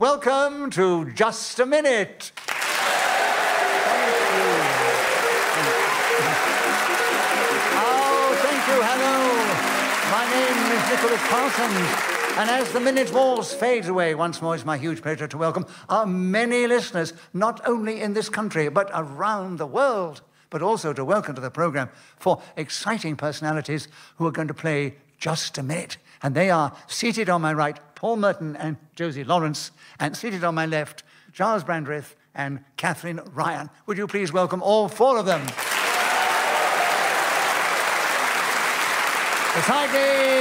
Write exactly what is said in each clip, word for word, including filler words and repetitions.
Welcome to Just a Minute. Nicholas Parsons, and as the minute walls fades away, once more it's my huge pleasure to welcome our many listeners, not only in this country, but around the world, but also to welcome to the programme four exciting personalities who are going to play Just a Minute. And they are, seated on my right, Paul Merton and Josie Lawrence, and seated on my left, Giles Brandreth and Catherine Ryan. Would you please welcome all four of them? Beside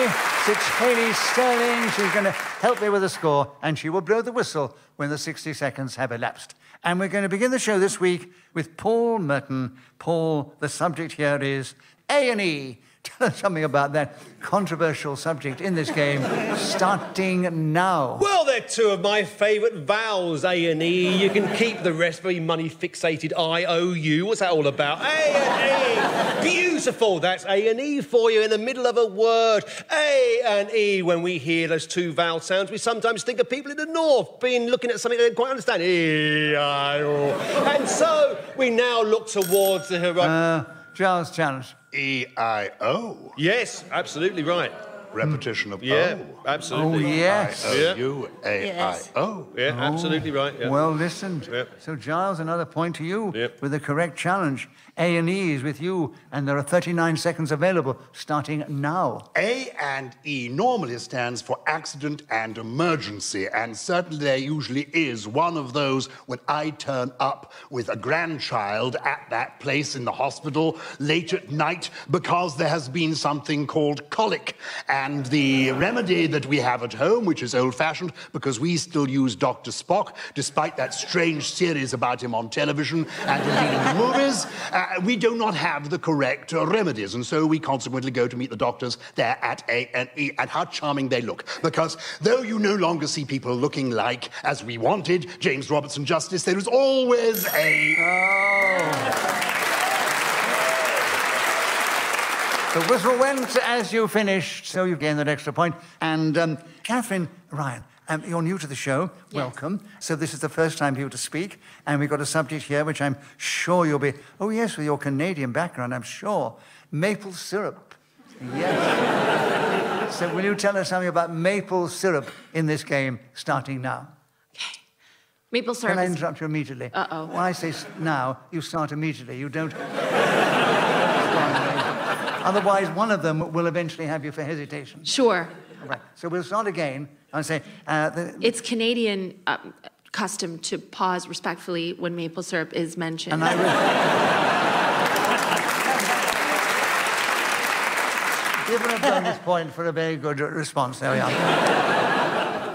me sits Hayley Sterling. She's going to help me with the score, and she will blow the whistle when the sixty seconds have elapsed. And we're going to begin the show this week with Paul Merton. Paul, the subject here is A and E. Tell us something about that controversial subject in this game, starting now. Well, they're two of my favourite vowels, A and E. You can keep the rest, very money-fixated I O U. What's that all about? A and E. Beautiful. That's A and E for you in the middle of a word. A and E. When we hear those two vowel sounds, we sometimes think of people in the north being looking at something they don't quite understand. E I O. And so we now look towards the horizon. Uh, Charles Challenge. E I O. Yes, absolutely right. Repetition of yeah, O. Absolutely. Oh, yes. I O U A I O. Yeah, oh, absolutely right. Yeah. Well listened. Yep. So, Giles, another point to you yep. with the correct challenge. A and E is with you, and there are thirty-nine seconds available, starting now. A and E normally stands for accident and emergency, and certainly there usually is one of those when I turn up with a grandchild at that place in the hospital late at night because there has been something called colic. And the remedy that we have at home, which is old-fashioned, because we still use Doctor Spock, despite that strange series about him on television and in the movies, uh, we do not have the correct uh, remedies, and so we consequently go to meet the doctors there at A and E, and how charming they look. Because though you no longer see people looking like, as we wanted, James Robertson Justice, there is always a... Oh. The whistle went as you finished, so you've gained that extra point. And um, Catherine Ryan, um, you're new to the show. Yes. Welcome. So this is the first time for you to speak, and we've got a subject here which I'm sure you'll be... Oh, yes, with your Canadian background, I'm sure. Maple syrup. Yes. So will you tell us something about maple syrup in this game, starting now? Okay. Maple syrup Can I interrupt is... you immediately? Uh-oh. When I say now, you start immediately. You don't... Otherwise, one of them will eventually have you for hesitation. Sure. Right. So we'll start again and say... Uh, the... It's Canadian um, custom to pause respectfully when maple syrup is mentioned. And I will... You would have done this point for a very good response. There we are.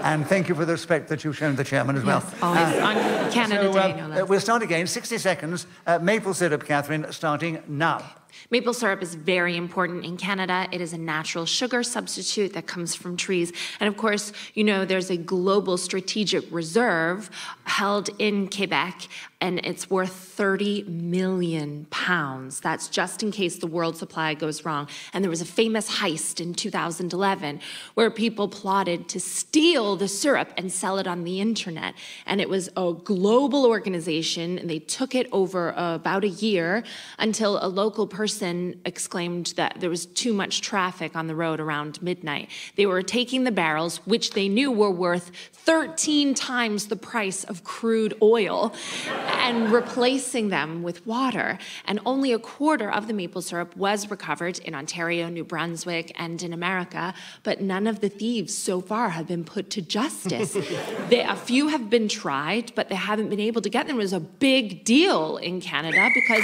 And thank you for the respect that you've shown the chairman as well. Yes, always. Uh, on Canada so, Day, uh, no less. We'll start again. sixty seconds. Uh, maple syrup, Catherine, starting now. Maple syrup is very important in Canada. It is a natural sugar substitute that comes from trees. And of course, you know, there's a global strategic reserve held in Quebec, and it's worth thirty million pounds. That's just in case the world supply goes wrong. And there was a famous heist in two thousand eleven where people plotted to steal the syrup and sell it on the internet. And it was a global organization, and they took it over uh, about a year until a local person person exclaimed that there was too much traffic on the road around midnight. They were taking the barrels, which they knew were worth thirteen times the price of crude oil, and replacing them with water. And only a quarter of the maple syrup was recovered in Ontario, New Brunswick, and in America, but none of the thieves so far have been put to justice. They, a few have been tried, but they haven't been able to get them. It was a big deal in Canada because...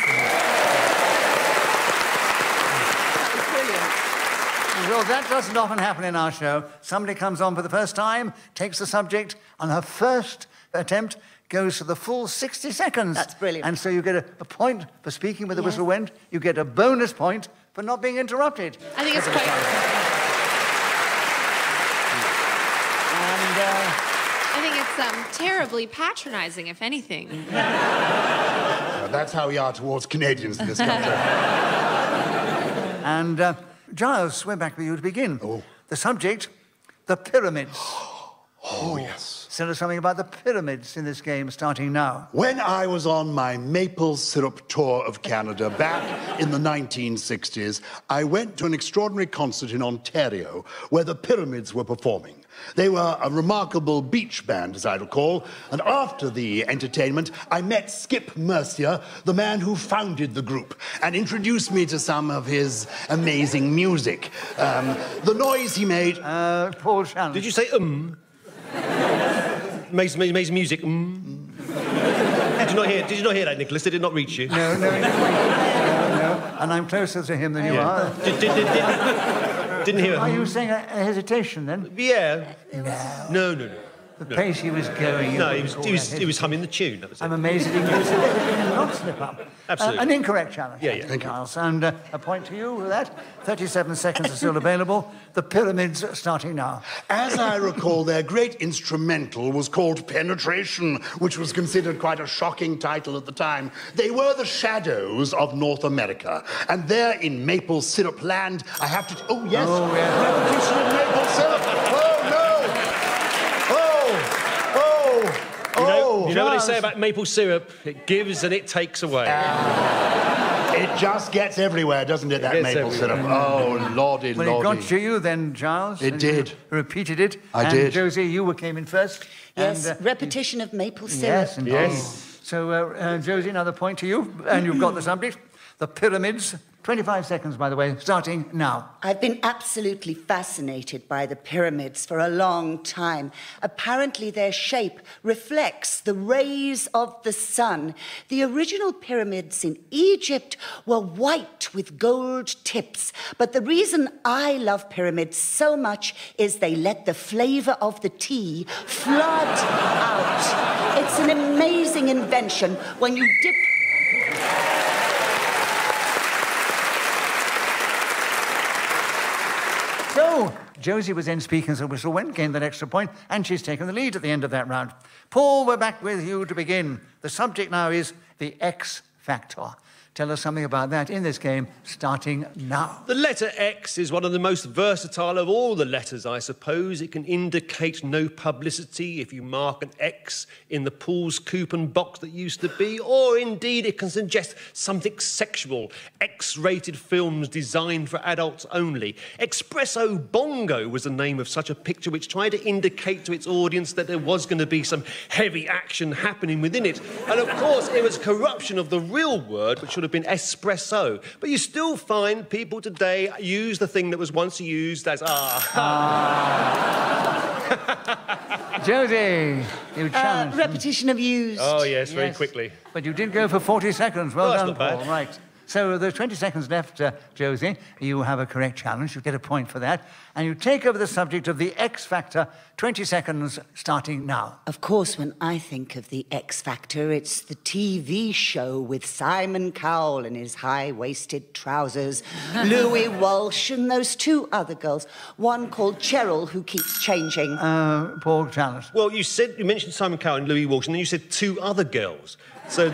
Well, that doesn't often happen in our show. Somebody comes on for the first time, takes the subject, and her first attempt goes for the full sixty seconds. That's brilliant. And so you get a, a point for speaking with the yes. whistle went. You get a bonus point for not being interrupted. I think it's quite... and, uh... I think it's um, terribly patronising, if anything. Well, that's how we are towards Canadians in this country. and... Uh, Giles, we're back with you to begin. Oh. The subject, the pyramids. Oh, yes. Tell us something about the pyramids in this game, starting now. When I was on my maple syrup tour of Canada back in the nineteen sixties, I went to an extraordinary concert in Ontario where the Pyramids were performing. They were a remarkable beach band, as I recall, and after the entertainment, I met Skip Mercier, the man who founded the group, and introduced me to some of his amazing music. Um, the noise he made... Uh, Paul Shannon. Did you say, um? Makes amazing music, um? Did you not hear, did you not hear that, Nicholas? Did it not reach you? No, no, no, no, no. And I'm closer to him than you yeah. are. Did, did, did, did... Didn't hear. Are you saying a, a hesitation then? Yeah. No, no, no. no. The no. pace he was going. No, he was, he was, he was humming the tune. That was I'm it. amazed that he did not slip up. Absolutely. Uh, an incorrect challenge. Yeah, yeah. Thank Charles. you. And uh, a point to you with that. thirty-seven seconds are still available. The Pyramids are starting now. As I recall, their great instrumental was called Penetration, which was considered quite a shocking title at the time. They were the Shadows of North America. And there in Maple Syrup Land, I have to... Oh, yes. Oh, yeah. Repetition of Maple Syrup. Oh. You know, oh, you know what they say about maple syrup? It gives and it takes away. Uh, it just gets everywhere, doesn't it, that it maple everywhere. syrup? Oh, lordy, well, lordy. Well, it got to you then, Charles. It did. Repeated it. I and did. Josie, you came in first. Yes, and, uh, repetition of maple syrup. Yes. yes. Oh. So, uh, uh, Josie, another point to you, and you've got the subject. The Pyramids. twenty-five seconds, by the way, starting now. I've been absolutely fascinated by the pyramids for a long time. Apparently, their shape reflects the rays of the sun. The original pyramids in Egypt were white with gold tips. But the reason I love pyramids so much is they let the flavour of the tea flood out. It's an amazing invention when you dip... So, Josie was in speaking as a whistle went, gained that extra point, and she's taken the lead at the end of that round. Paul, we're back with you to begin. The subject now is the X factor. Tell us something about that in this game, starting now. The letter X is one of the most versatile of all the letters, I suppose. It can indicate no publicity if you mark an X in the pool's coupon box that used to be, or indeed it can suggest something sexual. X-rated films designed for adults only. Espresso Bongo was the name of such a picture which tried to indicate to its audience that there was going to be some heavy action happening within it. And, of course, it was corruption of the real word, which would have been espresso. But you still find people today use the thing that was once used as ah. ah. Jodie, you challenged. Uh, repetition of used. Oh, yes, yes, very quickly. But you did go for forty seconds. Well, well done, Paul. Bad. Right. So there's twenty seconds left, uh, Josie. You have a correct challenge. You get a point for that. And you take over the subject of the X Factor. twenty seconds, starting now. Of course, when I think of the X Factor, it's the T V show with Simon Cowell in his high-waisted trousers, Louis Walsh and those two other girls, one called Cheryl, who keeps changing. Uh, Paul Challenge. Well, you said... You mentioned Simon Cowell and Louis Walsh, and then you said two other girls. So...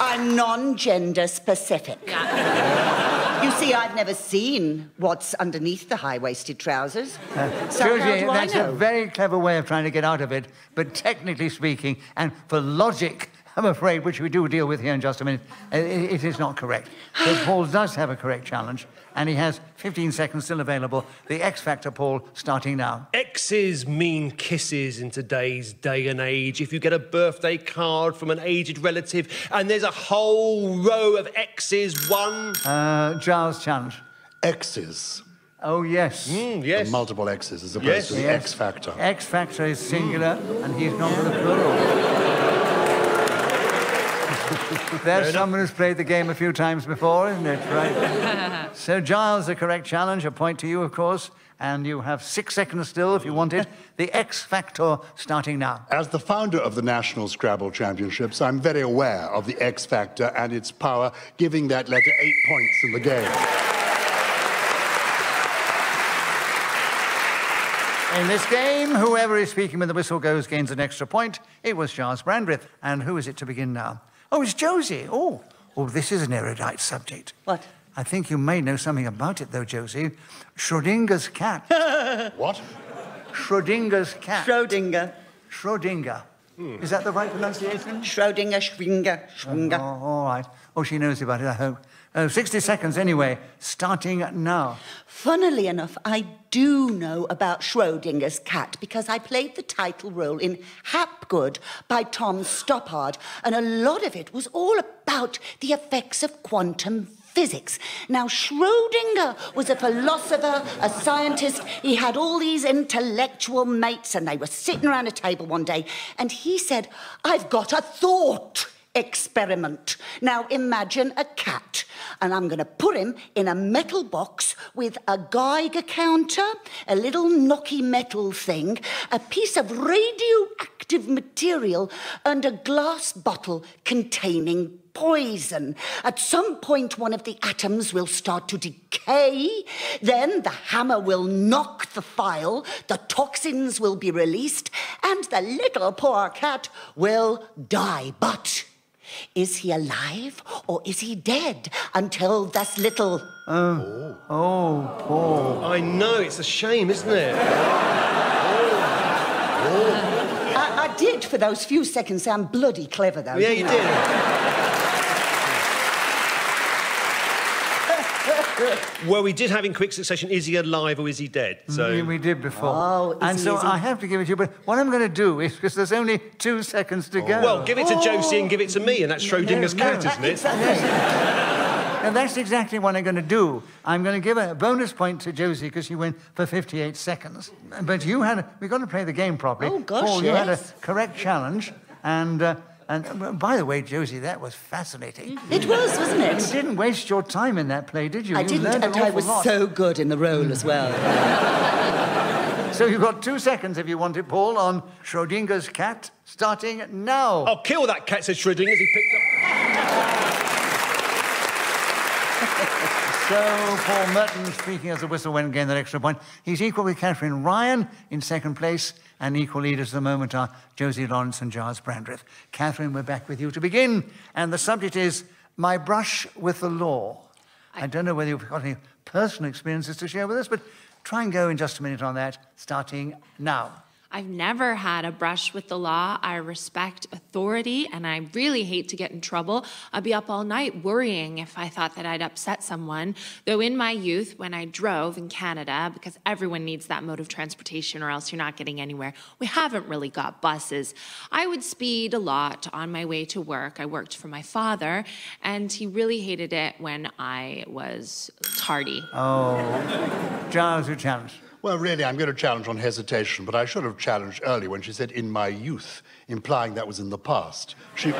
I'm non-gender specific. Yeah. You see, I've never seen what's underneath the high-waisted trousers. Uh, so Josie, that's a very clever way of trying to get out of it, but technically speaking, and for logic, I'm afraid, which we do deal with here in just a minute, it, it is not correct. So Paul does have a correct challenge, and he has fifteen seconds still available. The X Factor, Paul, starting now. X's mean kisses in today's day and age. If you get a birthday card from an aged relative, and there's a whole row of X's, one... Uh, Giles challenge. X's. Oh, yes. Mm, yes. The multiple X's as opposed yes. to the yes. X Factor. X Factor is singular, mm. and he's not the plural. There's someone who's played the game a few times before, isn't it? Right. So, Giles, the correct challenge, a point to you, of course, and you have six seconds still if you want it. The X Factor, starting now. As the founder of the National Scrabble Championships, I'm very aware of the X Factor and its power, giving that letter eight points in the game. In this game, whoever is speaking when the whistle goes gains an extra point. It was Charles Brandreth. And who is it to begin now? Oh, it's Josie. Oh, oh, this is an erudite subject. What? I think you may know something about it, though, Josie. Schrodinger's cat. What? Schrodinger's cat. Schrodinger. Schrodinger. Hmm. Is that the right pronunciation? Schrodinger, Schwinger, Schwinger. Oh, all right. Oh, she knows about it, I hope. Oh, sixty seconds anyway, starting now. Funnily enough, I do know about Schrodinger's cat because I played the title role in Hapgood by Tom Stoppard, and a lot of it was all about the effects of quantum physics. Now, Schrodinger was a philosopher, a scientist. He had all these intellectual mates, and they were sitting around a table one day, and he said, I've got a thought experiment. Now, imagine a cat, and I'm going to put him in a metal box with a Geiger counter, a little knocky metal thing, a piece of radioactive material, and a glass bottle containing poison. At some point, one of the atoms will start to decay. Then the hammer will knock the phial, the toxins will be released, and the little poor cat will die. But is he alive or is he dead until this little... Oh, oh, oh Paul. I know, it's a shame, isn't it? oh. Oh. I, I did, for those few seconds, sound bloody clever, though. Yeah, you did. Well, we did have in quick succession, is he alive or is he dead? So we, we did before. Oh, is and he, so is he... I have to give it to you, but what I'm going to do is, because there's only two seconds to oh. go... Well, give it to oh. Josie and give it to me, and that's Schrodinger's no, cat, no, isn't it? Exactly. Yes. And that's exactly what I'm going to do. I'm going to give a bonus point to Josie, because she went for fifty-eight seconds. But you had... A, we've got to play the game properly. Oh, gosh, Paul, yes. You had a correct challenge, and... Uh, And, by the way, Josie, that was fascinating. It was, wasn't it? You didn't waste your time in that play, did you? I you didn't, and an I was lot. so good in the role as well. So you've got two seconds, if you want it, Paul, on Schrodinger's cat, starting now. I'll kill that cat, said Schrodinger, as he picked up... So, Paul Merton, speaking as the whistle went, gained that extra point. He's equal with Catherine Ryan in second place, and equal leaders at the moment are Josie Lawrence and Giles Brandreth. Catherine, we're back with you to begin, and the subject is my brush with the law. I, I don't know whether you've got any personal experiences to share with us, but try and go in just a minute on that, starting now. I've never had a brush with the law. I respect authority, and I really hate to get in trouble. I'd be up all night worrying if I thought that I'd upset someone. Though in my youth, when I drove in Canada, because everyone needs that mode of transportation or else you're not getting anywhere, we haven't really got buses. I would speed a lot on my way to work. I worked for my father, and he really hated it when I was tardy. Oh. Giles, who challenged? Well, really, I'm going to challenge on hesitation, but I should have challenged early when she said, in my youth, implying that was in the past. She...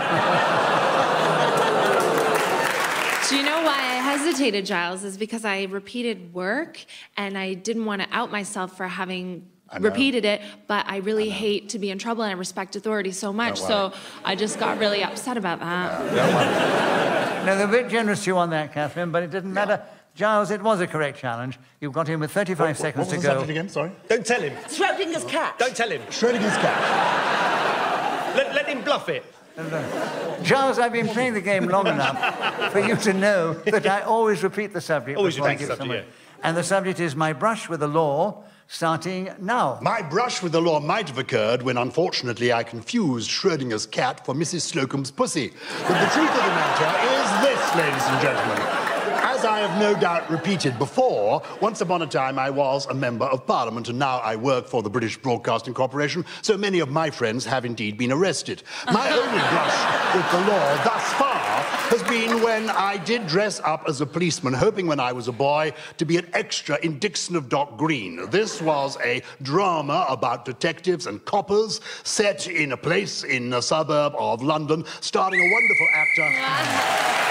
Do you know why I hesitated, Giles? Is because I repeated work, and I didn't want to out myself for having repeated it, but I really I hate to be in trouble, and I respect authority so much, so I just got really upset about that. No, no, they're a bit generous to you on that, Catherine, but it didn't matter. No. Giles, it was a correct challenge. You've got him with thirty-five seconds to go. What was the subject again? Sorry. Don't tell him. Schrodinger's cat. Don't tell him. Schrodinger's cat. let, let him bluff it. Giles, I've been playing the game long enough for you to know that I always repeat the subject. Always repeat the subject, yeah. And the subject is my brush with the law, starting now. My brush with the law might have occurred when, unfortunately, I confused Schrodinger's cat for Missus Slocum's pussy. But the truth of the matter is this, ladies and gentlemen. As I have no doubt repeated before, once upon a time I was a Member of Parliament, and now I work for the British Broadcasting Corporation, so many of my friends have indeed been arrested. My only brush with the law thus far has been when I did dress up as a policeman, hoping when I was a boy to be an extra in Dixon of Dock Green. This was a drama about detectives and coppers set in a place in a suburb of London, starring a wonderful actor...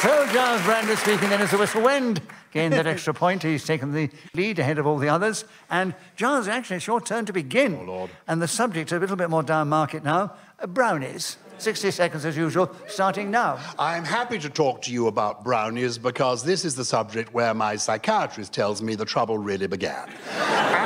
So, Giles Brandreth speaking then as the whistle went. Gained that extra point. He's taken the lead ahead of all the others. And, Giles, actually, it's your turn to begin. Oh, Lord. And the subject, a little bit more down market now, brownies. sixty seconds, as usual, starting now. I'm happy to talk to you about brownies because this is the subject where my psychiatrist tells me the trouble really began.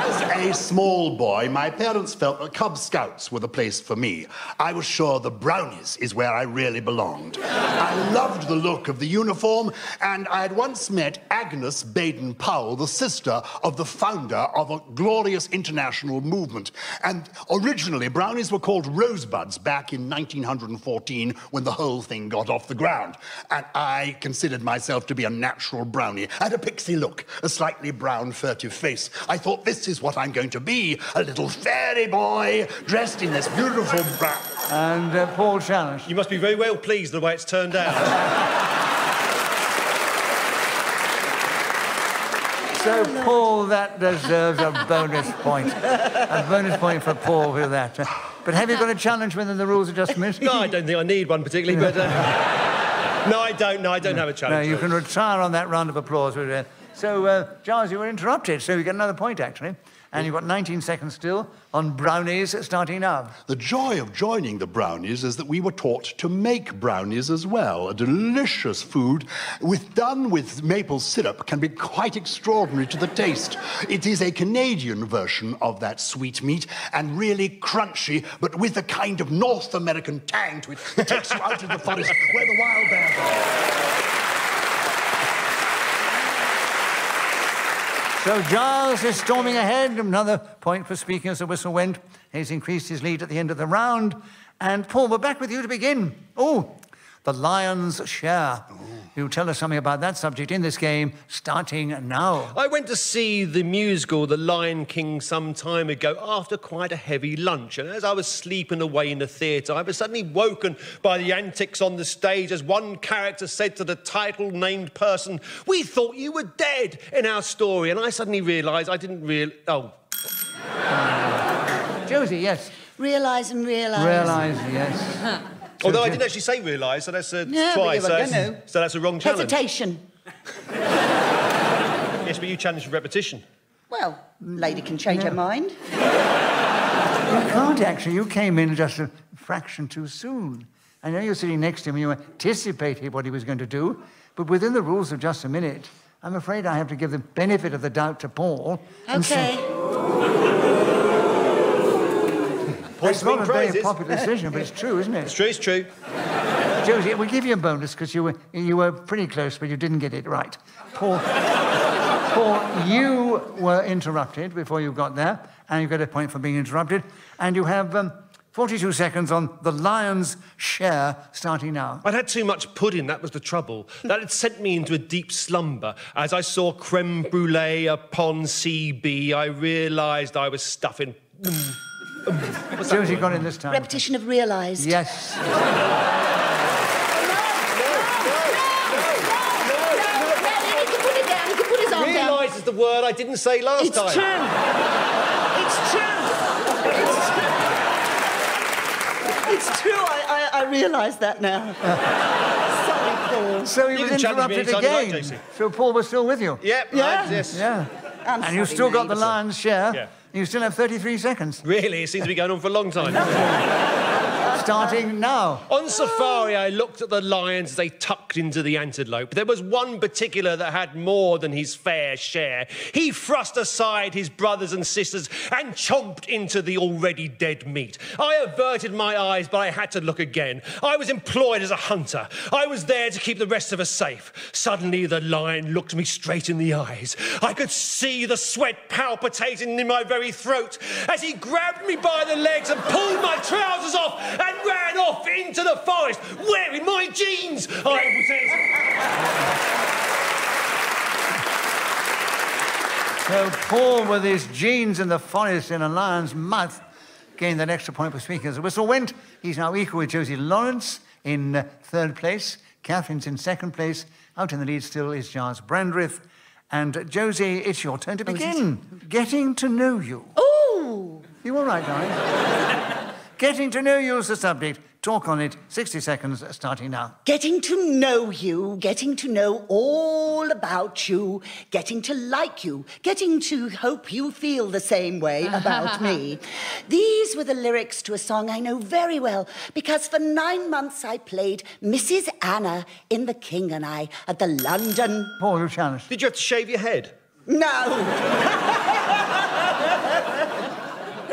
As a small boy, my parents felt that Cub Scouts were the place for me. I was sure the Brownies is where I really belonged. I loved the look of the uniform, and I had once met Agnes Baden-Powell, the sister of the founder of a glorious international movement. And originally, Brownies were called Rosebuds back in nineteen hundred fourteen when the whole thing got off the ground. And I considered myself to be a natural Brownie. I had a pixie look, a slightly brown, furtive face. I thought, this is what I'm going to be, a little fairy boy dressed in this beautiful brown. And uh, Paul Shannon. You must be very well pleased the way it's turned out. So, Paul, that deserves a bonus point. A bonus point for Paul with that. But have you got a challenge within the rules of just missed? No, I don't think I need one particularly, but... Uh... no, I don't. No, I don't no. have a challenge. No, you though. can retire on that round of applause. So, uh, Giles, you were interrupted, so you get another point, actually. And you've got nineteen seconds still on Brownies starting now. The joy of joining the Brownies is that we were taught to make brownies as well. A delicious food with done with maple syrup can be quite extraordinary to the taste. It is a Canadian version of that sweetmeat and really crunchy, but with a kind of North American tang to it that takes you out of the forest where the wild bears are. So Giles is storming ahead. Another point for speaking as the whistle went. He's increased his lead at the end of the round. And, Paul, we're back with you to begin. Oh, the lion's share. Ooh. You tell us something about that subject in this game, starting now. I went to see the musical The Lion King some time ago after quite a heavy lunch. And as I was sleeping away in the theatre, I was suddenly woken by the antics on the stage as one character said to the title-named person, "We thought you were dead in our story." And I suddenly realised I didn't real... Oh. Uh, Josie, yes? Realise and realise. Realise, yes. Although I didn't actually say realise, so that's a no, try, so, like, no. so that's a wrong challenge. Hesitation. Yes, but you challenged repetition. Well, lady can change no. her mind. You can't, actually. You came in just a fraction too soon. I know you're sitting next to him and you anticipated what he was going to do, but within the rules of just a minute, I'm afraid I have to give the benefit of the doubt to Paul. OK. It's not a very popular decision, but it's true, isn't it? It's true, it's true. Josie, we'll give you a bonus, because you were, you were pretty close, but you didn't get it right. Paul, Paul, you were interrupted before you got there, and you got a point for being interrupted, and you have... Um, forty-two seconds on the lion's share, starting now. I'd had too much pudding, that was the trouble. That had sent me into a deep slumber. As I saw creme brulee upon C B, I realised I was stuffing... As soon as you got in this time. Repetition of realised. Yes. No, no, no, no, no, no, no, he can put it down, he can put his arm down. Realise is the word I didn't say last it's time. It's true. It's true. It's true. It's true, I, I, I realise that now. Sorry, Paul. So he was interrupted again. Right, so Paul was still with you? Yep, yeah. Right, yes. Yeah. I'm and sorry, you still mate. got the lion's share. Yeah. You still have thirty-three seconds. Really? It seems to be going on for a long time. Starting now. On safari, I looked at the lions as they tucked into the antelope. There was one particular that had more than his fair share. He thrust aside his brothers and sisters and chomped into the already dead meat. I averted my eyes, but I had to look again. I was employed as a hunter. I was there to keep the rest of us safe. Suddenly, the lion looked me straight in the eyes. I could see the sweat palpitating in my very throat as he grabbed me by the legs and pulled my trousers off and ran off into the forest wearing my jeans. I So Paul with his jeans in the forest in a lion's mouth gained that extra point for speaking as the whistle went. He's now equal with Josie Lawrence in uh, third place. Catherine's in second place. Out in the lead still is Giles Brandreth. And, Josie, it's your turn to begin. Oh, Getting to know you. Ooh! You all right, darling? Getting to know you is the subject. Talk on it. sixty seconds, starting now. Getting to know you, getting to know all about you, getting to like you, getting to hope you feel the same way about me. These were the lyrics to a song I know very well, because for nine months I played Missus Anna in The King and I at the London... Paul, you challenged. Did you have to shave your head? No.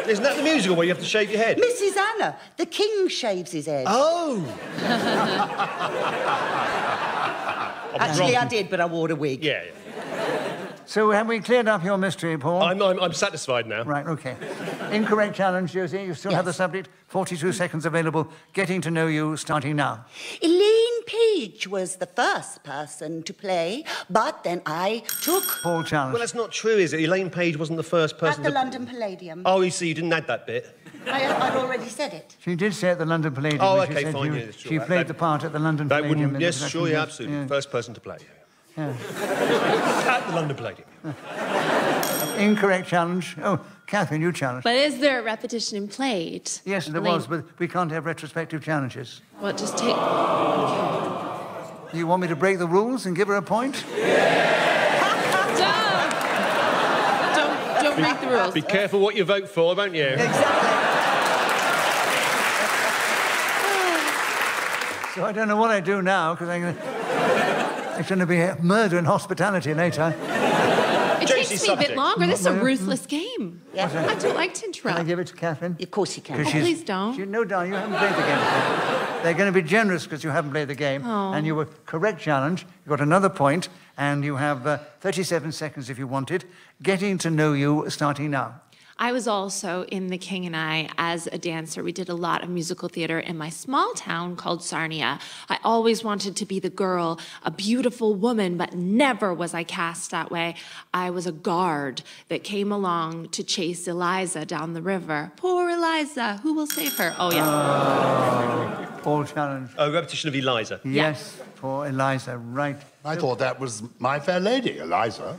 Isn't that the musical where you have to shave your head? Missus Anna, the king shaves his head. Oh! Actually, wrong. I did, but I wore a wig. Yeah, yeah. So, have we cleared up your mystery, Paul? I'm, I'm, I'm satisfied now. Right, OK. Incorrect challenge, Josie. You still yes. have the subject. forty-two seconds available. Getting to know you, starting now. Elaine Page was the first person to play, but then I took... Paul challenge. Well, that's not true, is it? Elaine Page wasn't the first person At the to... London Palladium. Oh, you see, you didn't add that bit. I, I'd already said it. She did say at the London Palladium. Oh, OK, she fine. You, yeah, sure. She played that, the part at the London that Palladium. That yes, sure, yeah, absolutely. Yeah. First person to play. Yeah. At the London Palladium. Incorrect challenge. Oh, Catherine, you challenge. But is there a repetition in played? Yes, there was, but we can't have retrospective challenges. Well, just take... Do you want me to break the rules and give her a point? Yeah. Don't! Don't, don't break the rules. Be careful what you vote for, won't you? Exactly. So I don't know what I do now, because I'm gonna... It's going to be a murder in hospitality later. It takes me subject. a bit longer. This is a ruthless game. Yeah. I don't like to interrupt. Can I give it to Catherine? Of course you can. Oh, please don't. She, no, darling, you haven't played the game. They're going to be generous because you haven't played the game. Oh. And you were correct challenge. You got another point, and you have uh, thirty-seven seconds if you wanted. Getting to know you, starting now. I was also in The King and I as a dancer. We did a lot of musical theatre in my small town called Sarnia. I always wanted to be the girl, a beautiful woman, but never was I cast that way. I was a guard that came along to chase Eliza down the river. Poor Eliza, who will save her? Oh, yeah. Oh, Paul challenge. A repetition of Eliza. Yes, yeah. Poor Eliza, right. I thought that was My Fair Lady, Eliza.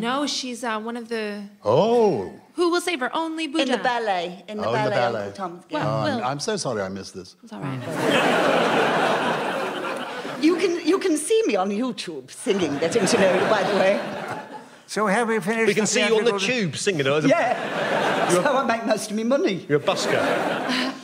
No, she's uh, one of the... Oh! Who will save her? Only Buddha. In the ballet. In the, oh, ballet, in the ballet, Uncle Tom's Game. Well, oh, we'll... I'm so sorry I missed this. It's all right. you, can, you can see me on YouTube singing Getting to Know You, by the way. So have we finished... We can see you on the tube singing it. Yeah. That's how I make most of my money. You're a busker.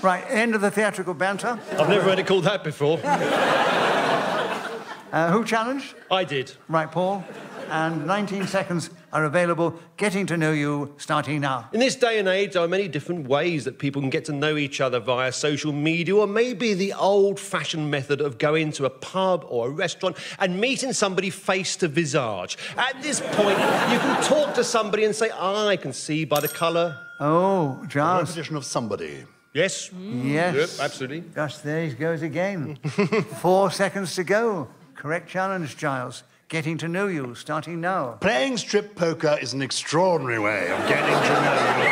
Right, end of the theatrical banter. I've never heard it called that before. uh, who challenged? I did. Right, Paul. And nineteen seconds are available. Getting to know you, starting now. In this day and age, there are many different ways that people can get to know each other via social media, or maybe the old-fashioned method of going to a pub or a restaurant and meeting somebody face to visage. At this point, you can talk to somebody and say, ah, I can see by the colour. Oh, Giles. A repetition of somebody. Yes. Mm. Yes. Yep, absolutely. Just there he goes again. Four seconds to go. Correct challenge, Giles. Getting to know you, starting now. Playing strip poker is an extraordinary way of getting to know you.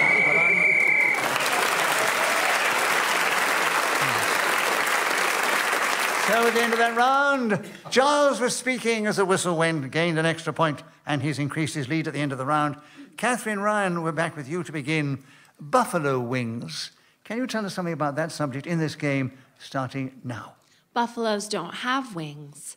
So, at the end of that round, Giles was speaking as a whistle went, gained an extra point, and he's increased his lead at the end of the round. Catherine Ryan, we're back with you to begin. Buffalo wings. Can you tell us something about that subject in this game, starting now? Buffaloes don't have wings,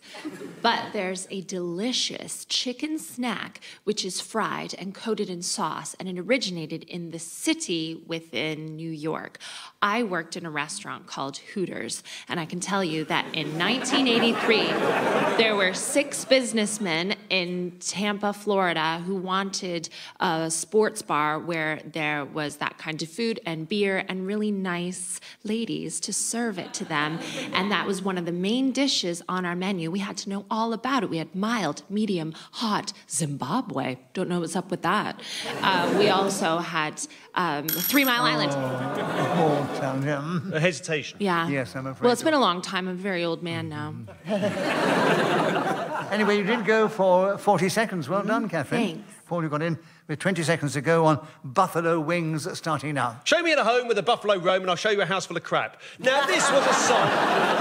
but there's a delicious chicken snack which is fried and coated in sauce, and it originated in the city within New York. I worked in a restaurant called Hooters, and I can tell you that in nineteen eighty-three, there were six businessmen in Tampa, Florida, who wanted a sports bar where there was that kind of food and beer and really nice ladies to serve it to them, and that was one of the main dishes on our menu. We had to know all about it. We had mild, medium, hot, Zimbabwe. Don't know what's up with that. Uh, we also had um, Three Mile oh. Island. Oh, sound, yeah. A hesitation. Yeah. Yes, I'm afraid. Well, it's been a long time. I'm a very old man now. Anyway, you did go for forty seconds. Well mm-hmm. done, Catherine. Thanks. Paul, you got in with twenty seconds to go on Buffalo Wings, starting now. Show me at a home with a buffalo roam and I'll show you a house full of crap. Now, this was a song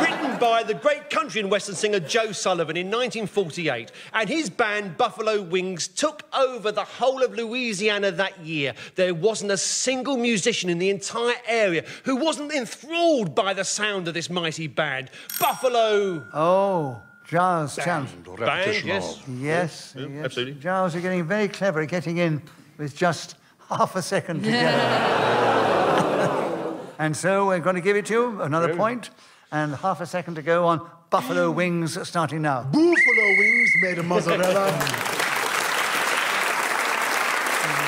written by the great country and western singer Joe Sullivan in nineteen forty-eight, and his band Buffalo Wings took over the whole of Louisiana that year. There wasn't a single musician in the entire area who wasn't enthralled by the sound of this mighty band. Buffalo... Oh... Giles, challenge. Band, yes. Yes, yeah, yes. Absolutely. Giles, you're getting very clever at getting in with just half a second to get in. And so we're going to give it to you, another yeah. point, and half a second to go on Buffalo Wings, starting now. Buffalo wings made of mozzarella.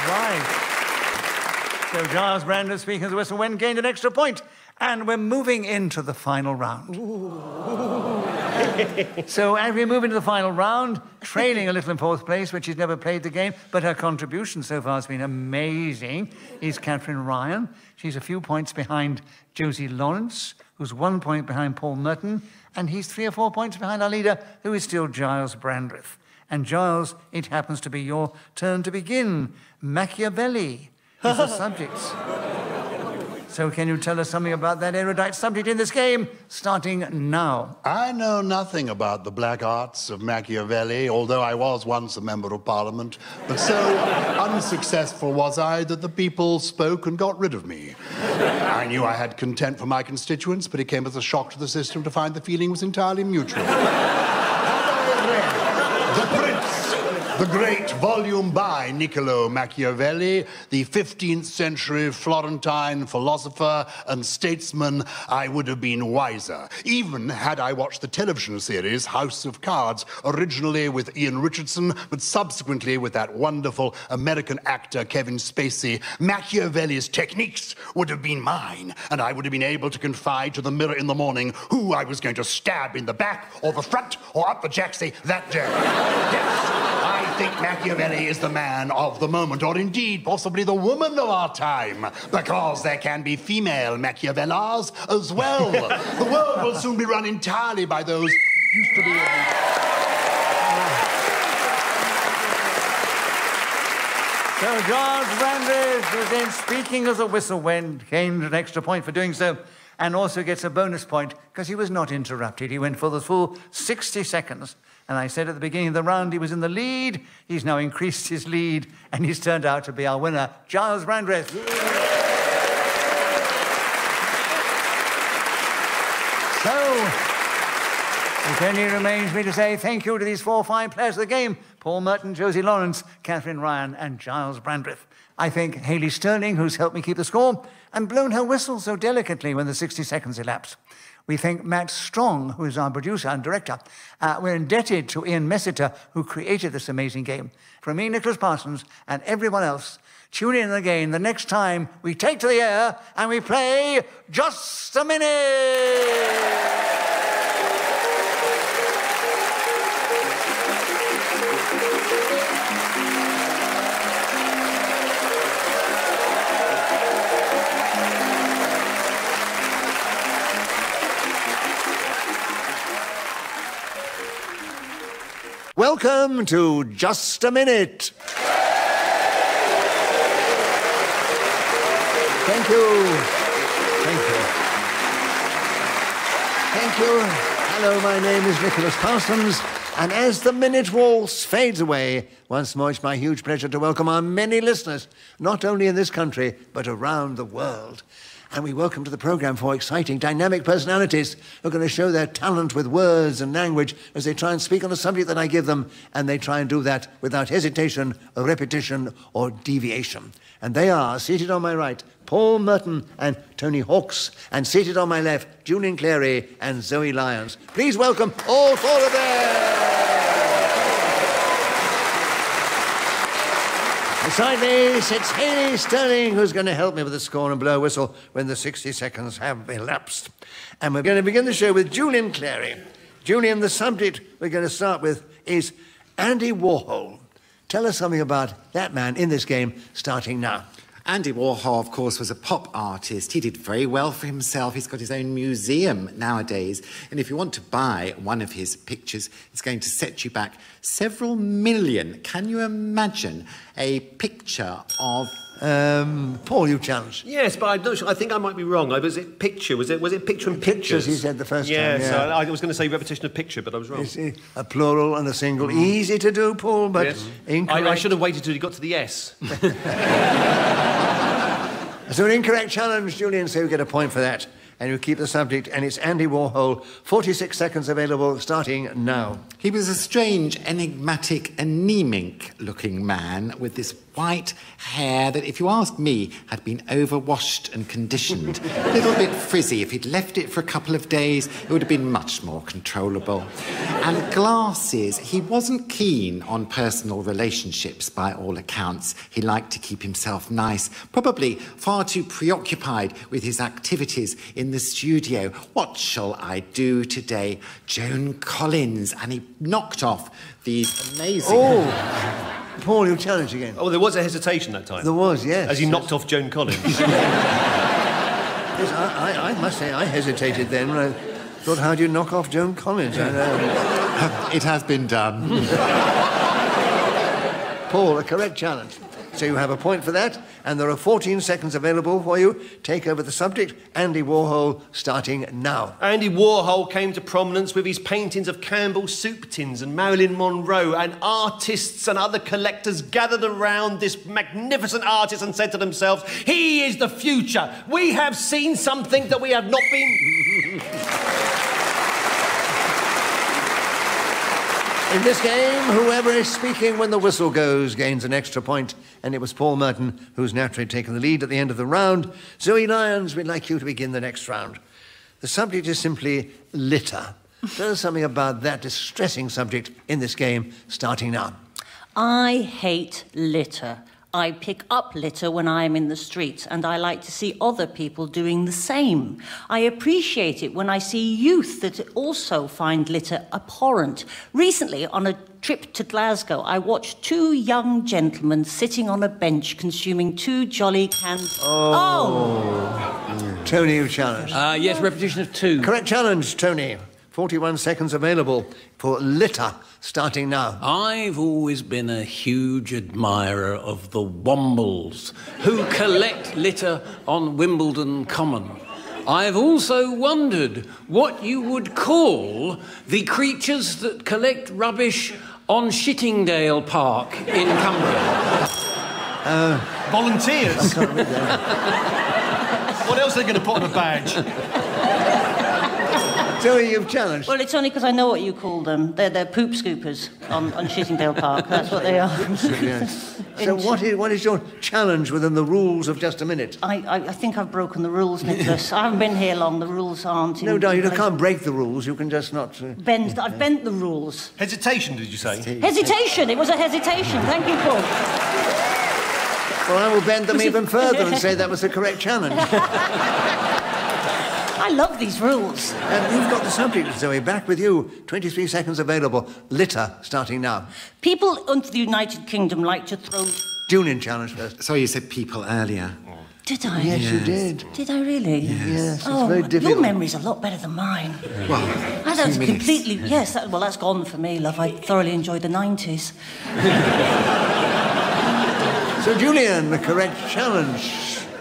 Right. So Giles Brando speaking as the whistle went, gained an extra point, and we're moving into the final round. So as we move into the final round, trailing a little in fourth place, which she's never played the game, but her contribution so far has been amazing, is Catherine Ryan. She's a few points behind Josie Lawrence, who's one point behind Paul Merton, and he's three or four points behind our leader, who is still Giles Brandreth. And Giles, it happens to be your turn to begin. Machiavelli is the subject. So can you tell us something about that erudite subject in this game, starting now? I know nothing about the black arts of Machiavelli, although I was once a Member of Parliament, but so unsuccessful was I that the people spoke and got rid of me. I knew I had contempt for my constituents, but it came as a shock to the system to find the feeling was entirely mutual. The Prince, the great volume by Niccolo Machiavelli, the fifteenth century Florentine philosopher and statesman. I would have been wiser, even had I watched the television series House of Cards, originally with Ian Richardson, but subsequently with that wonderful American actor Kevin Spacey. Machiavelli's techniques would have been mine, and I would have been able to confide to the mirror in the morning who I was going to stab in the back or the front or up the jacksie that day. Yes, I think Machiavelli is the man of the moment, or indeed possibly the woman of our time, because there can be female Machiavellas as well. The world will soon be run entirely by those who used to be... So Giles Brandreth was then speaking as a whistle went, gained an extra point for doing so, and also gets a bonus point because he was not interrupted. He went for the full sixty seconds. And I said at the beginning of the round he was in the lead. He's now increased his lead, and he's turned out to be our winner, Giles Brandreth. So, it only remains me to say thank you to these four fine players of the game, Paul Merton, Josie Lawrence, Catherine Ryan, and Giles Brandreth. I thank Hayley Sterling, who's helped me keep the score, and blown her whistle so delicately when the sixty seconds elapsed. We thank Matt Strong, who is our producer and director. Uh, we're indebted to Ian Messiter, who created this amazing game. From me, Nicholas Parsons, and everyone else, tune in again the next time we take to the air and we play Just a Minute! Welcome to Just a Minute. Thank you. Thank you. Thank you. Hello, my name is Nicholas Parsons, and as the minute waltz fades away, once more it's my huge pleasure to welcome our many listeners, not only in this country, but around the world. And we welcome to the programme four exciting, dynamic personalities who are going to show their talent with words and language as they try and speak on a subject that I give them, and they try and do that without hesitation, repetition, or deviation. And they are, seated on my right, Paul Merton and Tony Hawkes, and seated on my left, Julian Clary and Zoe Lyons. Please welcome all four of them! Beside me sits Hayley Sterling, who's going to help me with the score and blow a whistle when the sixty seconds have elapsed. And we're going to begin the show with Julian Clary. Julian, the subject we're going to start with is Andy Warhol. Tell us something about that man in this game, starting now. Andy Warhol, of course, was a pop artist. He did very well for himself. He's got his own museum nowadays. And if you want to buy one of his pictures, it's going to set you back several million. Can you imagine a picture of... Um, Paul, you challenge. Yes, but I'm not sure. I think I might be wrong. I, was it picture? Was it, was it picture and pictures? Pictures, he said the first yes, time. Yes, yeah. I, I was going to say repetition of picture, but I was wrong. It's a plural and a single. Mm. Easy to do, Paul, but yes. incorrect. I, I should have waited till you got to the S. So an incorrect challenge, Julian, so you get a point for that. And you keep the subject, and it's Andy Warhol. forty-six seconds available, starting now. He was a strange, enigmatic, anemic-looking man with this white hair that, if you ask me, had been overwashed and conditioned. A little bit frizzy. If he'd left it for a couple of days, it would have been much more controllable. And glasses. He wasn't keen on personal relationships, by all accounts. He liked to keep himself nice, probably far too preoccupied with his activities in the studio. What shall I do today? Joan Collins. And he knocked off these amazing... Oh! Paul, you'll challenge again. Oh, there was a hesitation that time. There was, yes. As you knocked yes. off Joan Collins. Yes, I, I, I must say I hesitated then when I thought, how do you knock off Joan Collins? Yeah. I know. It has been done. Paul, a correct challenge. So you have a point for that, and there are fourteen seconds available for you. Take over the subject, Andy Warhol, starting now. Andy Warhol came to prominence with his paintings of Campbell soup tins and Marilyn Monroe, and artists and other collectors gathered around this magnificent artist and said to themselves, he is the future. We have seen something that we have not been... In this game, whoever is speaking when the whistle goes gains an extra point, and it was Paul Merton who's naturally taken the lead at the end of the round. Zoe Lyons, we'd like you to begin the next round. The subject is simply litter. Tell us something about that distressing subject in this game, starting now. I hate litter. I pick up litter when I am in the street, and I like to see other people doing the same. I appreciate it when I see youth that also find litter abhorrent. Recently, on a trip to Glasgow, I watched two young gentlemen sitting on a bench consuming two jolly cans... Oh! oh. Mm. Tony, you challenge. Uh, yes, repetition of two. Correct challenge, Tony. forty-one seconds available for litter, starting now. I've always been a huge admirer of the Wombles, who collect litter on Wimbledon Common. I've also wondered what you would call the creatures that collect rubbish on Shittingdale Park in Cumbria. Uh, Volunteers? I can't read that. What else are they going to put on a badge? Zoe, you've challenged. Well, it's only because I know what you call them. They're, they're poop scoopers on, on Shittingdale Park. That's what they are. Yes. So what is, what is your challenge within the rules of just a minute? I, I, I think I've broken the rules, Nicholas. I haven't been here long. The rules aren't... No, no, you place. can't break the rules. You can just not... Uh... Bend. I've bent the rules. Hesitation, did you say? Hesitation. It was a hesitation. Thank you, Paul. Well, I will bend them even further and say that was the correct challenge. I love these rules. And you've got the subject, Zoe. Back with you. twenty-three seconds available. Litter, starting now. People in the United Kingdom like to throw... Julian challenged first. Sorry, you said people earlier. Did I? Yes, yes, you did. Did I really? Yes. yes oh, it's very difficult. Your memory's a lot better than mine. Well, I don't completely... Minutes. Yes, that, well, that's gone for me, love. I thoroughly enjoyed the nineties. So, Julian, the correct challenge...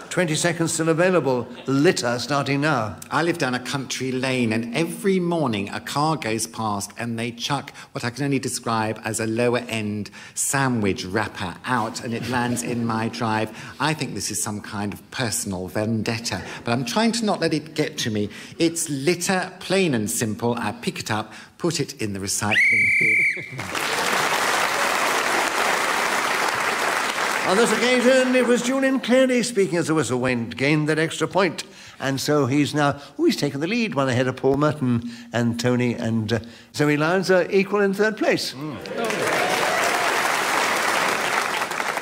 twenty seconds still available. Litter, starting now. I live down a country lane, and every morning a car goes past and they chuck what I can only describe as a lower-end sandwich wrapper out, and it lands in my drive. I think this is some kind of personal vendetta, but I'm trying to not let it get to me. It's litter, plain and simple. I pick it up, put it in the recycling bin. On this occasion, it was Julian Cleary speaking as the whistle went, gained that extra point. And so he's now... Oh, he's taken the lead, one ahead of Paul Merton and Tony and uh, Zoe Lyons are equal in third place. Mm. Oh.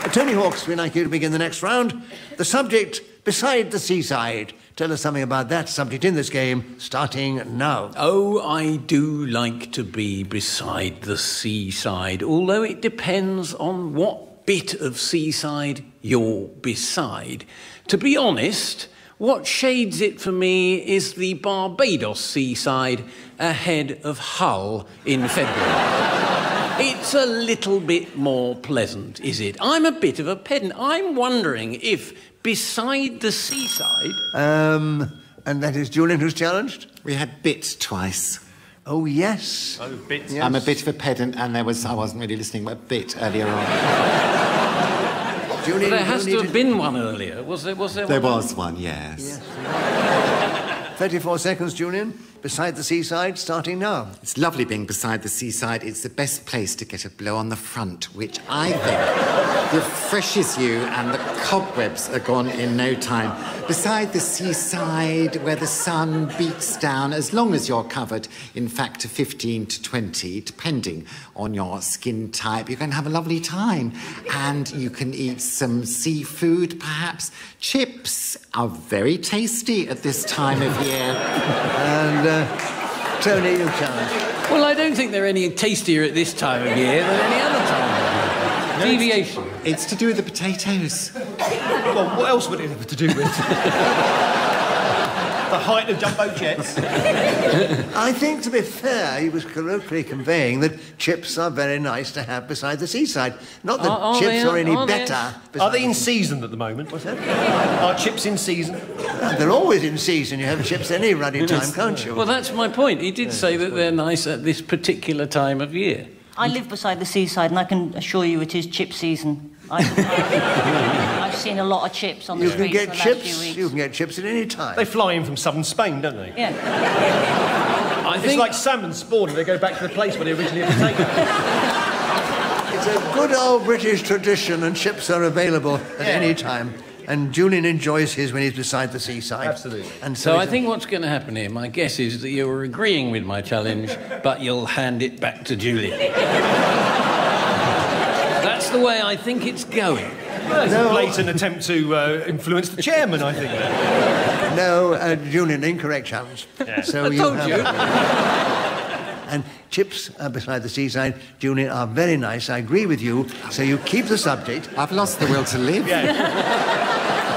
Uh, Tony Hawkes, we'd like you to begin the next round. The subject, beside the seaside. Tell us something about that subject in this game, starting now. Oh, I do like to be beside the seaside, although it depends on what bit of seaside you're beside. To be honest, what shades it for me is the Barbados seaside ahead of Hull in February. It's a little bit more pleasant, is it? I'm a bit of a pedant. I'm wondering if beside the seaside... Um, and that is Julian who's challenged? We had bits twice. Oh, yes. Oh, bits. Yes. I'm a bit of a pedant, and there was... I wasn't really listening, but a bit earlier on. Julian, there has to have been one earlier. Was there, was there, there one? There was one, yes. yes. thirty-four seconds, Julian. beside the seaside starting now. It's lovely being beside the seaside. It's the best place to get a blow on the front, which I think refreshes you and the cobwebs are gone in no time. Beside the seaside where the sun beats down, as long as you're covered in factor fifteen to twenty, depending on your skin type, you can have a lovely time and you can eat some seafood, perhaps. Chips are very tasty at this time of year. And, uh, Tony, you charge. Well, I don't think they're any tastier at this time of year than any other time of year. No, deviation. It's to, it's to do with the potatoes. Well, what else would it have to do with? The height of jumbo jets. I think, to be fair, he was colloquially conveying that chips are very nice to have beside the seaside. Not that are, are chips they, are any are better. They... Are they in season at the moment? What's that? Are chips in season? Uh, they're always in season. You have chips any running time, can't you? Well, that's my point. He did yeah, say that they're nice at this particular time of year. I live beside the seaside, and I can assure you it is chip season. I've, I've seen a lot of chips on the streets. You can get chips. You can get chips at any time. They fly in from southern Spain, don't they? Yeah. I it's think... like salmon spawning. They go back to the place where they originally were taken. It's a good old British tradition, and chips are available at yeah. any time. And Julian enjoys his when he's beside the seaside. Absolutely. And so, so I think what's going to happen here, my guess is that you're agreeing with my challenge, but you'll hand it back to Julian. That's the way I think it's going. Well, it's no. a blatant attempt to uh, influence the chairman, I think. No, uh, Julian, incorrect challenge. Yeah. So I you told have... you. And chips uh, beside the seaside, Julian, are very nice. I agree with you, so you keep the subject. I've lost the will to live. Yeah.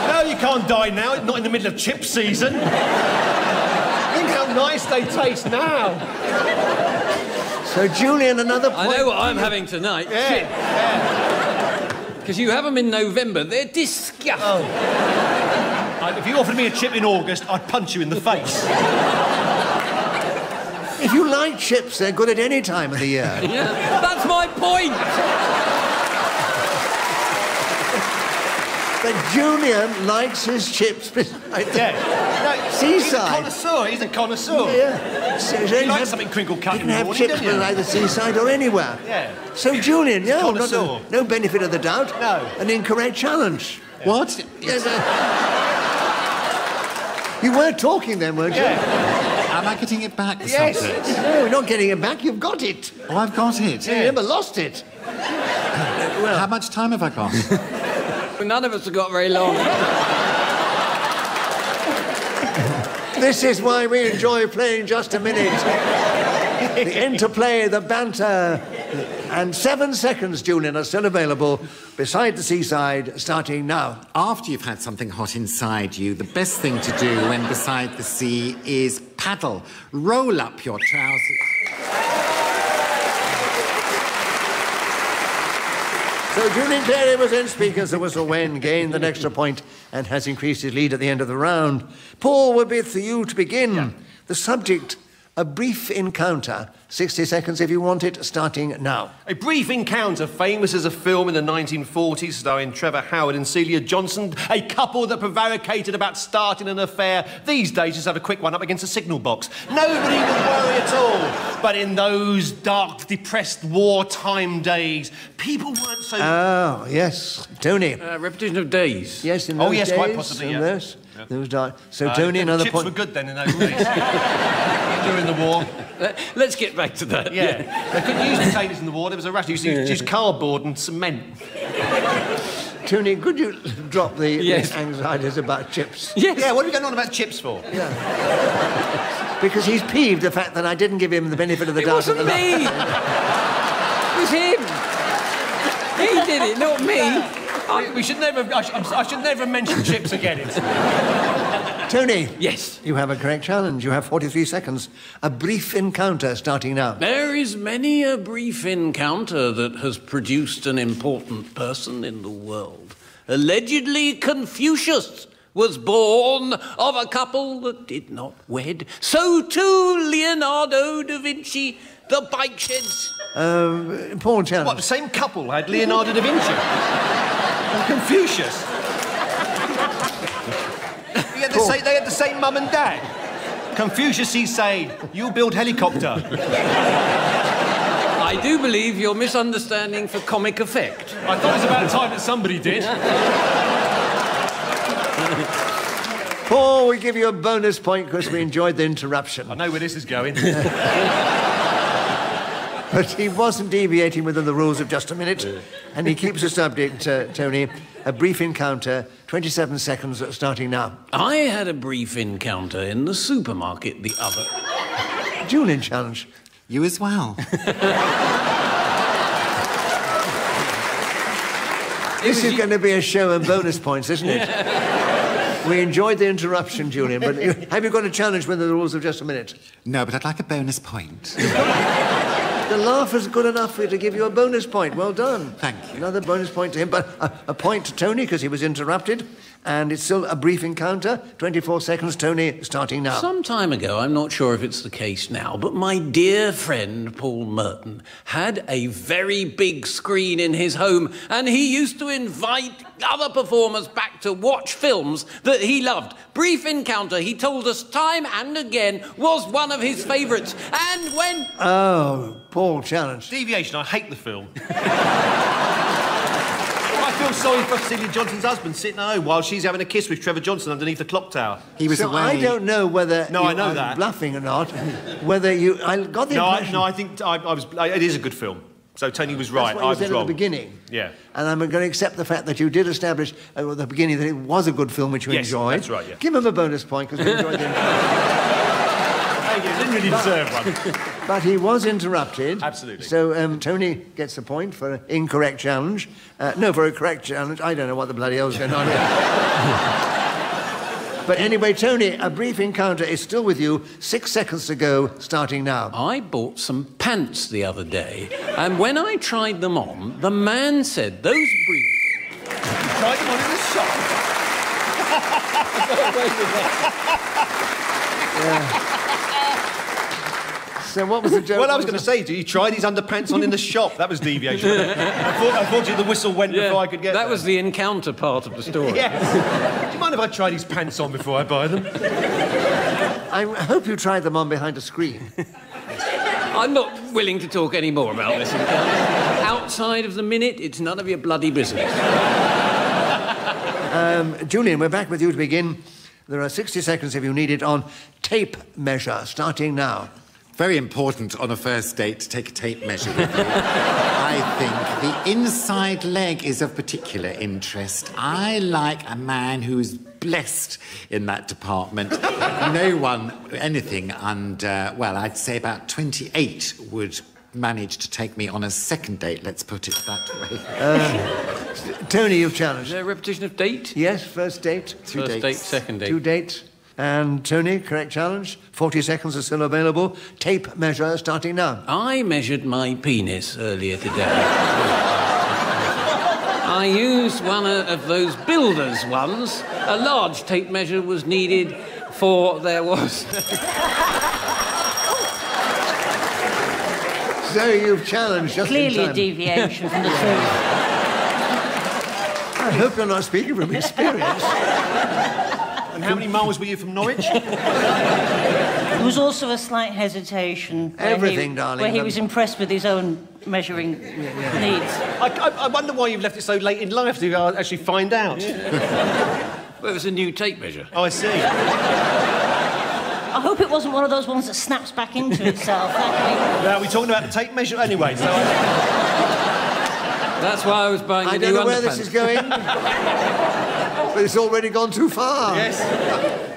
No, you can't die now. It's not in the middle of chip season. Think how nice they taste now. So, Julian, another point... I know what I'm having tonight. Yeah. Because yeah. you have them in November. They're disgusting. Oh. I, if you offered me a chip in August, I'd punch you in the face. If you like chips, they're good at any time of the year. Yeah. That's my point! But Julian likes his chips beside the yeah. no, seaside. He's a connoisseur. He's a connoisseur. Yeah. So you don't like have, something crinkle cut you can have morning, chips beside the seaside or anywhere. Yeah. So, Julian, no, not a, no benefit of the doubt. No. An incorrect challenge. Yeah. What? Yes. A... You were talking then, weren't yeah. you? Am I getting it back? Yes. No, you're not getting it back. You've got it. Oh, I've got it. Yeah. You never lost it. Uh, well. How much time have I got? Well, none of us have got very long. This is why we enjoy playing Just a Minute. The interplay, the banter. And seven seconds, Julian, are still available beside the seaside, starting now. After you've had something hot inside you, the best thing to do when beside the sea is paddle. Roll up your trousers. So Julian Cleary was in speakers, the whistle went, gained an extra point and has increased his lead at the end of the round. Paul, would be for you to begin. Yeah. The subject, a brief encounter. sixty seconds if you want it, starting now. A Brief Encounter, famous as a film in the nineteen forties, starring Trevor Howard and Celia Johnson, a couple that prevaricated about starting an affair. These days, just have a quick one up against a signal box. Nobody would worry at all. But in those dark, depressed wartime days, people weren't so... Oh, yes. Tony. Uh, repetition of days. Yes, in those days. Oh, yes, days, quite possibly, yes. Those, yeah. those dark... So, uh, Tony, another point... Chips were good then in those days. During the war. Let's get back to that. Yeah. yeah. They couldn't use potatoes in the war. There was a rush. You used to use cardboard and cement. Tony, could you drop the, yes. the anxieties about chips? Yes. Yeah, what are we going on about chips for? Yeah. Because he's peeved the fact that I didn't give him the benefit of the doubt. It wasn't me! It was him! He did it, not me. No. I, we should never... I, sh I should never mention chips again. Tony. Yes? You have a correct challenge. You have forty-three seconds. A brief encounter, starting now. There is many a brief encounter that has produced an important person in the world. Allegedly, Confucius was born of a couple that did not wed. So, too, Leonardo da Vinci, the bike sheds. Uh, Paul, challenge. What, the same couple had Leonardo da Vinci? And Confucius? They had, the same, they had the same mum and dad. Confucius he said, you build helicopter. I do believe you're misunderstanding for comic effect. I thought it was about time that somebody did. Paul, we give you a bonus point because we enjoyed the interruption. I know where this is going. But he wasn't deviating within the rules of just a minute. Yeah. And he keeps the subject, uh, Tony. A brief encounter, twenty-seven seconds, starting now. I had a brief encounter in the supermarket the other... Julian challenge. You as well. This is you... going to be a show of bonus points, isn't it? Yeah. We enjoyed the interruption, Julian, but you... have you got a challenge within the rules of just a minute? No, but I'd like a bonus point. The laugh is good enough for you to give you a bonus point. Well done. Thank you. Another bonus point to him, but a, a point to Tony because he was interrupted. And it's still a brief encounter. twenty-four seconds, Tony, starting now. Some time ago, I'm not sure if it's the case now, but my dear friend Paul Merton had a very big screen in his home, and he used to invite other performers back to watch films that he loved. Brief Encounter, he told us time and again, was one of his favourites. And when... Oh, Paul, challenge. Deviation, I hate the film. I feel sorry for Celia Johnson's husband sitting at home while she's having a kiss with Trevor Johnson underneath the clock tower. He was so away. I don't know whether no, you I know that. bluffing or not. Whether you... I got the no, impression... I, no, I think I, I was... I, it is a good film. So Tony was right, I was wrong. That's what you said at the beginning. Yeah. And I'm going to accept the fact that you did establish at the beginning that it was a good film which you yes, enjoyed. Yes, that's right, yeah. Give him a bonus point, because we enjoyed him. Thank you, didn't really deserve one. But he was interrupted. Absolutely. So um, Tony gets the point for an incorrect challenge. Uh, no, for a correct challenge. I don't know what the bloody hell's going on here. But anyway, Tony, a brief encounter is still with you. Six seconds to go, starting now. I bought some pants the other day, and when I tried them on, the man said those briefs... You tried them on in the shop? Yeah. So what was the joke? Well, I was going to say, do you try these underpants on in the shop? That was deviation. Unfortunately, the whistle went yeah, before I could get That there. was the encounter part of the story. Yes. Do you mind if I try these pants on before I buy them? I hope you tried them on behind a screen. I'm not willing to talk any more about this. Outside of the minute, it's none of your bloody business. um, Julian, we're back with you to begin. There are sixty seconds if you need it on tape measure, starting now. Very important on a first date to take a tape measure with you. I think the inside leg is of particular interest. I like a man who's blessed in that department. No one, anything under, well, I'd say about twenty-eight would manage to take me on a second date, let's put it that way. Uh, Tony, you've challenged. Is there a repetition of date? Yes, first date. Two first dates. date, second date. Two dates. And, Tony, correct challenge. forty seconds are still available. Tape measure starting now. I measured my penis earlier today. I used one of those builders ones. A large tape measure was needed for there was... So you've challenged just Clearly in time. a deviation from the truth. I hope you're not speaking from experience. And how many miles were you from Norwich? There was also a slight hesitation. Everything, he, darling. Where he um... was impressed with his own measuring yeah, yeah. needs. I, I, I wonder why you've left it so late in life to actually find out. Yeah. Well, it was a new tape measure. Oh, I see. I hope it wasn't one of those ones that snaps back into itself. Now, we're talking about the tape measure anyway, so... That's why I was buying I a new I don't know where this is going. But it's already gone too far. Yes.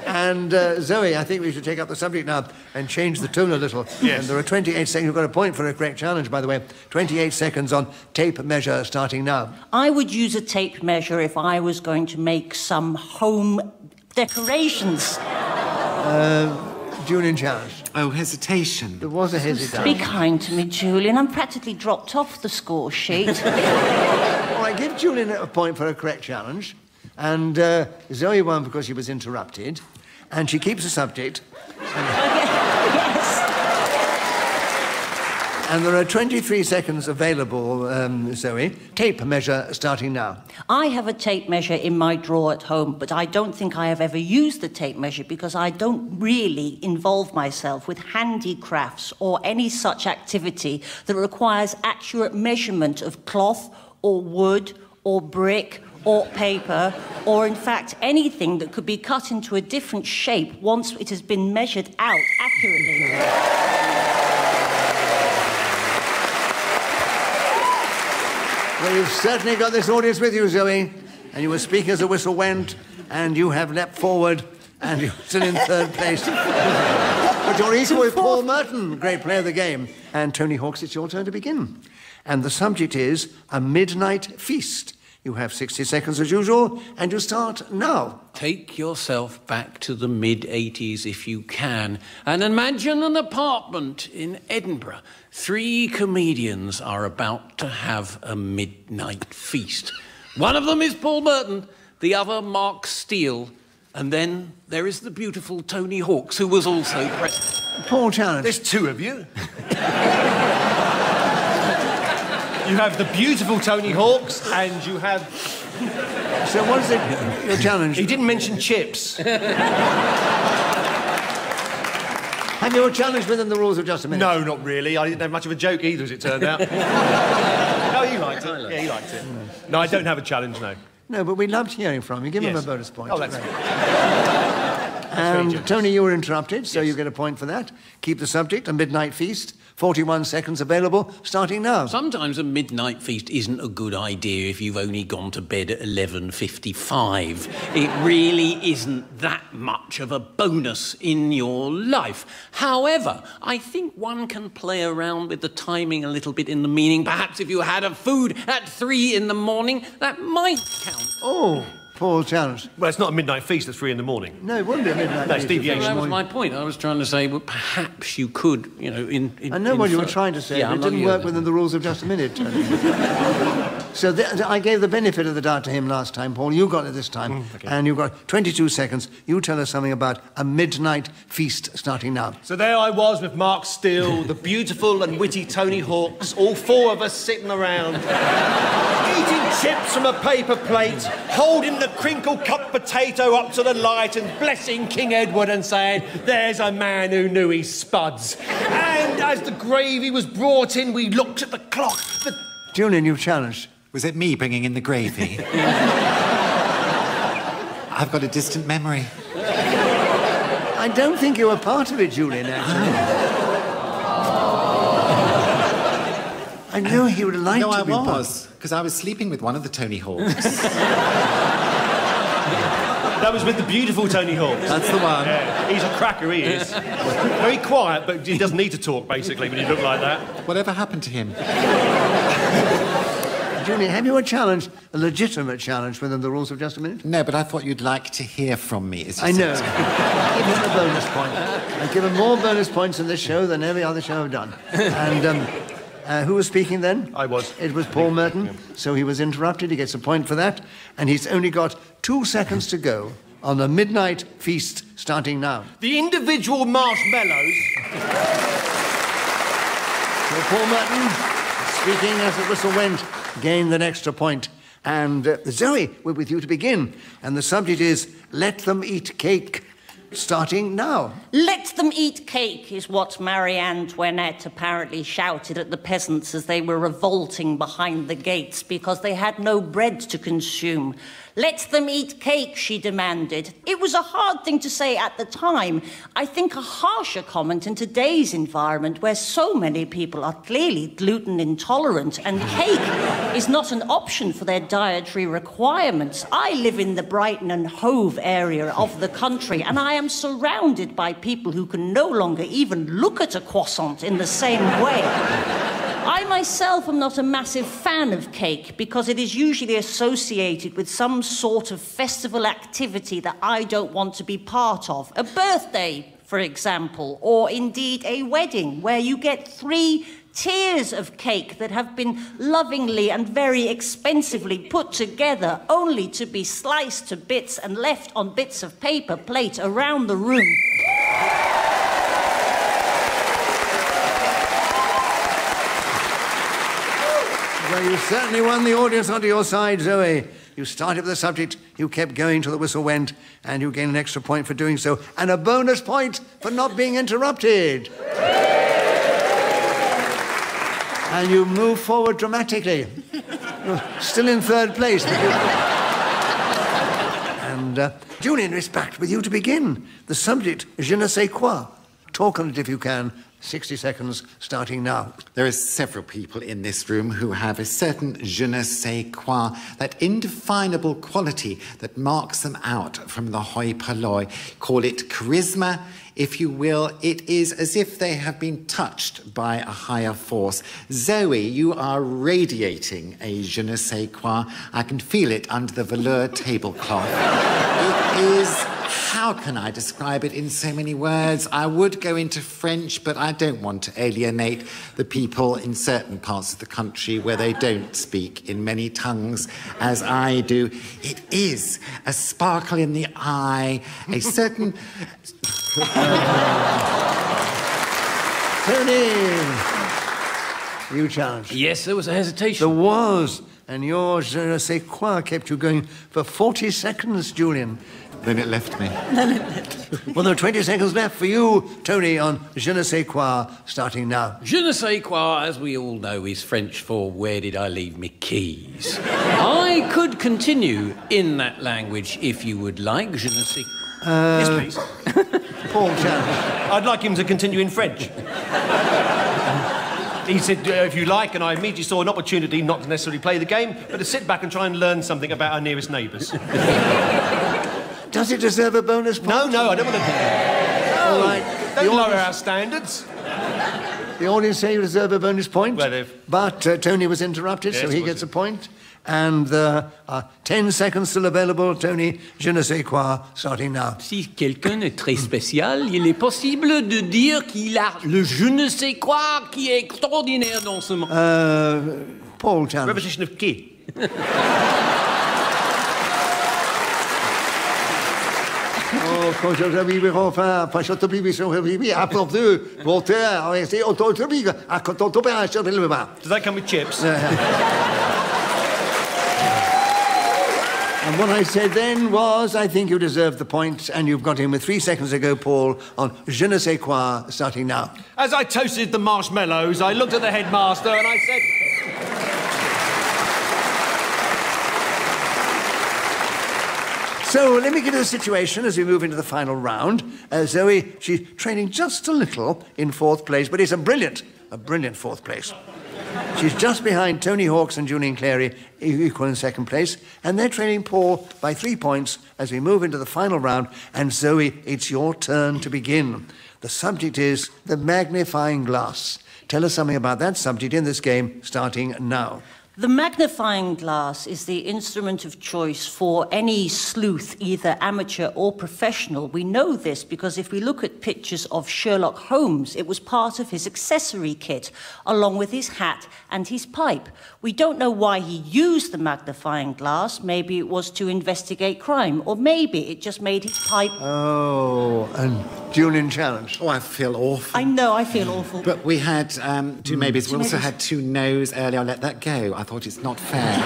And, uh, Zoe, I think we should take up the subject now and change the tone a little. Yes. And there are twenty-eight seconds. You've got a point for a correct challenge, by the way. twenty-eight seconds on tape measure starting now. I would use a tape measure if I was going to make some home decorations. Uh... Julian challenged. Oh, hesitation. There was a hesitation. Be kind to me, Julian. I'm practically dropped off the score sheet. All right, give Julian a point for a correct challenge. And uh, Zoe won because she was interrupted, and she keeps the subject. And... Okay. Yes. and there are twenty-three seconds available, um, Zoe. Tape measure starting now. I have a tape measure in my drawer at home, but I don't think I have ever used the tape measure because I don't really involve myself with handicrafts or any such activity that requires accurate measurement of cloth or wood or brick or paper, or in fact anything that could be cut into a different shape once it has been measured out accurately. Well, you've certainly got this audience with you, Zoe, and you were speaking as the whistle went, and you have leapt forward, and you're still in third place. But you're equal with Paul Merton, great player of the game. And Tony Hawks, it's your turn to begin. And the subject is a midnight feast. You have sixty seconds as usual, and you start now. Take yourself back to the mid eighties if you can, and imagine an apartment in Edinburgh. Three comedians are about to have a midnight feast. One of them is Paul Merton, the other Mark Steele, and then there is the beautiful Tony Hawks, who was also present. Paul Challenge. There's two of you. You have the beautiful Tony Hawks, and you have... So what is it, your challenge? He didn't mention chips. Have you a challenge within the rules of just a minute? No, not really. I didn't have much of a joke either, as it turned out. No, you liked it. Yeah, you liked it. Mm. No, I don't have a challenge, no. No, but we loved hearing from you. Give yes. him a bonus point. Oh, that's right. Good. And, um, Tony, you were interrupted, so yes. you get a point for that. Keep the subject, a midnight feast. forty-one seconds available, starting now. Sometimes a midnight feast isn't a good idea if you've only gone to bed at eleven fifty-five. It really isn't that much of a bonus in your life. However, I think one can play around with the timing a little bit in the meaning. Perhaps if you had a food at three in the morning, that might count. Oh. Paul Challenge. Well, it's not a midnight feast at three in the morning. No, it wouldn't be a midnight no, feast. No, deviation. Well, that was my point. I was trying to say, well, perhaps you could, you know... In, in, I know what you were trying to say, yeah, but I'm it didn't work that, within no. the rules of just a minute. So the, I gave the benefit of the doubt to him last time, Paul. You got it this time. Mm, okay. And you've got twenty-two seconds. You tell us something about a midnight feast starting now. So there I was with Mark Steele, the beautiful and witty Tony Hawks, all four of us sitting around, eating chips from a paper plate, holding the crinkle cut potato up to the light and blessing King Edward and saying, there's a man who knew his spuds. And as the gravy was brought in, we looked at the clock. The... Julian, you've challenged. Was it me bringing in the gravy? I've got a distant memory. I don't think you were part of it, Julian, actually. Oh. I know um, he would like no, to I be No, I was, because I was sleeping with one of the Tony Hawks. That was with the beautiful Tony Hawks. That's the one. Yeah. He's a cracker, he is. Very quiet, but he doesn't need to talk, basically, when you look like that. Whatever happened to him? Julian, have you a challenge, a legitimate challenge within the rules of just a minute? No, but I thought you'd like to hear from me, as you I said. know. Give him a bonus point. I've given more bonus points in this show than every other show I've done. And um, uh, who was speaking then? I was. It was Paul Merton, yeah. So he was interrupted. He gets a point for that. And he's only got two seconds to go on the midnight feast starting now. The individual marshmallows. So Paul Merton, speaking as the whistle went, gained an extra point. And uh, Zoe, we're with you to begin. And the subject is, let them eat cake, starting now. Let them eat cake is what Marie Antoinette apparently shouted at the peasants as they were revolting behind the gates because they had no bread to consume. Let them eat cake, she demanded. It was a hard thing to say at the time. I think a harsher comment in today's environment where so many people are clearly gluten intolerant and cake is not an option for their dietary requirements. I live in the Brighton and Hove area of the country and I am surrounded by people who can no longer even look at a croissant in the same way. I myself am not a massive fan of cake because it is usually associated with some sort of festival activity that I don't want to be part of. A birthday, for example, or indeed a wedding where you get three tiers of cake that have been lovingly and very expensively put together only to be sliced to bits and left on bits of paper plate around the room. you certainly won the audience onto your side, Zoe. You started with the subject, you kept going till the whistle went, and you gained an extra point for doing so, and a bonus point for not being interrupted. And you move forward dramatically. You're still in third place. But you... And uh, Julian, it's back with you to begin. The subject, je ne sais quoi. Talk on it if you can. sixty seconds, starting now. There are several people in this room who have a certain je ne sais quoi, that indefinable quality that marks them out from the hoi polloi. Call it charisma, if you will. It is as if they have been touched by a higher force. Zoe, you are radiating a je ne sais quoi. I can feel it under the velour tablecloth. It is... How can I describe it in so many words? I would go into French, but I don't want to alienate the people in certain parts of the country where they don't speak in many tongues as I do. It is a sparkle in the eye, a certain... Tony, you challenged. Yes, there was a hesitation. There was, and your je ne sais quoi kept you going for forty seconds, Julian. Then it left me. Then it left me. Well, there are twenty seconds left for you, Tony, on je ne sais quoi, starting now. Je ne sais quoi, as we all know, is French for where did I leave my keys? I could continue in that language if you would like, je ne sais... Uh, yes, please. Paul Chan. I'd like him to continue in French. He said, uh, if you like, and I immediately saw an opportunity not to necessarily play the game, but to sit back and try and learn something about our nearest neighbours. Does it deserve a bonus point? No, no, I don't want to... No. All right. Don't lower our standards. The audience say you deserve a bonus point. Well, they've... But uh, Tony was interrupted, yes, so he gets it. a point. And there uh, are ten seconds still available, Tony. Je ne sais quoi, starting now. Si quelqu'un est très spécial, il est possible de dire qu'il a le je ne sais quoi qui est extraordinaire dans ce monde. Uh, Paul Chan. Repetition of qui? Does that come with chips? And what I said then was, I think you deserve the point, and you've got him with three seconds ago, Paul, on je ne sais quoi, starting now. As I toasted the marshmallows, I looked at the headmaster and I said... So let me give you the situation as we move into the final round. Uh, Zoe, she's trailing just a little in fourth place, but it's a brilliant, a brilliant fourth place. She's just behind Tony Hawkes and Julian Clary, equal in second place, and they're trailing Paul by three points as we move into the final round. And Zoe, it's your turn to begin. The subject is the magnifying glass. Tell us something about that subject in this game, starting now. The magnifying glass is the instrument of choice for any sleuth, either amateur or professional. We know this because if we look at pictures of Sherlock Holmes, it was part of his accessory kit, along with his hat and his pipe. We don't know why he used the magnifying glass. Maybe it was to investigate crime, or maybe it just made his pipe... Oh, and Julian challenged. Oh, I feel awful. I know, I feel awful. But we had um, two maybes. We also had two no's earlier. I let that go. I thought it's not fair.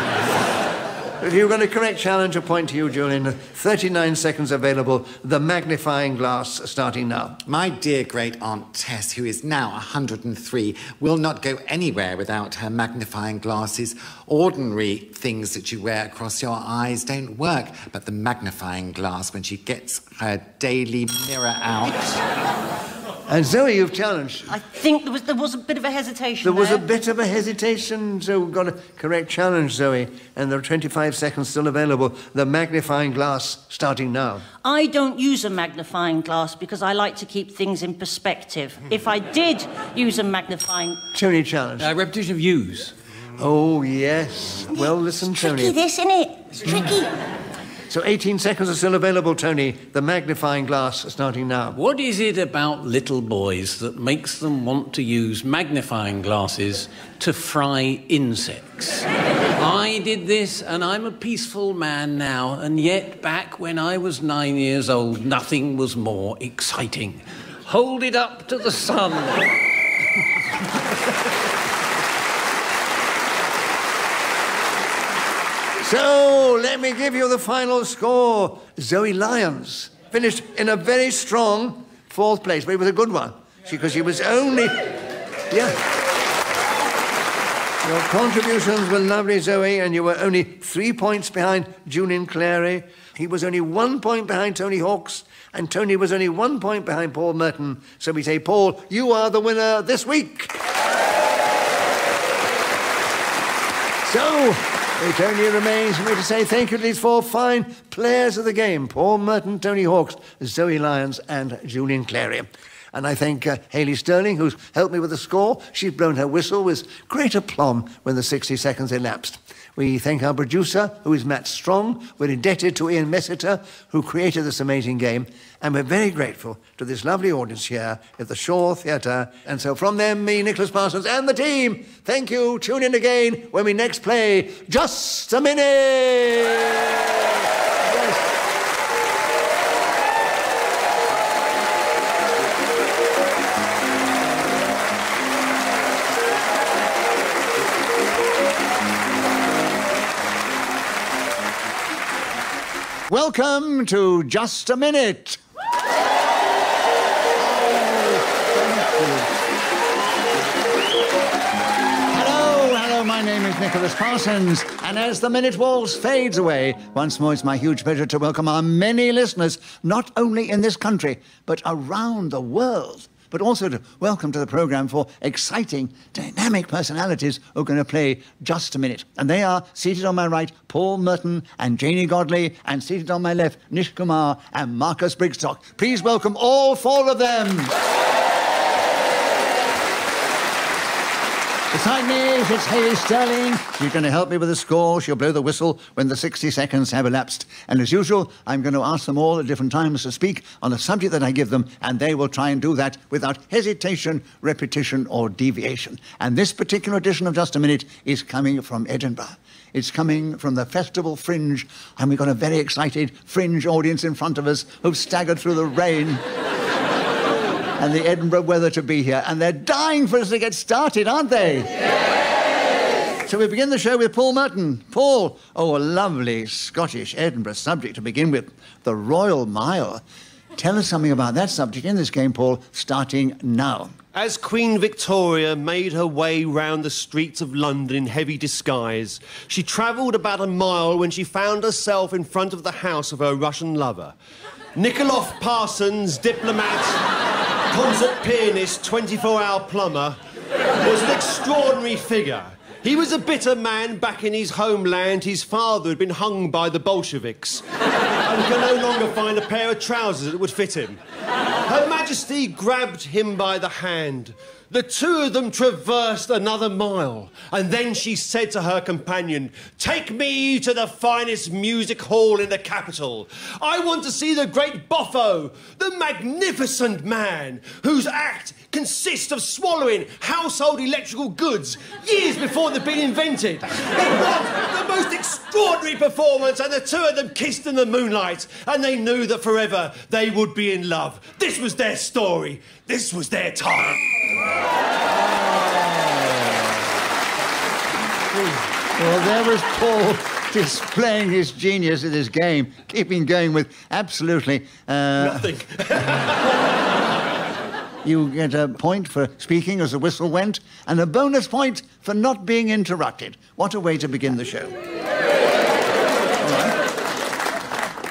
If you're going to correct challenge, a point to you, Julian. thirty-nine seconds available. The magnifying glass, starting now. My dear great-aunt Tess, who is now one hundred and three, will not go anywhere without her magnifying glasses. Ordinary things that you wear across your eyes don't work, but the magnifying glass when she gets her daily mirror out... And Zoe, you've challenged. I think there was, there was a bit of a hesitation there. There was a bit of a hesitation, so we've got a correct challenge, Zoe. And there are twenty-five seconds still available. The magnifying glass, starting now. I don't use a magnifying glass because I like to keep things in perspective. If I did use a magnifying... Tony challenged. Uh, repetition of use. Oh, yes. Well, listen, Tony. It's tricky, this, isn't it? It's tricky. So eighteen seconds are still available, Tony. The magnifying glass, starting now. What is it about little boys that makes them want to use magnifying glasses to fry insects? I did this, and I'm a peaceful man now, and yet back when I was nine years old, nothing was more exciting. Hold it up to the sun. So let me give you the final score. Zoe Lyons finished in a very strong fourth place, but it was a good one because she was only... Yeah. Your contributions were lovely, Zoe, and you were only three points behind Julian Clary. He was only one point behind Tony Hawkes, and Tony was only one point behind Paul Merton. So we say, Paul, you are the winner this week. So, it only remains for me to say thank you to these four fine players of the game, Paul Merton, Tony Hawkes, Zoe Lyons and Julian Clary. And I thank uh, Hayley Sterling, who's helped me with the score. She's blown her whistle with great aplomb when the sixty seconds elapsed. We thank our producer, who is Matt Strong. We're indebted to Ian Messiter, who created this amazing game. And we're very grateful to this lovely audience here at the Shaw Theatre. And so from them, me, Nicholas Parsons, and the team, thank you. Tune in again when we next play Just a Minute! Yes. Welcome to Just a Minute. Hello, hello, my name is Nicholas Parsons, and as the Minute Waltz fades away, once more it's my huge pleasure to welcome our many listeners, not only in this country, but around the world. But also to welcome to the programme for exciting, dynamic personalities who are going to play Just a Minute. And they are, seated on my right, Paul Merton and Janie Godley, and seated on my left, Nish Kumar and Marcus Brigstock. Please welcome all four of them. Beside me is Hayley Sterling. She's going to help me with the score. She'll blow the whistle when the sixty seconds have elapsed. And as usual, I'm going to ask them all at different times to speak on a subject that I give them, and they will try and do that without hesitation, repetition, or deviation. And this particular edition of Just a Minute is coming from Edinburgh. It's coming from the Festival Fringe, and we've got a very excited Fringe audience in front of us who've staggered through the rain and the Edinburgh weather to be here, and they're dying for us to get started, aren't they? Yes! So we begin the show with Paul Merton. Paul, oh, a lovely Scottish Edinburgh subject to begin with, the Royal Mile. Tell us something about that subject in this game, Paul, starting now. As Queen Victoria made her way round the streets of London in heavy disguise, she travelled about a mile when she found herself in front of the house of her Russian lover. Nikoloff Parsons, diplomat... concert pianist, twenty-four hour plumber, was an extraordinary figure. He was a bitter man back in his homeland. His father had been hung by the Bolsheviks and could no longer find a pair of trousers that would fit him. Her Majesty grabbed him by the hand. The two of them traversed another mile, and then she said to her companion, "Take me to the finest music hall in the capital. I want to see the great Boffo, the magnificent man, whose act consists of swallowing household electrical goods years before they've been invented. It was the most extraordinary performance, and the two of them kissed in the moonlight, and they knew that forever they would be in love. This was their story. This was their time." Well, there was Paul displaying his genius in this game, keeping going with absolutely... Uh... nothing. You get a point for speaking as the whistle went, and a bonus point for not being interrupted. What a way to begin the show. Right.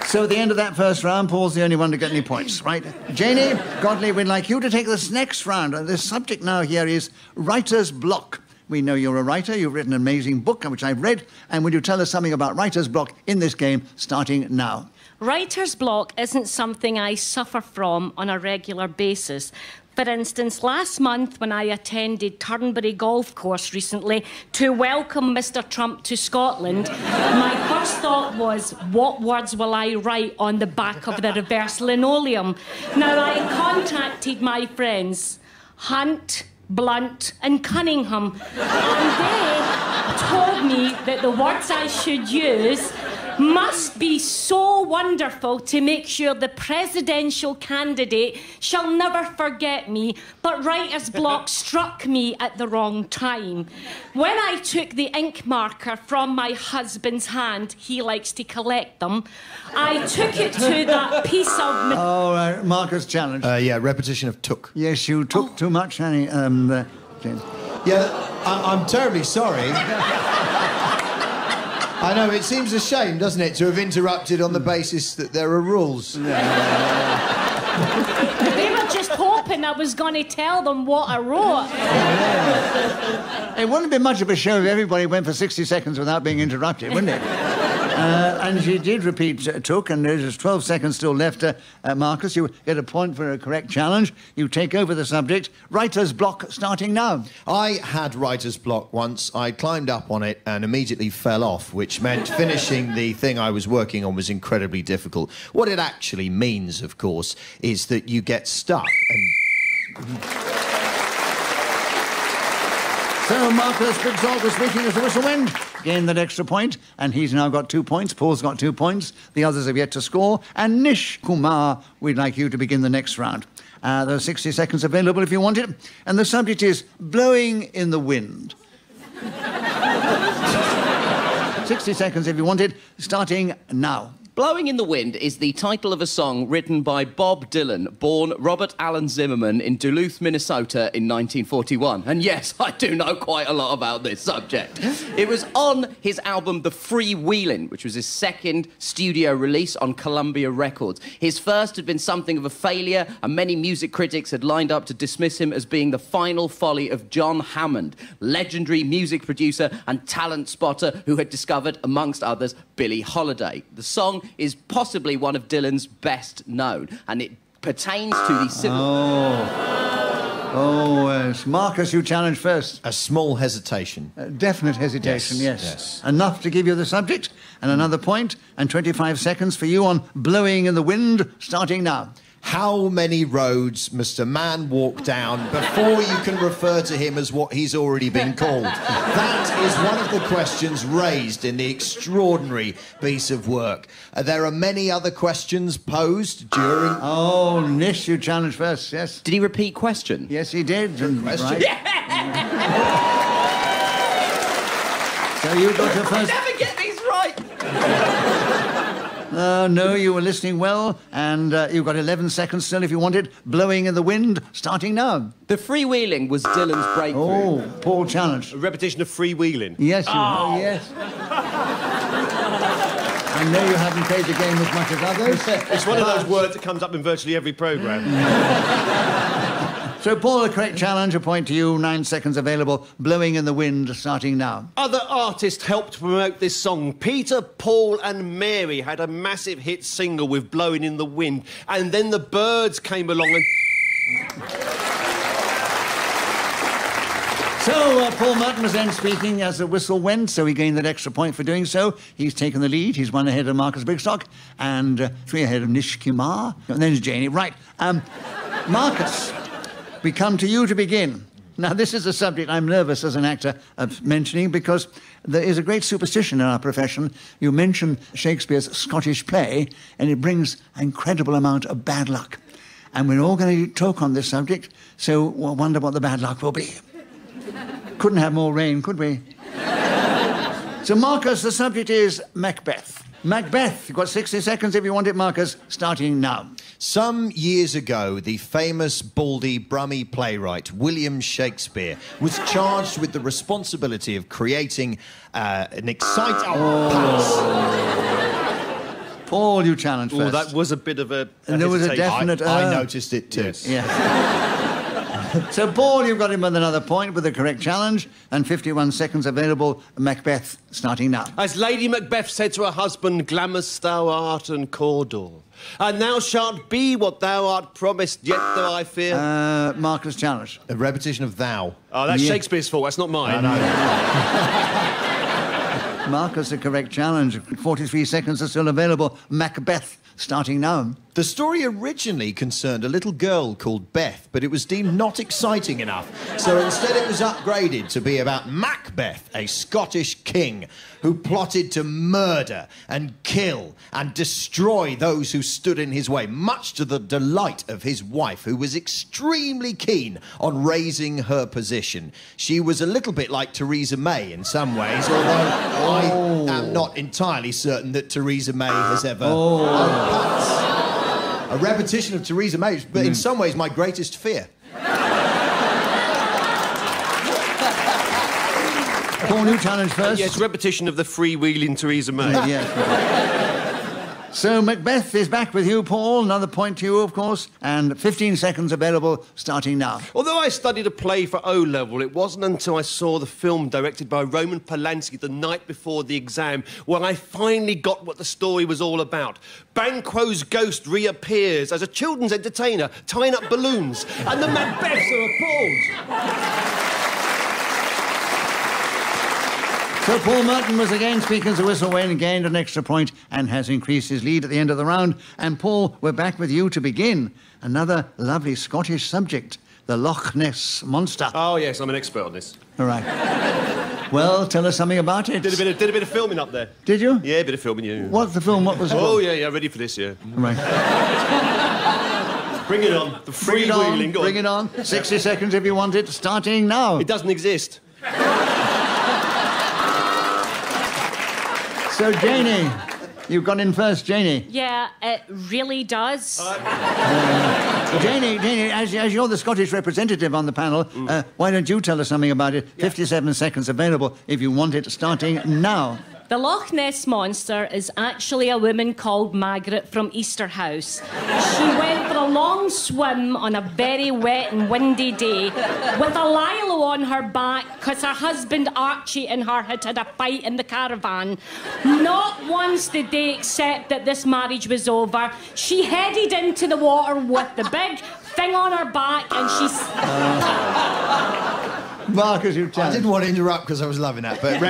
So at the end of that first round, Paul's the only one to get any points, right? Janie Godley, we'd like you to take this next round. The subject now here is writer's block. We know you're a writer. You've written an amazing book, which I've read. And would you tell us something about writer's block in this game, starting now? Writer's block isn't something I suffer from on a regular basis. For instance, last month when I attended Turnberry Golf Course recently to welcome Mister Trump to Scotland, my first thought was, what words will I write on the back of the reverse linoleum? Now, I contacted my friends, Hunt, Blunt and Cunningham, and they told me that the words I should use must be so wonderful to make sure the presidential candidate shall never forget me, but writer's block struck me at the wrong time. When I took the ink marker from my husband's hand, he likes to collect them, I took it to that piece of... Oh, uh, marker's challenge. Uh, yeah, repetition of took. Yes, you took oh. too much, Annie. Um, uh, James. Yeah, I I'm terribly sorry. I know, it seems a shame, doesn't it, to have interrupted on the basis that there are rules. Yeah. They were just hoping I was going to tell them what I wrote. Yeah. It wouldn't be much of a show if everybody went for sixty seconds without being interrupted, wouldn't it? uh, and she did repeat uh, took, and there's twelve seconds still left. Uh, uh, Marcus, you get a point for a correct challenge. You take over the subject. Writer's block starting now. I had writer's block once. I climbed up on it and immediately fell off, which meant finishing the thing I was working on was incredibly difficult. What it actually means, of course, is that you get stuck and... So Marcus Briggs was speaking as the whistle went, gained that extra point, and he's now got two points. Paul's got two points. The others have yet to score. And Nish Kumar, we'd like you to begin the next round. Uh, there are sixty seconds available if you want it. And the subject is blowing in the wind. sixty seconds if you want it, starting now. Blowing in the Wind is the title of a song written by Bob Dylan, born Robert Allen Zimmerman in Duluth, Minnesota in nineteen forty-one. And yes, I do know quite a lot about this subject. It was on his album The Free Wheelin', which was his second studio release on Columbia Records. His first had been something of a failure, and many music critics had lined up to dismiss him as being the final folly of John Hammond, legendary music producer and talent spotter who had discovered, amongst others, Billie Holiday. The song is possibly one of Dylan's best known, and it pertains to the civil... Oh, oh yes. Marcus, you challenge first. A small hesitation. A definite hesitation, yes. Yes. Yes. Enough to give you the subject, and another point, and twenty-five seconds for you on Blowing in the Wind, starting now. How many roads must a man walk down before you can refer to him as what he's already been called? That is one of the questions raised in the extraordinary piece of work. Uh, there are many other questions posed during... Oh, Nish, you challenge first, yes. Did he repeat question? Yes, he did. Good question. Right. Yeah. So you got your first... I never get these right! Uh, no, you were listening well, and uh, you've got eleven seconds still if you want it. Blowing in the Wind, starting now. The freewheeling was Dylan's breakthrough. Oh, Paul challenged. A repetition of freewheeling. Yes, you oh. yes. I know you haven't played the game as much as others. It's one of those words that comes up in virtually every programme. So, Paul, a correct challenge, a point to you, nine seconds available, Blowing in the Wind, starting now. Other artists helped promote this song. Peter, Paul and Mary had a massive hit single with Blowing in the Wind, and then the Birds came along and... So, uh, Paul Martin was then speaking as the whistle went, so he gained that extra point for doing so. He's taken the lead. He's one ahead of Marcus Brigstock and uh, three ahead of Nish Kumar. And then it's Janie. Right. Um, Marcus... We come to you to begin. Now, this is a subject I'm nervous as an actor of mentioning because there is a great superstition in our profession. You mention Shakespeare's Scottish play and it brings an incredible amount of bad luck. And we're all going to talk on this subject, so we'll wonder what the bad luck will be. Couldn't have more rain, could we? So, Marcus, the subject is Macbeth. Macbeth. You've got sixty seconds if you want it, Marcus, starting now. Some years ago, the famous baldy, brummy playwright William Shakespeare was charged with the responsibility of creating uh, an exciting... Oh. Pass. Paul, you challenge first. Oh, that was a bit of a... And there was a definite... I, uh... I noticed it too. Yes. Yes. So, Paul, you've got him with another point with the correct challenge, and fifty-one seconds available, Macbeth, starting now. As Lady Macbeth said to her husband, "Glamorous thou art and Cawdor. And thou shalt be what thou art promised, yet though I fear..." Uh, Marcus challenge. A repetition of thou. Oh, that's yeah. Shakespeare's fault, that's not mine. No, no. Marcus, the correct challenge. forty-three seconds are still available. Macbeth, starting now. The story originally concerned a little girl called Beth, but it was deemed not exciting enough, so instead it was upgraded to be about Macbeth, a Scottish king who plotted to murder and kill and destroy those who stood in his way, much to the delight of his wife, who was extremely keen on raising her position. She was a little bit like Theresa May in some ways, although oh. I am not entirely certain that Theresa May has ever... Oh. A repetition of Theresa May, but mm. in some ways my greatest fear. Paul, new challenge first. Uh, yes, repetition of the freewheeling Theresa May. Mm, yes. So Macbeth is back with you, Paul. Another point to you, of course, and fifteen seconds available starting now. Although I studied a play for O level, it wasn't until I saw the film directed by Roman Polanski the night before the exam when I finally got what the story was all about. Banquo's ghost reappears as a children's entertainer tying up balloons, and the Macbeths are appalled. So Paul Merton was again speaking as a whistle when he gained an extra point and has increased his lead at the end of the round. And Paul, we're back with you to begin. Another lovely Scottish subject, the Loch Ness Monster. Oh, yes, I'm an expert on this. All right. Well, tell us something about it. Did a bit of, did a bit of filming up there. Did you? Yeah, a bit of filming, yeah. What's the film? What was it? Oh, yeah, yeah, ready for this, yeah. Right. Bring it on. The freewheeling. Bring it on. sixty seconds if you want it, starting now. It doesn't exist. So, Janie, you've gone in first, Janie. Yeah, it really does. Uh, uh, Janie, Janie, as, as you're the Scottish representative on the panel, mm. uh, why don't you tell us something about it? Yeah. fifty-seven seconds available if you want it, starting now. The Loch Ness Monster is actually a woman called Margaret from Easterhouse. She went for a long swim on a very wet and windy day with a lilo on her back because her husband Archie and her had had a fight in the caravan. Not once did they accept that this marriage was over. She headed into the water with the big thing on her back and she's... Uh. Marcus, you I didn't want to interrupt because I was loving that, but re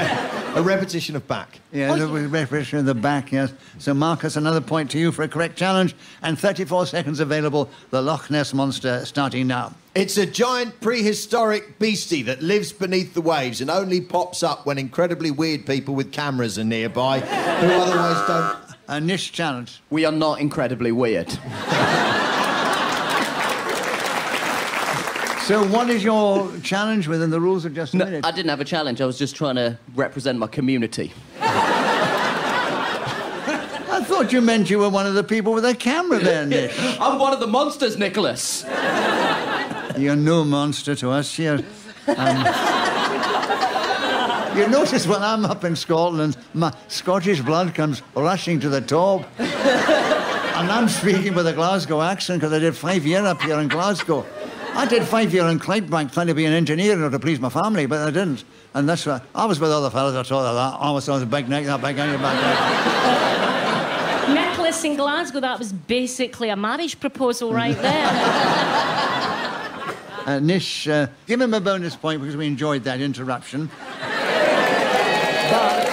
a repetition of back. Yeah, oh, a repetition of the back, yes. So, Marcus, another point to you for a correct challenge, and thirty-four seconds available, the Loch Ness Monster, starting now. It's a giant prehistoric beastie that lives beneath the waves and only pops up when incredibly weird people with cameras are nearby who otherwise don't... A niche challenge. We are not incredibly weird. So what is your challenge within the rules of just a no, minute? I didn't have a challenge. I was just trying to represent my community. I thought you meant you were one of the people with a camera there, Nick. I'm one of the monsters, Nicholas. You're no monster to us. You're, um... you notice when I'm up in Scotland, my Scottish blood comes rushing to the top. And I'm speaking with a Glasgow accent because I did five years up here in Glasgow. I did five years in Clydebank trying to be an engineer or to please my family, but I didn't. And that's why I was with other fellas, I saw that. I was on the big neck, that big neck, that big neck. Nicholas in Glasgow, that was basically a marriage proposal right there. uh, Nish, uh, give him a bonus point because we enjoyed that interruption. But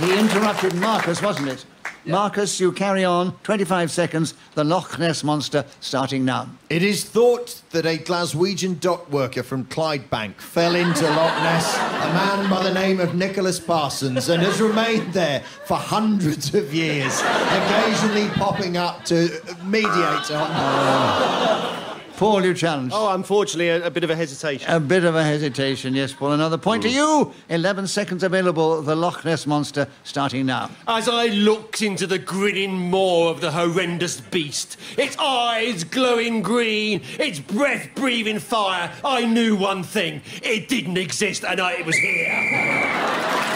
he interrupted Marcus, wasn't it? Yeah. Marcus, you carry on. twenty-five seconds. The Loch Ness Monster, starting now. It is thought that a Glaswegian dock worker from Clydebank fell into Loch Ness, a man by the name of Nicholas Parsons, and has remained there for hundreds of years, occasionally popping up to mediate on... Oh. Paul, you challenge. Oh, unfortunately, a, a bit of a hesitation. A bit of a hesitation, yes, Paul. Another point mm. to you. eleven seconds available, the Loch Ness Monster, starting now. As I looked into the grinning maw of the horrendous beast, its eyes glowing green, its breath breathing fire, I knew one thing. It didn't exist, and I, it was here.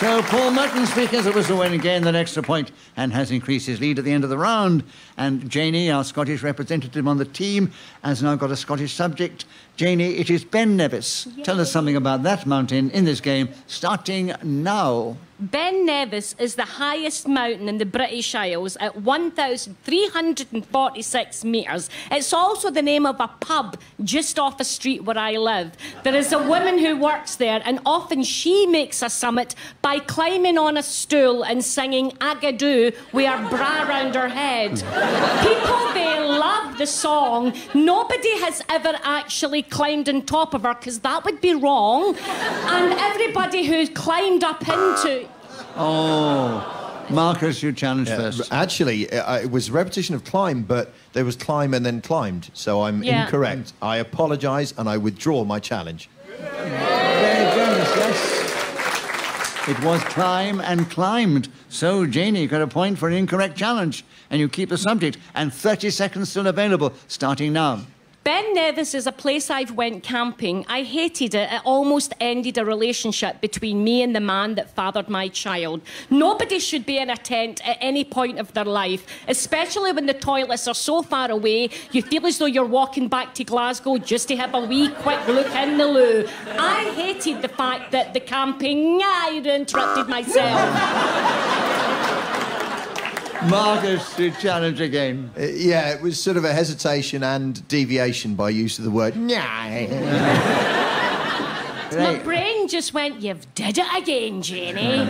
So Paul Merton speaking as a whistle when he gained an extra point and has increased his lead at the end of the round. And Janie, our Scottish representative on the team, has now got a Scottish subject Janie, it is Ben Nevis. Yay. Tell us something about that mountain in this game, starting now. Ben Nevis is the highest mountain in the British Isles at one thousand three hundred forty-six metres. It's also the name of a pub just off a street where I live. There is a woman who works there, and often she makes a summit by climbing on a stool and singing Agadoo with her bra round her head. People there love the song. Nobody has ever actually climbed on top of her, because that would be wrong. And everybody who climbed up into... Oh, Marcus, you challenged yeah, first. Actually, it was repetition of climb, but there was climb and then climbed, so I'm yeah. incorrect. I apologise and I withdraw my challenge. There it goes, yes. It was climb and climbed, so Janie got a point for an incorrect challenge, and you keep the subject, and thirty seconds still available, starting now. Ben Nevis is a place I've went camping. I hated it. It almost ended a relationship between me and the man that fathered my child. Nobody should be in a tent at any point of their life, especially when the toilets are so far away, you feel as though you're walking back to Glasgow just to have a wee quick look in the loo. I hated the fact that the camping... I interrupted myself. Marcus, to challenge again. Uh, yeah, it was sort of a hesitation and deviation by use of the word nah. My brain just went, you've did it again, Janie.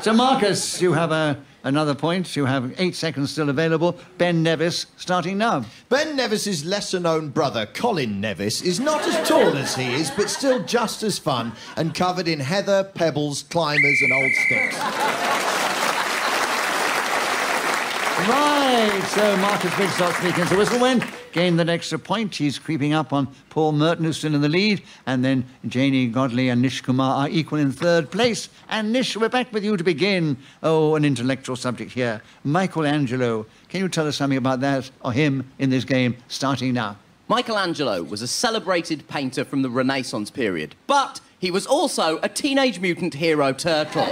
So, Marcus, you have a, another point. You have eight seconds still available. Ben Nevis, starting now. Ben Nevis's lesser-known brother, Colin Nevis, is not as tall as he is, but still just as fun and covered in heather, pebbles, climbers and old sticks. Right, so Marcus Bigstock speaking to Whistlewind gained the extra point. He's creeping up on Paul Merton, who's still in the lead. And then Janie Godley and Nish Kumar are equal in third place. And Nish, we're back with you to begin. Oh, an intellectual subject here. Michelangelo. Can you tell us something about that or him in this game, starting now? Michelangelo was a celebrated painter from the Renaissance period, but he was also a Teenage Mutant Hero Turtle.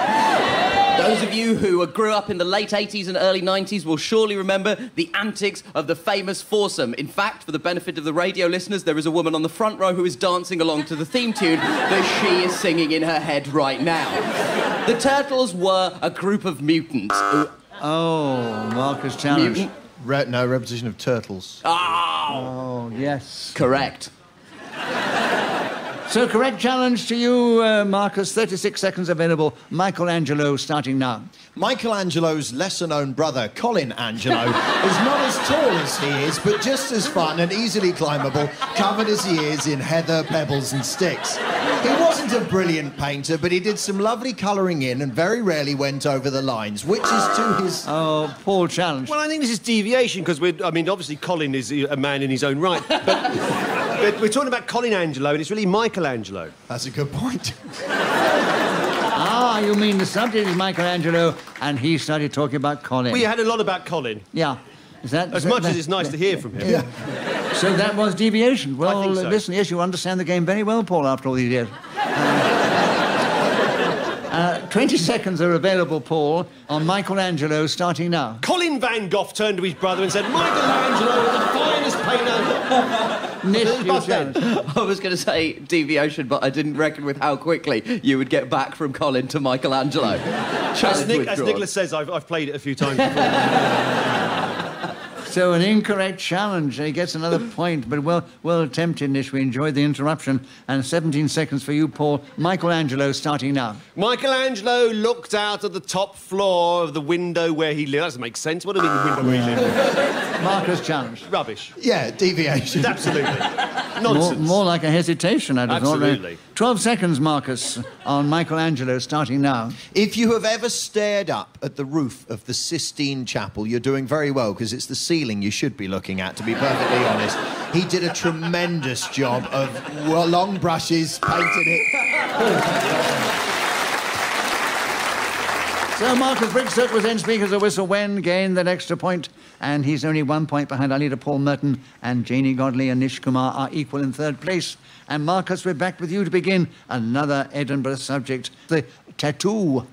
Those of you who grew up in the late eighties and early nineties will surely remember the antics of the famous foursome. In fact, for the benefit of the radio listeners, there is a woman on the front row who is dancing along to the theme tune that she is singing in her head right now. The Turtles were a group of mutants. Who... Oh, Marcus challenge. Mutant... Re no, repetition of turtles. Oh! Oh, yes. Correct. So, correct challenge to you, uh, Marcus. thirty-six seconds available. Michelangelo, starting now. Michelangelo's lesser-known brother, Colin Angelo, is not as tall as he is, but just as fun and easily climbable, covered as he is in heather, pebbles and sticks. He wasn't a brilliant painter, but he did some lovely colouring in and very rarely went over the lines, which is to his... Oh, Paul challenge. Well, I think this is deviation, because we're... I mean, obviously, Colin is a man in his own right, but... But we're talking about Colin Angelo, and it's really Michelangelo. That's a good point. Ah, you mean the subject is Michelangelo, and he started talking about Colin. We had a lot about Colin. Yeah. Is that, as that, much that, as it's nice that, to hear from him. Yeah. Yeah. So that was deviation. Well, I think so. Listen, yes, you understand the game very well, Paul, after all these years. Uh, twenty seconds are available, Paul, on Michelangelo, starting now. Colin Van Gogh turned to his brother and said, Michelangelo is the finest painter... I was going to say deviation, but I didn't reckon with how quickly you would get back from Colin to Michelangelo. As, Nick, as Nicholas says, I've, I've played it a few times before. So an incorrect challenge. He gets another point, but well, well attempted, Nish. We enjoyed the interruption. And seventeen seconds for you, Paul. Michelangelo, starting now. Michelangelo looked out at the top floor of the window where he lived. That doesn't make sense. What do you mean the window where he lived? Marcus challenge. Rubbish. Yeah, deviation. Absolutely. Nonsense. More, more like a hesitation, I don't know. Absolutely. twelve seconds, Marcus, on Michelangelo, starting now. If you have ever stared up at the roof of the Sistine Chapel, you're doing very well, because it's the ceiling you should be looking at, to be perfectly honest. He did a tremendous job of well, long brushes, painted it. So Marcus Brigstock was then speaker of Whistlewind, gained that extra point, and he's only one point behind our leader, Paul Merton, and Janie Godley and Nish Kumar are equal in third place. And Marcus, we're back with you to begin another Edinburgh subject, the tattoo.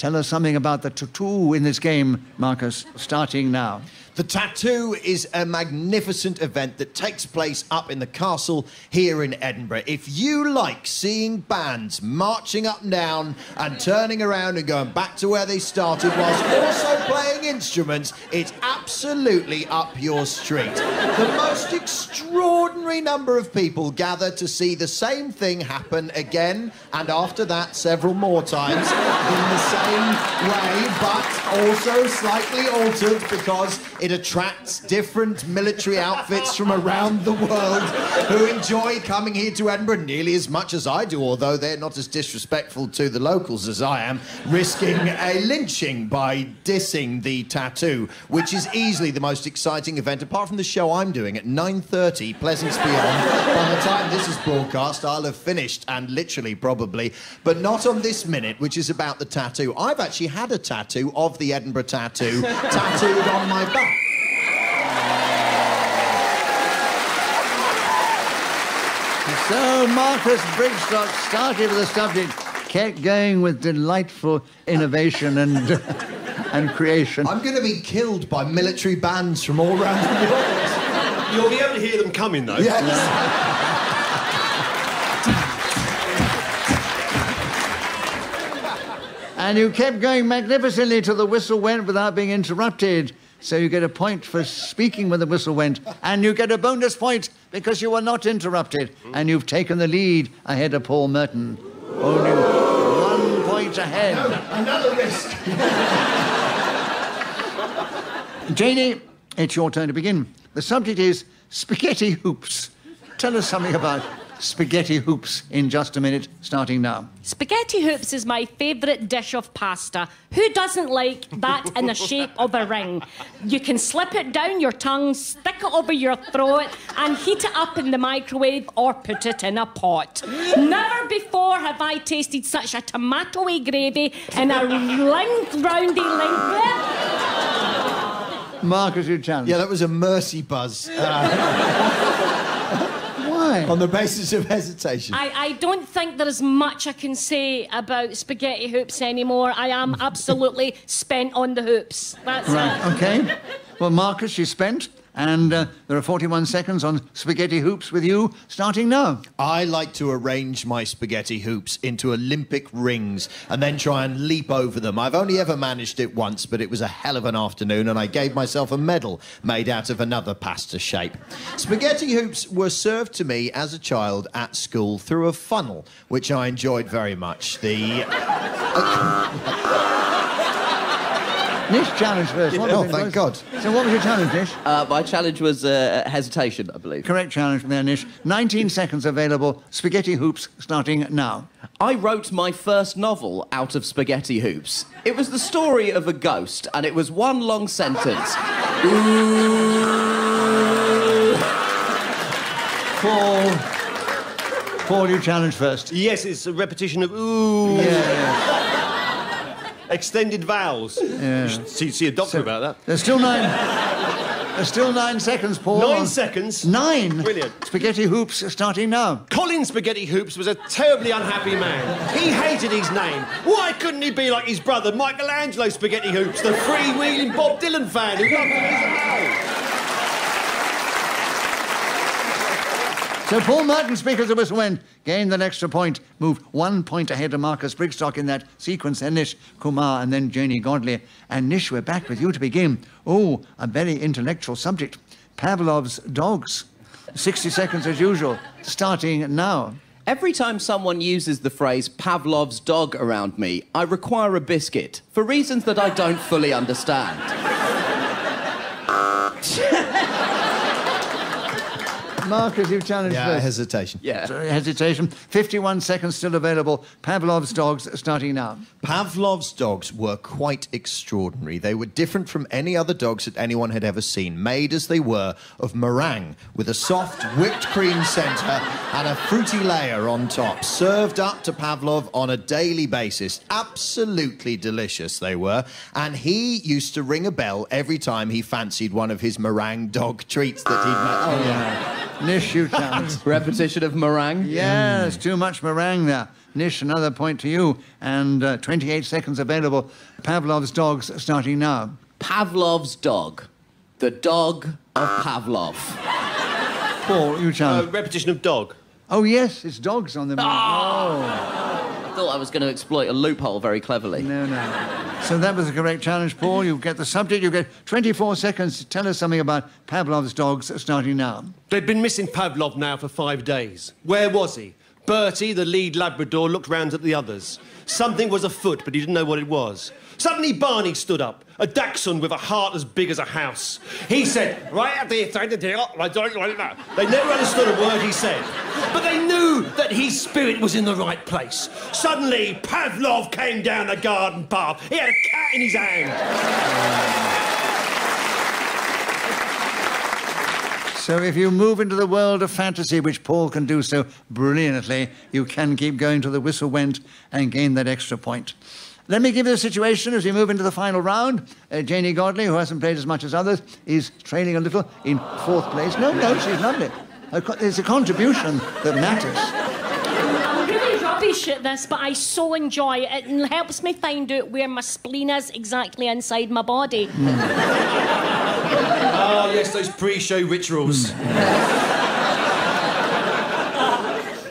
Tell us something about the tattoo in this game, Marcus, starting now. The Tattoo is a magnificent event that takes place up in the castle here in Edinburgh. If you like seeing bands marching up and down and turning around and going back to where they started whilst also playing instruments, it's absolutely up your street. The most extraordinary number of people gather to see the same thing happen again, and after that several more times in the same way, but also slightly altered, because it It attracts different military outfits from around the world who enjoy coming here to Edinburgh nearly as much as I do, although they're not as disrespectful to the locals as I am, risking a lynching by dissing the Tattoo, which is easily the most exciting event, apart from the show I'm doing at nine thirty, Pleasance Beyond. By the time this is broadcast, I'll have finished, and literally, probably, but not on This Minute, which is about the Tattoo. I've actually had a tattoo of the Edinburgh Tattoo tattooed on my back. So Marcus Brigstock started with the subject, kept going with delightful innovation and, and creation. I'm going to be killed by military bands from all around the world. You'll be able to hear them coming, though. Yes. No. And you kept going magnificently till the whistle went without being interrupted. So you get a point for speaking when the whistle went, and you get a bonus point because you were not interrupted, and you've taken the lead ahead of Paul Merton. Only one point ahead. No, another risk. Janie, it's your turn to begin. The subject is spaghetti hoops. Tell us something about spaghetti hoops in just a minute, starting now. Spaghetti hoops is my favourite dish of pasta. Who doesn't like that in the shape of a ring? You can slip it down your tongue, stick it over your throat, and heat it up in the microwave or put it in a pot. Never before have I tasted such a tomato-y gravy in a link, roundy link. Marcus, your challenge. Yeah, that was a mercy buzz. Uh... Why? On the basis of hesitation. I, I don't think there is much I can say about spaghetti hoops anymore. I am absolutely spent on the hoops. That's right. It. OK. Well, Marcus, you spent. And uh, there are forty-one seconds on spaghetti hoops with you, starting now. I like to arrange my spaghetti hoops into Olympic rings and then try and leap over them. I've only ever managed it once, but it was a hell of an afternoon, and I gave myself a medal made out of another pasta shape. Spaghetti hoops were served to me as a child at school through a funnel, which I enjoyed very much. The... Nish, challenge first. What oh, thank God. So what was your challenge, Nish? Uh, my challenge was uh, hesitation, I believe. Correct challenge from there, Nish. nineteen seconds available. Spaghetti hoops starting now. I wrote my first novel out of spaghetti hoops. It was the story of a ghost, and it was one long sentence. Ooh. Paul. Paul, you challenge first. Yes, it's a repetition of ooh. Yeah, yeah. Extended vowels. Yeah. You should see, see a doctor so, about that. There's still nine... there's still nine seconds, Paul. Nine seconds? Nine! Brilliant. Spaghetti hoops are starting now. Colin Spaghetti Hoops was a terribly unhappy man. He hated his name. Why couldn't he be like his brother, Michelangelo Spaghetti Hoops, the freewheeling Bob Dylan fan who loved him as a man? So Paul Merton, speaker of the whistle went, gained an extra point, moved one point ahead of Marcus Brigstock in that sequence, then Nish Kumar and then Janie Godley. And Nish, we're back with you to begin. Oh, a very intellectual subject. Pavlov's dogs. sixty seconds as usual, starting now. Every time someone uses the phrase Pavlov's dog around me, I require a biscuit, for reasons that I don't fully understand. Marcus, you've challenged yeah, first. Hesitation. Yeah, so, hesitation. fifty-one seconds still available. Pavlov's dogs, starting now. Pavlov's dogs were quite extraordinary. They were different from any other dogs that anyone had ever seen, made as they were of meringue, with a soft whipped cream centre and a fruity layer on top, served up to Pavlov on a daily basis. Absolutely delicious they were, and he used to ring a bell every time he fancied one of his meringue dog treats that he'd made. Oh, yeah. Nish, you challenge. Repetition of meringue? Yes, mm. too much meringue there. Nish, another point to you, and uh, twenty-eight seconds available. Pavlov's dogs starting now. Pavlov's dog. The dog of Pavlov. Paul, you challenge. Uh, repetition of dog. Oh, yes, it's dogs on the moon. Oh. Oh. I thought I was going to exploit a loophole very cleverly. No, no. So that was the correct challenge, Paul. You get the subject. You get twenty-four seconds to tell us something about Pavlov's dogs starting now. They've been missing Pavlov now for five days. Where was he? Bertie, the lead Labrador, looked round at the others. Something was afoot, but he didn't know what it was. Suddenly, Barney stood up, a dachshund with a heart as big as a house. He said, right at the end of the deal, I don't like that. They never understood a word he said, but they knew that his spirit was in the right place. Suddenly, Pavlov came down the garden path. He had a cat in his hand. So if you move into the world of fantasy, which Paul can do so brilliantly, you can keep going till the whistle went and gain that extra point. Let me give you the situation as we move into the final round. Uh, Janie Godley, who hasn't played as much as others, is trailing a little in fourth place. No, no, she's lovely. It's a contribution that matters. I'm really rubbish at this, but I so enjoy it. It helps me find out where my spleen is exactly inside my body. Mm. Oh, yes, those pre-show rituals. Mm.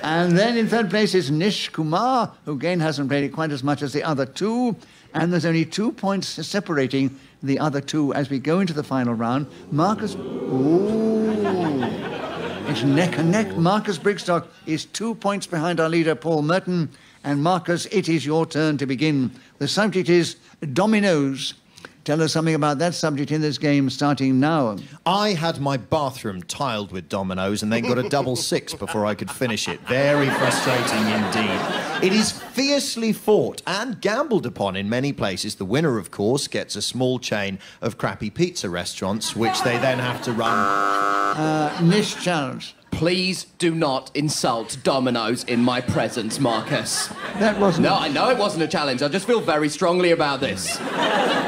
And then in third place is Nish Kumar, who again hasn't played it quite as much as the other two. And there's only two points separating the other two as we go into the final round. Marcus... Ooh. It's neck and neck. Marcus Brigstock is two points behind our leader, Paul Merton. And Marcus, it is your turn to begin. The subject is dominoes. Tell us something about that subject in this game, starting now. I had my bathroom tiled with dominoes and then got a double six before I could finish it. Very frustrating indeed. It is fiercely fought and gambled upon in many places. The winner, of course, gets a small chain of crappy pizza restaurants, which they then have to run... Uh, Nish challenge. Please do not insult dominoes in my presence, Marcus. That wasn't... No, I know it wasn't a challenge. I just feel very strongly about this.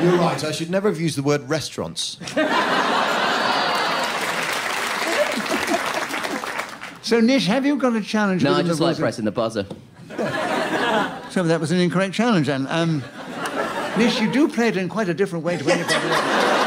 You're right. I should never have used the word restaurants. So, Nish, have you got a challenge? No, I just like pressing the buzzer. So that was an incorrect challenge, then. Um, Nish, you do play it in quite a different way to anybody else.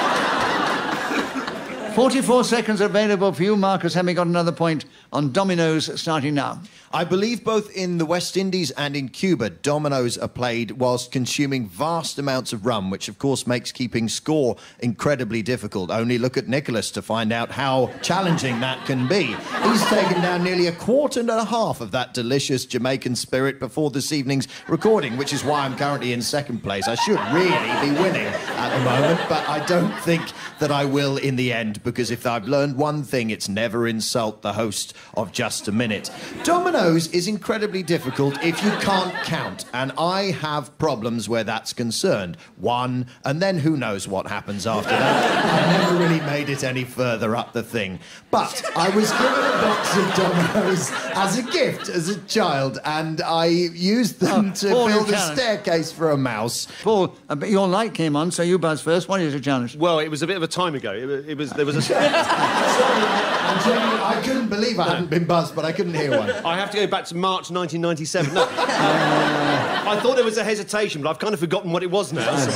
forty-four seconds available for you, Marcus, having got another point on dominoes starting now. I believe both in the West Indies and in Cuba, dominoes are played whilst consuming vast amounts of rum, which, of course, makes keeping score incredibly difficult. Only look at Nicholas to find out how challenging that can be. He's taken down nearly a quarter and a half of that delicious Jamaican spirit before this evening's recording, which is why I'm currently in second place. I should really be winning at the moment, but I don't think that I will in the end, because if I've learned one thing, it's never insult the host of Just a Minute. Dominoes is incredibly difficult if you can't count, and I have problems where that's concerned. One, and then who knows what happens after that. I never really made it any further up the thing. But I was given a box of dominoes as a gift as a child, and I used them oh, to Paul, build a staircase for a mouse. Paul, your light came on, so you buzz first. What is your challenge? Well, it was a bit of a time ago. It, it was... There was Sorry, I couldn't believe I hadn't been buzzed, but I couldn't hear one. I have to go back to March nineteen ninety-seven. No. uh, I thought there was a hesitation, but I've kind of forgotten what it was now. So,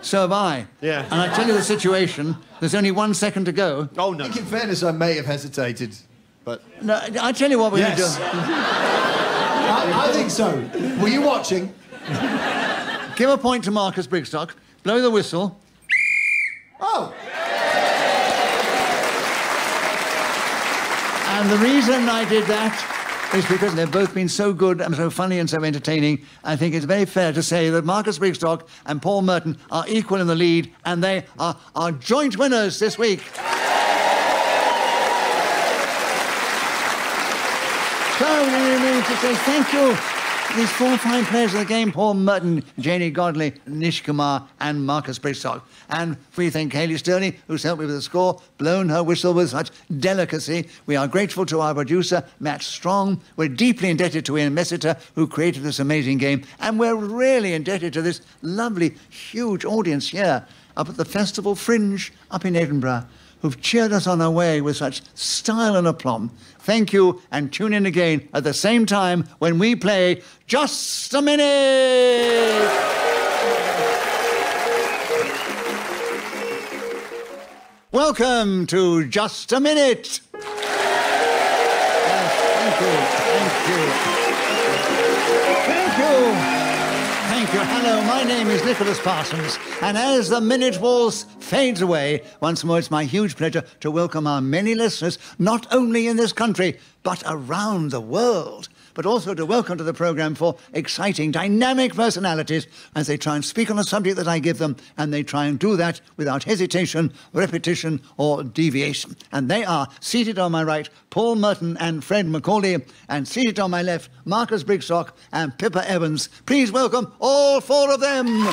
so have I. Yeah. And I tell you the situation, there's only one second to go. Oh, no. I think in fairness, I may have hesitated, but... No, I tell you what we're yes. going to do. I, I think so. Were you watching? Give a point to Marcus Brigstock. Blow the whistle. Oh! And the reason I did that is because they've both been so good and so funny and so entertaining. I think it's very fair to say that Marcus Brigstock and Paul Merton are equal in the lead, and they are our joint winners this week. So we need to say thank you. These four fine players of the game, Paul Merton, Janie Godley, Nish Kumar and Marcus Brigstock. And we thank Hayley Stirling, who's helped me with the score, blown her whistle with such delicacy. We are grateful to our producer, Matt Strong. We're deeply indebted to Ian Messiter, who created this amazing game. And we're really indebted to this lovely, huge audience here up at the Festival Fringe up in Edinburgh, who've cheered us on our way with such style and aplomb. Thank you, and tune in again at the same time when we play Just a Minute! Welcome to Just a Minute! Yes, thank you, thank you. Thank you. Thank you. Hello, my name is Nicholas Parsons, and as the Minute Waltz fades away, once more it's my huge pleasure to welcome our many listeners, not only in this country, but around the world, but also to welcome to the programme for exciting, dynamic personalities as they try and speak on a subject that I give them, and they try and do that without hesitation, repetition or deviation. And they are, seated on my right, Paul Merton and Fred Macaulay, and seated on my left, Marcus Brigstock and Pippa Evans. Please welcome all four of them.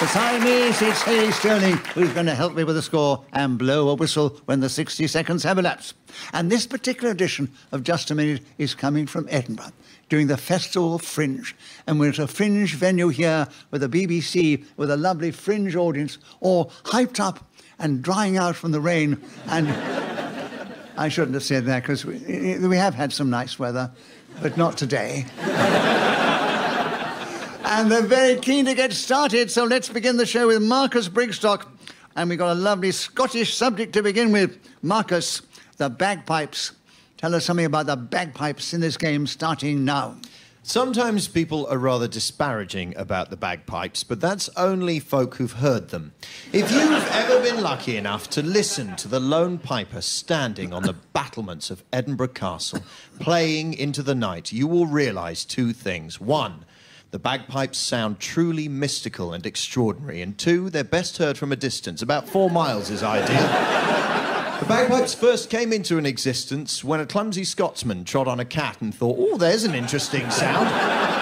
Beside me sits Hayley Sterling, who's going to help me with the score and blow a whistle when the sixty seconds have elapsed. And this particular edition of Just a Minute is coming from Edinburgh during the Festival Fringe. And we're at a Fringe venue here with the B B C, with a lovely Fringe audience, all hyped up and drying out from the rain. And I shouldn't have said that, because we, we have had some nice weather, but not today. And they're very keen to get started, so let's begin the show with Marcus Brigstock. And we've got a lovely Scottish subject to begin with. Marcus, the bagpipes. Tell us something about the bagpipes in this game, starting now. Sometimes people are rather disparaging about the bagpipes, but that's only folk who've heard them. If you've ever been lucky enough to listen to the lone piper standing on the battlements of Edinburgh Castle, playing into the night, you will realise two things. One, the bagpipes sound truly mystical and extraordinary, and two, they're best heard from a distance. About four miles is ideal. The bagpipes first came into an existence when a clumsy Scotsman trod on a cat and thought, oh, there's an interesting sound.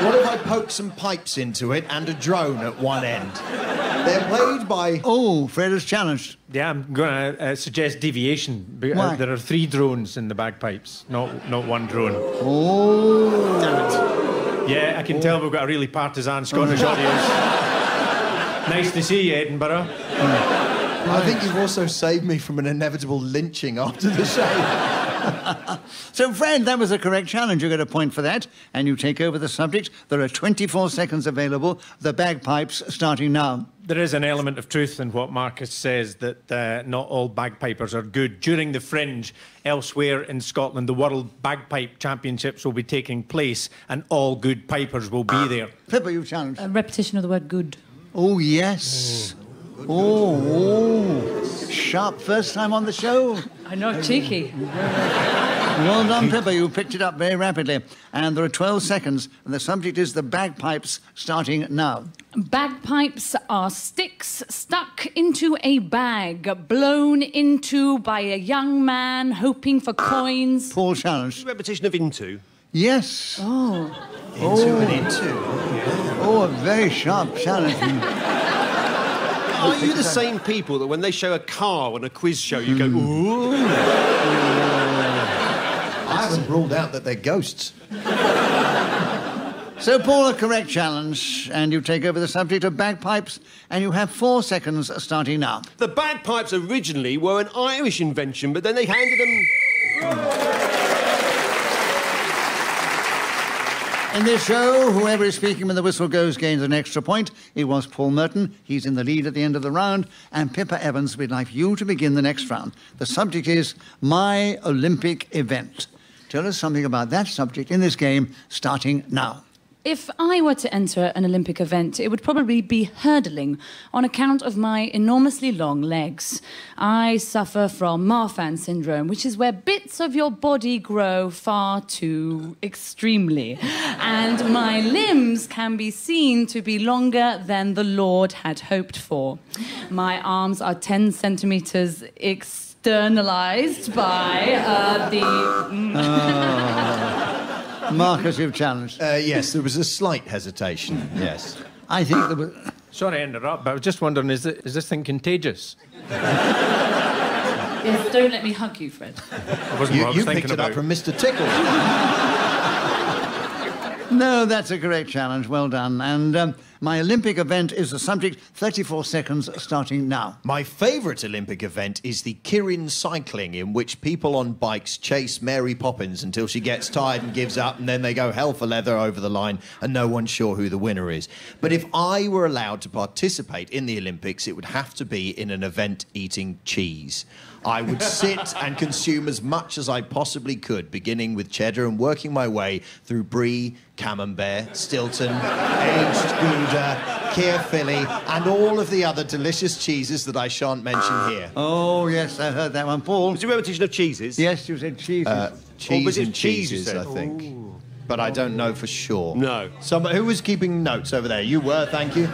What if I poke some pipes into it and a drone at one end? They're played by... Oh, Fred is challenged. Yeah, I'm going to uh, suggest deviation. Why? There are three drones in the bagpipes, not, not one drone. Oh. Damn it. Yeah, I can oh. tell we've got a really partisan Scottish audience. Nice to see you, Edinburgh. Mm. I think you've also saved me from an inevitable lynching after the show. So, Fred, that was a correct challenge. You get a point for that, and you take over the subject. There are twenty-four seconds available. The bagpipes, starting now. There is an element of truth in what Marcus says, that uh, not all bagpipers are good. During the Fringe, elsewhere in Scotland, the World Bagpipe Championships will be taking place, and all good pipers will be there. Pippa, you've challenged. A repetition of the word good. Oh, yes. Oh, oh, oh. Sharp first time on the show. I know, cheeky. Well done, Pippa. You picked it up very rapidly. And there are twelve seconds, and the subject is the bagpipes, starting now. Bagpipes are sticks stuck into a bag, blown into by a young man hoping for coins. Paul challenged. Repetition of into. Yes. Oh. Into oh. and into. Oh, a very sharp challenge. Are you the same people that when they show a car on a quiz show, you go, ooh? I haven't ruled out that they're ghosts. So, Paul, a correct challenge, and you take over the subject of bagpipes, and you have four seconds starting now. The bagpipes originally were an Irish invention, but then they handed them... In this show, whoever is speaking when the whistle goes gains an extra point. It was Paul Merton. He's in the lead at the end of the round, and Pippa Evans, we'd like you to begin the next round. The subject is My Olympic Event. Tell us something about that subject in this game, starting now. If I were to enter an Olympic event, it would probably be hurdling on account of my enormously long legs. I suffer from Marfan syndrome, which is where bits of your body grow far too extremely. And my limbs can be seen to be longer than the Lord had hoped for. My arms are ten centimetres externalized by uh, the... Oh. Marcus, you've challenged. Uh, yes, there was a slight hesitation, yes. I think there was... Sorry to interrupt, but I was just wondering, is, it, is this thing contagious? Yes, don't let me hug you, Fred. I wasn't you, what I was you thinking picked about. It up from Mister Tickle. No, that's a correct challenge, well done. And um, My Olympic event is the subject. thirty-four seconds starting now. My favourite Olympic event is the Kirin cycling, in which people on bikes chase Mary Poppins until she gets tired and gives up, and then they go hell for leather over the line and no one's sure who the winner is. But if I were allowed to participate in the Olympics, it would have to be in an event eating cheese. I would sit and consume as much as I possibly could, beginning with cheddar and working my way through brie, camembert, Stilton, aged Gouda, Caerphilly, and all of the other delicious cheeses that I shan't mention here. Oh, yes, I heard that one, Paul. Was you mention of cheeses? Yes, you said cheeses. Uh, cheese was it and cheeses, cheeses I think. Ooh. But I don't know for sure. No. Some, who was keeping notes over there? You were, thank you.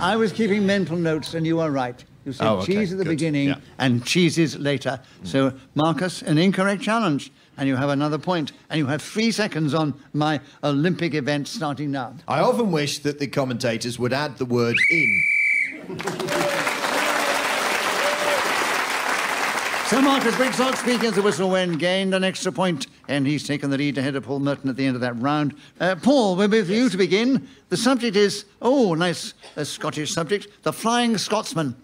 I was keeping mental notes, and you are right. You said oh, okay. cheese at the Good. beginning yeah. and cheeses later. Mm. So, Marcus, an incorrect challenge, and you have another point, and you have three seconds on my Olympic event starting now. I often wish that the commentators would add the word in. So Marcus Brigsock speaking as the whistle went, gained an extra point, and he's taken the lead ahead of Paul Merton at the end of that round. Uh, Paul, we're with yes. you to begin. The subject is, oh, nice uh, Scottish subject, the Flying Scotsman.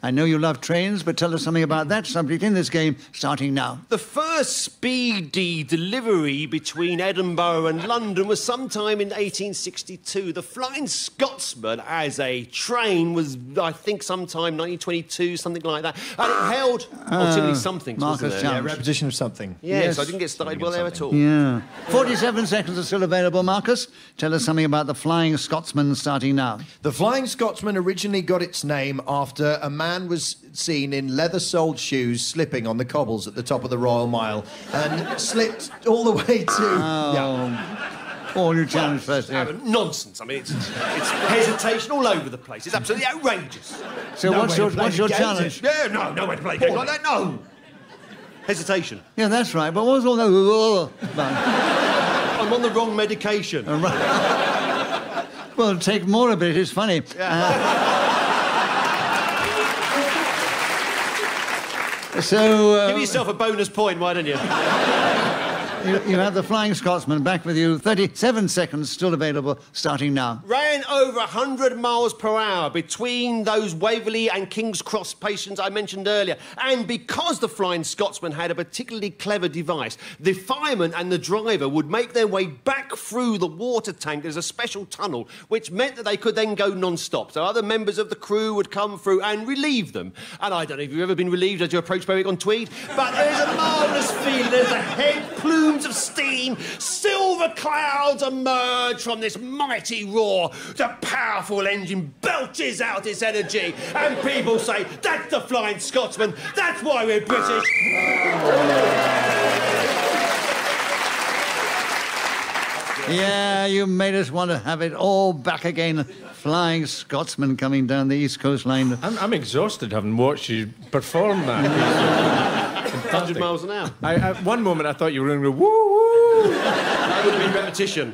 I know you love trains, but tell us something about that subject in this game, starting now. The first speedy delivery between Edinburgh and London was sometime in eighteen sixty-two. The Flying Scotsman as a train was, I think, sometime nineteen twenty-two, something like that. And it held ultimately uh, something, wasn't it? Yeah, repetition of something. Yes, yes. So I didn't get started well there at all. Yeah. forty-seven seconds are still available, Marcus. Tell us something about the Flying Scotsman, starting now. The Flying Scotsman originally got its name after a man Man was seen in leather-soled shoes slipping on the cobbles at the top of the Royal Mile and slipped all the way to... Oh. Yeah. All your challenge well, first, yeah. Nonsense. I mean, it's, it's hesitation all over the place. It's absolutely outrageous. So no what's your, what's your challenge? Yeah, no, no way to play games like that, no. Hesitation. Yeah, that's right, but what was all that... I'm on the wrong medication. Oh, right. Well, take more of it, it's funny. Yeah. Uh, So, uh, give yourself a bonus point, why don't you? you? You have the Flying Scotsman back with you. thirty-seven seconds still available, starting now. Ran over one hundred miles per hour between those Waverley and King's Cross patients I mentioned earlier. And because the Flying Scotsman had a particularly clever device, the fireman and the driver would make their way back through the water tank. There's a special tunnel, which meant that they could then go non-stop. So other members of the crew would come through and relieve them. And I don't know if you've ever been relieved as you approach Berwick-on-Tweed, but there's a marvellous feeling. There's a head plume of steam, silver clouds emerge from this mighty roar. The powerful engine belches out its energy, and people say, that's the Flying Scotsman, that's why we're British. Yeah, you made us want to have it all back again. Flying Scotsman coming down the East Coast line. I'm, I'm exhausted having watched you perform that. one hundred miles an hour. I, at one moment, I thought you were going to go, woo, woo. That would have been repetition.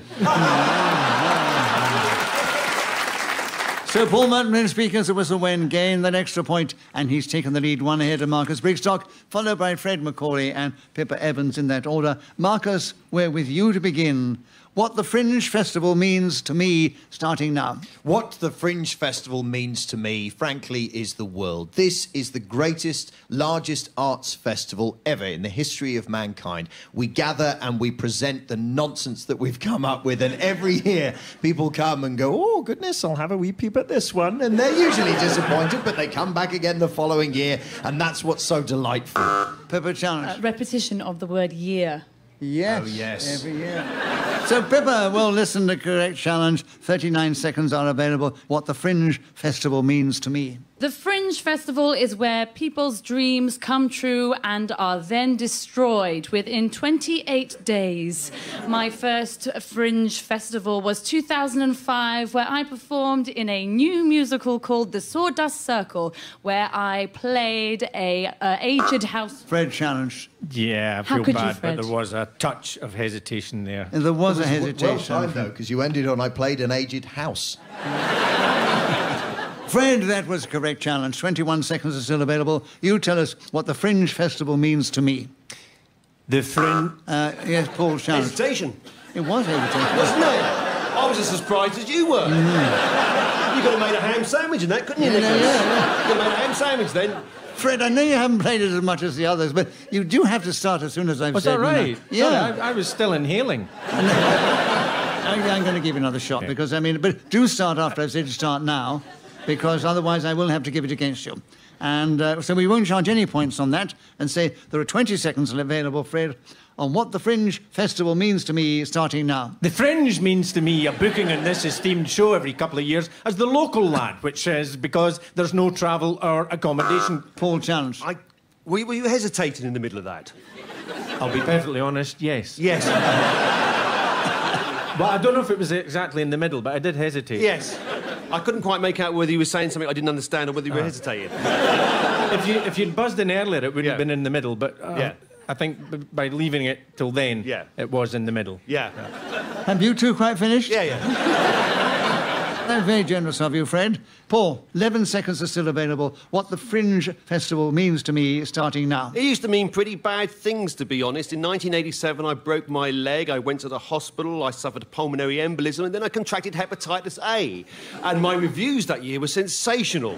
So Paul Merton speaking as the whistle went, gained that extra point, and he's taken the lead one ahead of Marcus Brigstock, followed by Fred Macaulay and Pippa Evans in that order. Marcus, we're with you to begin. What the Fringe Festival means to me, starting now. What the Fringe Festival means to me, frankly, is the world. This is the greatest, largest arts festival ever in the history of mankind. We gather and we present the nonsense that we've come up with, and every year people come and go, oh, goodness, I'll have a wee peep at this one. And they're usually disappointed, but they come back again the following year, and that's what's so delightful. Pippa Challenge. Uh, repetition of the word year. Yes. Oh, yes. Every year. So, Pippa, well, listen, the correct challenge. thirty-nine seconds are available. What the Fringe Festival means to me. The Fringe Festival is where people's dreams come true and are then destroyed within twenty-eight days. My first Fringe Festival was two thousand five, where I performed in a new musical called The Sawdust Circle, where I played a uh, aged house... Fred challenged. Yeah, I feel How could bad, you, Fred? But there was a touch of hesitation there. And there was, was a hesitation. Well timed, though, because you ended on I played an aged house. Fred, that was a correct challenge. twenty-one seconds are still available. You tell us what the Fringe Festival means to me. The Fringe... Uh, yes, Paul challenge. Hesitation. It was hesitation. Wasn't it? I was as surprised as you were. Mm. You could have made a ham sandwich in that, couldn't you, Nicholas? Yeah, yeah, yeah. You could have made a ham sandwich then. Fred, I know you haven't played it as much as the others, but you do have to start as soon as I've was said... Was that right? You know, yeah. Sorry, I, I was still in healing. I, I'm going to give you another shot, okay. because, I mean... But do start after I've said to start now, because otherwise I will have to give it against you. And uh, so we won't charge any points on that and say there are twenty seconds available, Fred, on what the Fringe Festival means to me starting now. The Fringe means to me a booking on this esteemed show every couple of years as the local lad, which is because there's no travel or accommodation. Paul challenged. I, were, were you hesitating in the middle of that? I'll be perfectly honest, yes. Yes. But I don't know if it was exactly in the middle, but I did hesitate. Yes. I couldn't quite make out whether you were saying something I didn't understand or whether you were uh. hesitating. If, you, if you'd buzzed in earlier, it wouldn't yeah. have been in the middle, but... Uh, yeah. I think by leaving it till then, yeah. it was in the middle. Yeah. yeah. Have you two quite finished? Yeah, yeah. That's very generous of you, Fred. Paul, eleven seconds are still available. What the Fringe Festival means to me starting now. It used to mean pretty bad things, to be honest. In nineteen eighty-seven, I broke my leg. I went to the hospital. I suffered a pulmonary embolism, and then I contracted hepatitis A. And my reviews that year were sensational.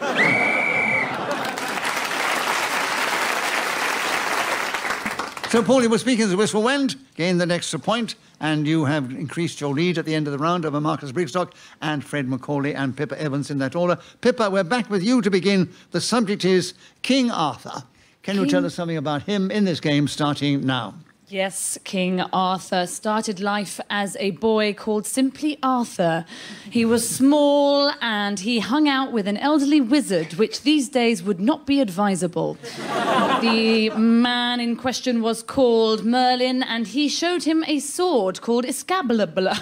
So, Paul, you were speaking as the whistle went, gained the next point, and you have increased your lead at the end of the round over Marcus Brigstock and Fred Macaulay and Pippa Evans in that order. Pippa, we're back with you to begin. The subject is King Arthur. Can King... you tell us something about him in this game starting now? Yes, King Arthur started life as a boy called simply Arthur. He was small and he hung out with an elderly wizard, which these days would not be advisable. The man in question was called Merlin, and he showed him a sword called Escabalabla.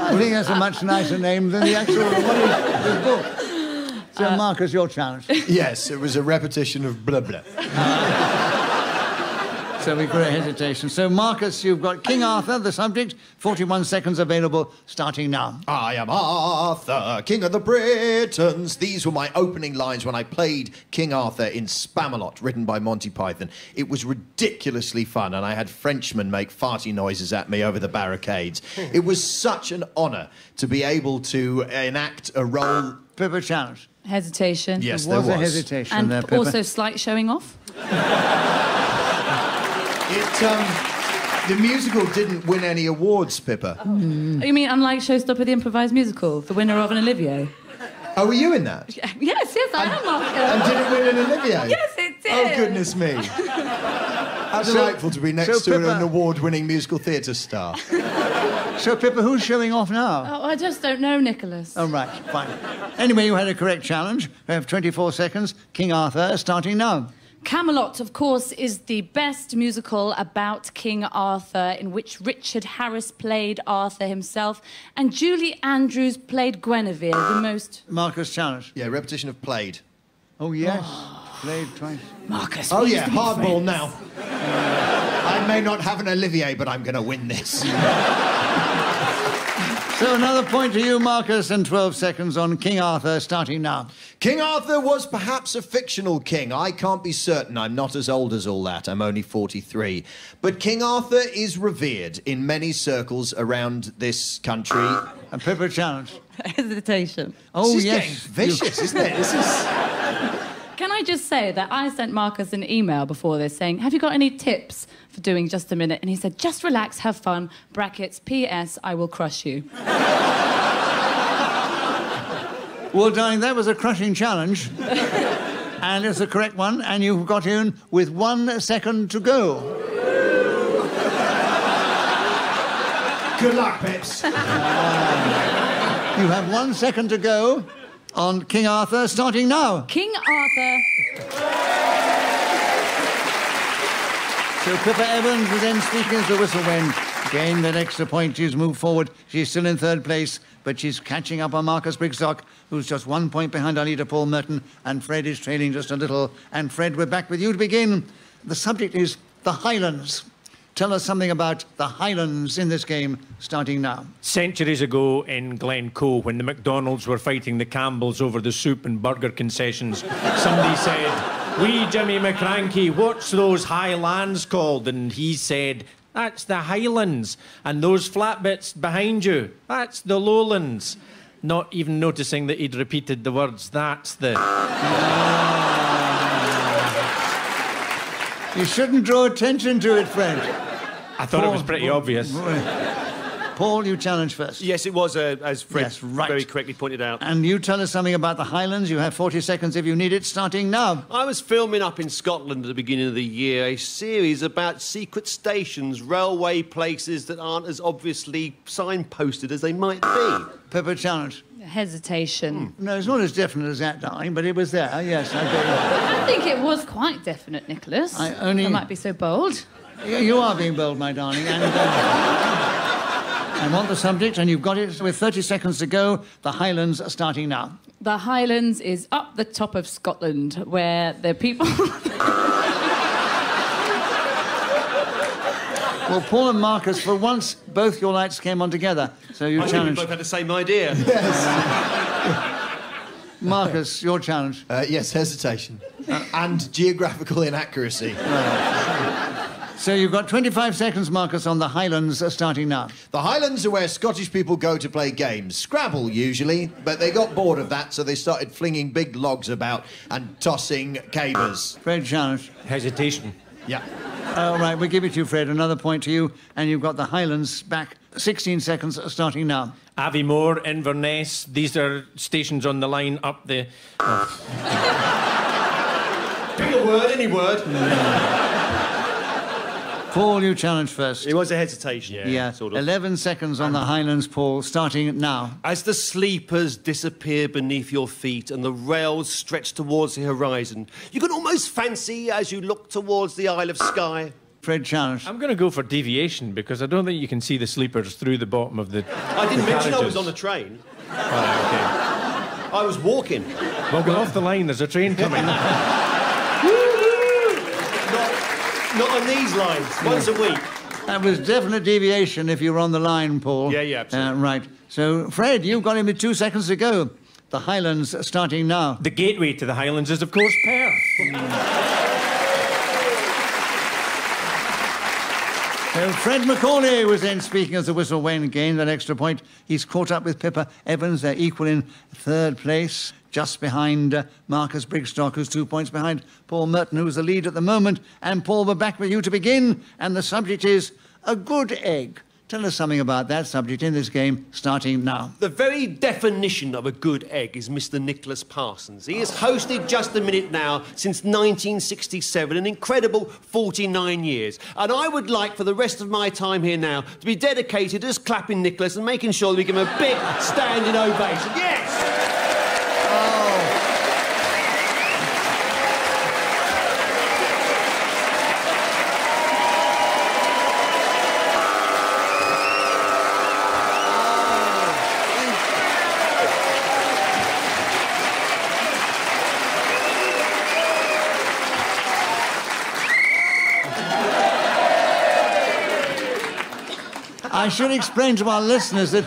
I think that's a much nicer name than the actual one in the book. So, uh, Marcus, your challenge. Yes, it was a repetition of blah, blah. Uh, so, with great hesitation. So, Marcus, you've got King Arthur, the subject. forty-one seconds available, starting now. I am Arthur, King of the Britons. These were my opening lines when I played King Arthur in Spamalot, written by Monty Python. It was ridiculously fun, and I had Frenchmen make farty noises at me over the barricades. It was such an honour to be able to enact a role... Uh, Pippa challenge. Hesitation. Yes, there was, there was. a hesitation and there, Pippa. Also slight showing off. it, um, the musical didn't win any awards, Pippa. Oh. Mm. You mean unlike Showstopper, the improvised musical, the winner of an Olivier? Oh, were you in that? Yes, yes, I and, am, Marcus. And did it win an Olivier? Yes, it did. Oh, goodness me. How delightful to be next so to Pippa... an award-winning musical theatre star. So, Pippa, who's showing off now? Oh, I just don't know, Nicholas. Oh, right, fine. Anyway, you had a correct challenge. We have twenty-four seconds. King Arthur, starting now. Camelot, of course, is the best musical about King Arthur, in which Richard Harris played Arthur himself, and Julie Andrews played Guinevere, the most... Marcus challenge. Yeah, repetition of played. Oh, yes. Oh. Played twice. Marcus, Oh, yeah, hardball now. Uh, I may not have an Olivier, but I'm going to win this. So another point to you, Marcus, and twelve seconds on King Arthur, starting now. King Arthur was perhaps a fictional king. I can't be certain. I'm not as old as all that. I'm only forty-three. But King Arthur is revered in many circles around this country. A Pippa challenge. Hesitation. Oh, this is yes. Getting vicious, isn't it? This is... Can I just say that I sent Marcus an email before this saying, have you got any tips for doing Just a Minute? And he said, just relax, have fun, brackets, P S, I will crush you. Well, darling, that was a crushing challenge. And it's the correct one, and you've got in with one second to go. Good luck, Pips. Um, you have one second to go. On King Arthur, starting now. King Arthur. So Pippa Evans was then speaking as the whistle went. Gained the extra point. She's moved forward. She's still in third place, but she's catching up on Marcus Brigstock, who's just one point behind our leader, Paul Merton, and Fred is trailing just a little. And Fred, we're back with you to begin. The subject is the Highlands. Tell us something about the Highlands in this game, starting now. Centuries ago in Glencoe, when the McDonald's were fighting the Campbells over the soup and burger concessions, somebody said, "We, Jimmy McCranky, what's those Highlands called?" And he said, That's the highlands. And those flat bits behind you, that's the lowlands. Not even noticing that he'd repeated the words, that's the... Oh. You shouldn't draw attention to it, Fred. I thought Paul, it was pretty Paul, obvious. Paul, you challenge first. Yes, it was, uh, as Fred yes, right. very correctly pointed out. And you tell us something about the Highlands. You have forty seconds if you need it, starting now. I was filming up in Scotland at the beginning of the year a series about secret stations, railway places that aren't as obviously signposted as they might be. Pepper, challenge. Hesitation. Hmm. No, it's not as definite as that, darling, but it was there, yes. I, that. I think it was quite definite, Nicholas. I only... I might be so bold. You are being bold, my darling, and... Uh, I'm on the subject, and you've got it. With thirty seconds to go, the Highlands are starting now. The Highlands is up the top of Scotland, where the people... Well, Paul and Marcus, for once, both your lights came on together, so you challenged... I think we both had the same idea. Yes. Marcus, your challenge. Uh, yes, hesitation. Uh, and geographical inaccuracy. Right. So you've got twenty-five seconds, Marcus, on the Highlands, uh, starting now. The Highlands are where Scottish people go to play games. Scrabble, usually, but they got bored of that, so they started flinging big logs about and tossing cabers. Fred, challenge. Hesitation. Yeah. All right, we'll give it to you, Fred. Another point to you, and you've got the Highlands back. sixteen seconds, starting now. Aviemore, Inverness, these are stations on the line up the... Oh. Pick a word, any word. No. Paul, you challenge first. It was a hesitation. Yeah, yeah. Sort of. eleven seconds on the Highlands, Paul, starting now. As the sleepers disappear beneath your feet and the rails stretch towards the horizon, you can almost fancy as you look towards the Isle of Skye. Fred, challenge. I'm going to go for deviation, because I don't think you can see the sleepers through the bottom of the... I didn't the mention carriages. I was on the train. Oh, OK. I was walking. Well, get off the line. There's a train coming. Not, not on these lines. Yeah. Once a week. That was definite deviation if you were on the line, Paul. Yeah, yeah, absolutely. Uh, right. So, Fred, you've got him with two seconds to go. The Highlands are starting now. The gateway to the Highlands is, of course, Perth. So Fred McCauley was then speaking as the whistle went and gained that extra point. He's caught up with Pippa Evans. They're equal in third place, just behind uh, Marcus Brigstock, who's two points behind Paul Merton, who's the lead at the moment. And, Paul, we're back with you to begin. And the subject is a good egg. Tell us something about that subject in this game, starting now. The very definition of a good egg is Mister Nicholas Parsons. He has hosted Just a Minute Now since nineteen sixty-seven, an incredible forty-nine years. And I would like, for the rest of my time here now, to be dedicated as clapping Nicholas and making sure that we give him a big standing ovation. Yes! I should explain to our listeners that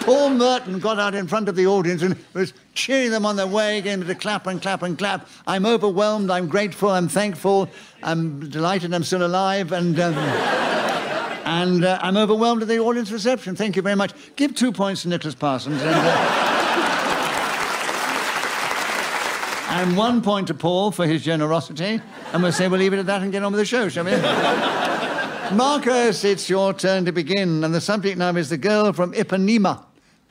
Paul Merton got out in front of the audience and was cheering them on their way, getting them to clap and clap and clap. I'm overwhelmed, I'm grateful, I'm thankful, I'm delighted I'm still alive, and... Um, and uh, I'm overwhelmed at the audience reception. Thank you very much. Give two points to Nicholas Parsons. And, uh, and one point to Paul for his generosity. And we'll say we'll leave it at that and get on with the show, shall we? Marcus, it's your turn to begin, and the subject now is the girl from Ipanema.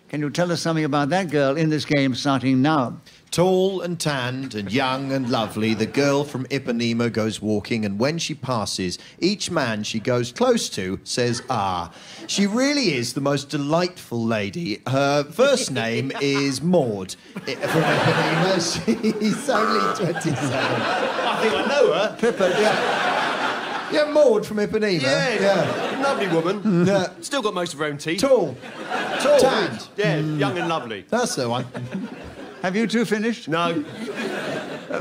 Can you tell us something about that girl in this game, starting now? Tall and tanned and young and lovely, the girl from Ipanema goes walking, and when she passes, each man she goes close to says, ah. She really is the most delightful lady. Her first name is Maud. From Ipanema, she's only twenty-seven. I think I know her. Pippa, yeah. Yeah, Maud from Ipanema. Yeah, yeah. Lovely woman. Yeah. Still got most of her own teeth. Tall. Tall. Tanned. Yeah, mm. young and lovely. That's the one. Have you two finished? No. Uh,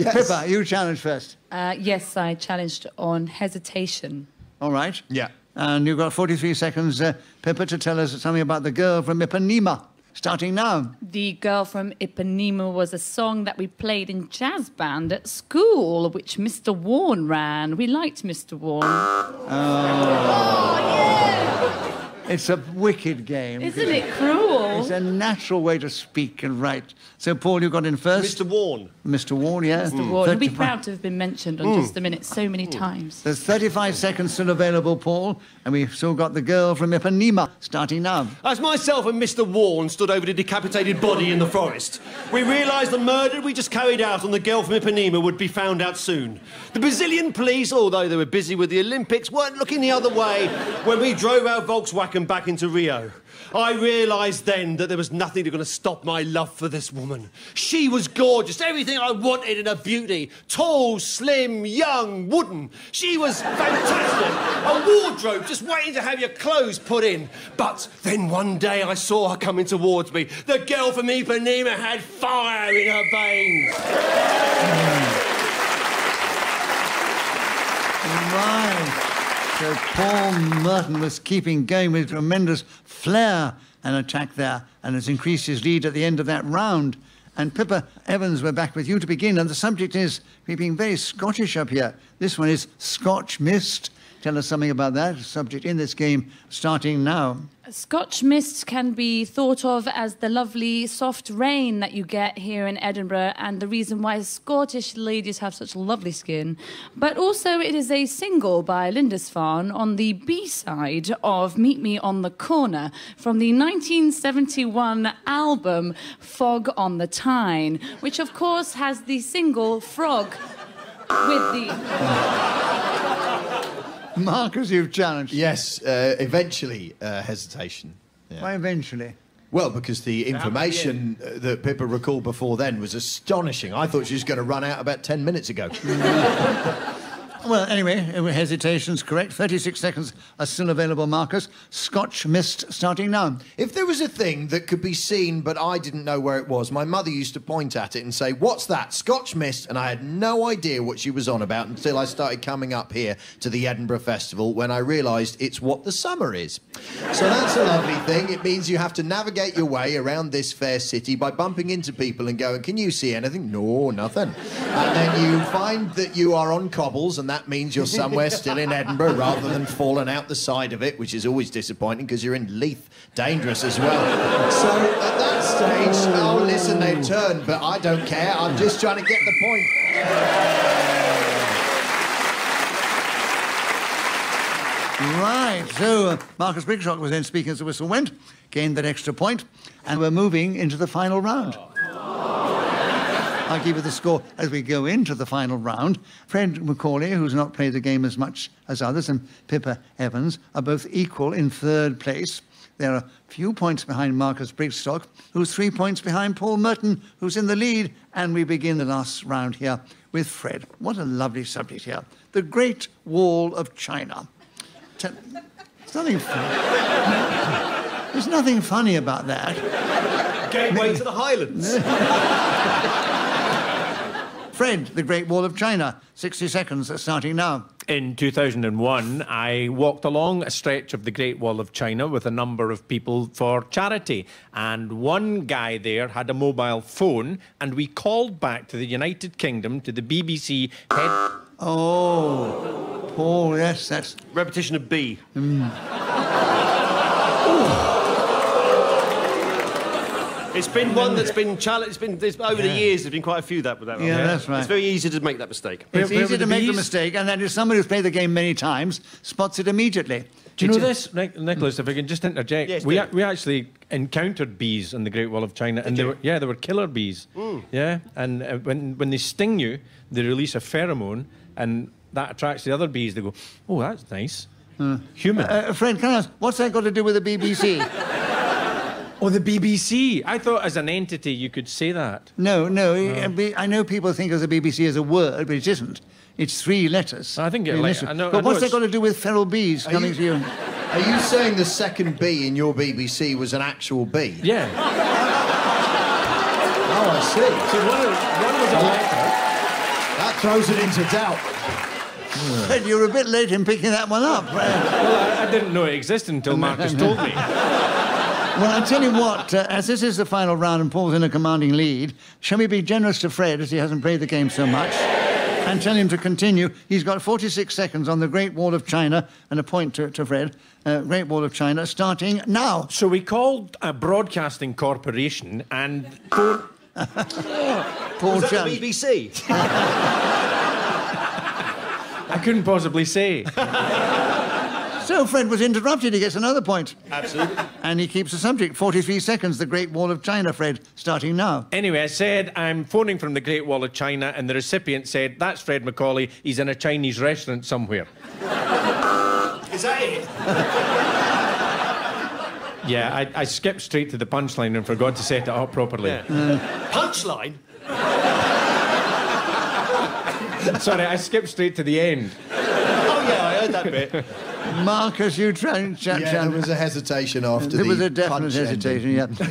yes. Pippa, you challenge first. Uh, yes, I challenged on hesitation. All right. Yeah. And you've got forty-three seconds, uh, Pippa, to tell us something about the girl from Ipanema. starting now. The Girl from Ipanema was a song that we played in jazz band at school, which Mister Warren ran. We liked Mister Warren. Oh, oh yeah. It's a wicked game. Isn't it cruel? It's a natural way to speak and write. So, Paul, you got in first. Mister Warren. Mister Warren, yeah. Mister Mm. Warren. He'll be proud to have been mentioned on mm. Just a Minute so many mm. times. There's thirty-five seconds still available, Paul, and we've still got The Girl from Ipanema starting now. As myself and Mister Warren stood over the decapitated body in the forest, we realised the murder we just carried out on The Girl from Ipanema would be found out soon. The Brazilian police, although they were busy with the Olympics, weren't looking the other way when we drove our Volkswagen back into Rio. I realised then that there was nothing going to stop my love for this woman. She was gorgeous, everything I wanted in her beauty. Tall, slim, young, wooden. She was fantastic. A wardrobe just waiting to have your clothes put in. But then one day I saw her coming towards me. The Girl from Ipanema had fire in her veins. Mm. Right. So Paul Merton was keeping going with tremendous flair and attack there, and has increased his lead at the end of that round. And Pippa Evans, we're back with you to begin, and the subject is, we're being very Scottish up here. This one is Scotch Mist. Tell us something about that subject in this game, starting now. Scotch mist can be thought of as the lovely soft rain that you get here in Edinburgh, and the reason why Scottish ladies have such lovely skin. But also it is a single by Lindisfarne on the B-side of Meet Me on the Corner from the nineteen seventy-one album Fog on the Tyne, which of course has the single Frog with the... Marcus, you've challenged. Yes, uh, eventually uh, hesitation. Yeah. Why eventually? Well, because the information uh, that Pippa recalled before then was astonishing. I thought she was going to run out about ten minutes ago. Well, anyway, hesitation's correct. thirty-six seconds are still available, Marcus. Scotch mist starting now. If there was a thing that could be seen but I didn't know where it was, my mother used to point at it and say, "What's that? Scotch mist?" And I had no idea what she was on about until I started coming up here to the Edinburgh Festival, when I realised it's what the summer is. So that's a lovely thing. It means you have to navigate your way around this fair city by bumping into people and going, "Can you see anything?" "No, nothing." And then you find that you are on cobbles, and that means you're somewhere still in Edinburgh rather than falling out the side of it, which is always disappointing because you're in Leith. Dangerous as well. So at that stage, oh, listen, they've turned, but I don't care. I'm just trying to get the point. Right, so uh, Marcus Brigshock was then speaking as the whistle went, gained that extra point, and we're moving into the final round. I'll give you the score as we go into the final round. Fred Macaulay, who's not played the game as much as others, and Pippa Evans are both equal in third place. There are a few points behind Marcus Brigstock, who's three points behind Paul Merton, who's in the lead. And we begin the last round here with Fred. What a lovely subject here. The Great Wall of China. Te There's nothing funny. There's nothing funny about that. Gateway to the Highlands. Fred, the Great Wall of China. sixty seconds are starting now. In two thousand one, I walked along a stretch of the Great Wall of China with a number of people for charity. And one guy there had a mobile phone, and we called back to the United Kingdom, to the B B C head... Oh, Paul, yes, that's... Repetition of B. Mm. It's been one that's been challenged. It's been it's, over yeah. the years. There's been quite a few that with that. Yeah, one. that's right. It's very easy to make that mistake. It's, it's easy to make bees. the mistake, and then if somebody who's played the game many times spots it immediately. Do you it's know a... this, Nic Nicholas? Mm. If I can just interject, yes, we we actually encountered bees on the Great Wall of China, Did and they were, yeah, they were killer bees. Mm. Yeah, and uh, when when they sting you, they release a pheromone, and that attracts the other bees. They go, "Oh, that's nice, mm. human." Uh, uh, friend, can I ask, what's that got to do with the B B C? Oh, the B B C. I thought as an entity you could say that. No, no. Oh. I know people think of the B B C as a word, but it isn't. It's three letters. I think it's like... I know, but I what's that got to do with feral bees are coming you, to you? Are you saying the second B in your B B C was an actual bee? Yeah. Oh, I see. So one, one was a letter. That throws it into doubt. Fred, you were a bit late in picking that one up. Well, I, I didn't know it existed until Marcus told me. Well, I'll tell you what, uh, as this is the final round and Paul's in a commanding lead, shall we be generous to Fred, as he hasn't played the game so much, and tell him to continue. He's got forty-six seconds on the Great Wall of China, and a point to, to Fred. Uh, Great Wall of China, starting now. So we called a broadcasting corporation and... Paul... Paul was that the B B C? I couldn't possibly say. So Fred was interrupted, he gets another point. Absolutely. And he keeps the subject. forty-three seconds, the Great Wall of China, Fred, starting now. Anyway, I said I'm phoning from the Great Wall of China, and the recipient said, that's Fred Macaulay, he's in a Chinese restaurant somewhere. Is that it? Yeah, I, I skipped straight to the punchline and forgot to set it up properly. Yeah. Uh... Punchline? Sorry, I skipped straight to the end. Oh, yeah, I heard that bit. Marcus, you trying to... Yeah, there was a hesitation after there the There was a definite hesitation, ending. Yeah.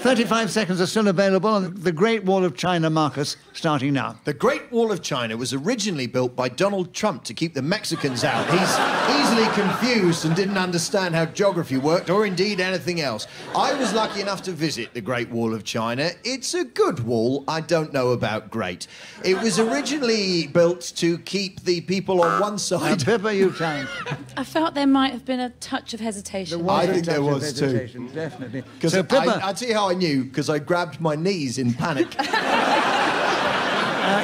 thirty-five seconds are still available on the Great Wall of China, Marcus, starting now. The Great Wall of China was originally built by Donald Trump to keep the Mexicans out. He's easily confused and didn't understand how geography worked, or indeed anything else. I was lucky enough to visit the Great Wall of China. It's a good wall. I don't know about great. It was originally built to keep the people on one side... Now, Pippa, you can. I felt there might have been a touch of hesitation. I think there was, too. Definitely. So, Pippa... I, I'll tell you how I knew, because I grabbed my knees in panic. uh,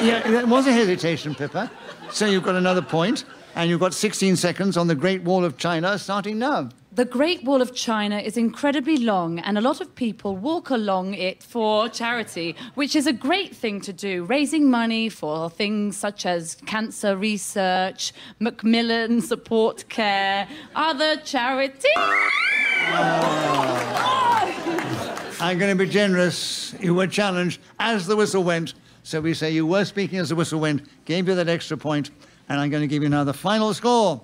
yeah, there was a hesitation, Pippa. So you've got another point, and you've got sixteen seconds on the Great Wall of China, starting now. The Great Wall of China is incredibly long, and a lot of people walk along it for charity, which is a great thing to do, raising money for things such as cancer research, Macmillan support care, other charities. Oh. I'm going to be generous. You were challenged as the whistle went, so we say you were speaking as the whistle went, gave you that extra point, and I'm going to give you now the final score.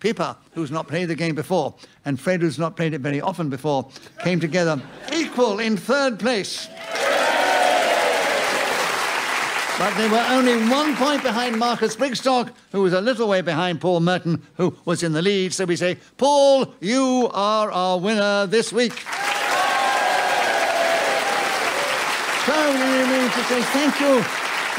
Pippa, who's not played the game before, and Fred, who's not played it very often before, came together equal in third place. But they were only one point behind Marcus Brigstock, who was a little way behind Paul Merton, who was in the lead. So we say, Paul, you are our winner this week. So we need to say thank you.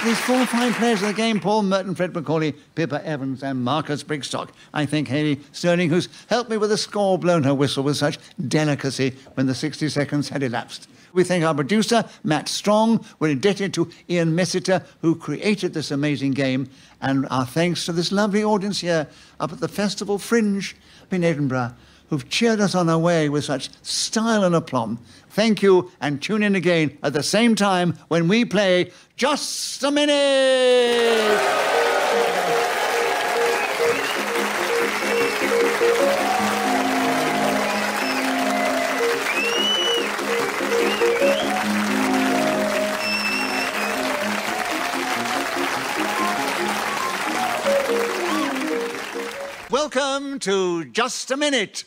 These four fine players of the game, Paul Merton, Fred Macaulay, Pippa Evans and Marcus Brigstock. I thank Hayley Sterling, who's helped me with a score, blown her whistle with such delicacy when the sixty seconds had elapsed. We thank our producer, Matt Strong. We're indebted to Ian Messiter, who created this amazing game. And our thanks to this lovely audience here up at the Festival Fringe in Edinburgh, who've cheered us on our way with such style and aplomb. Thank you, and tune in again at the same time when we play Just a Minute! Welcome to Just a Minute.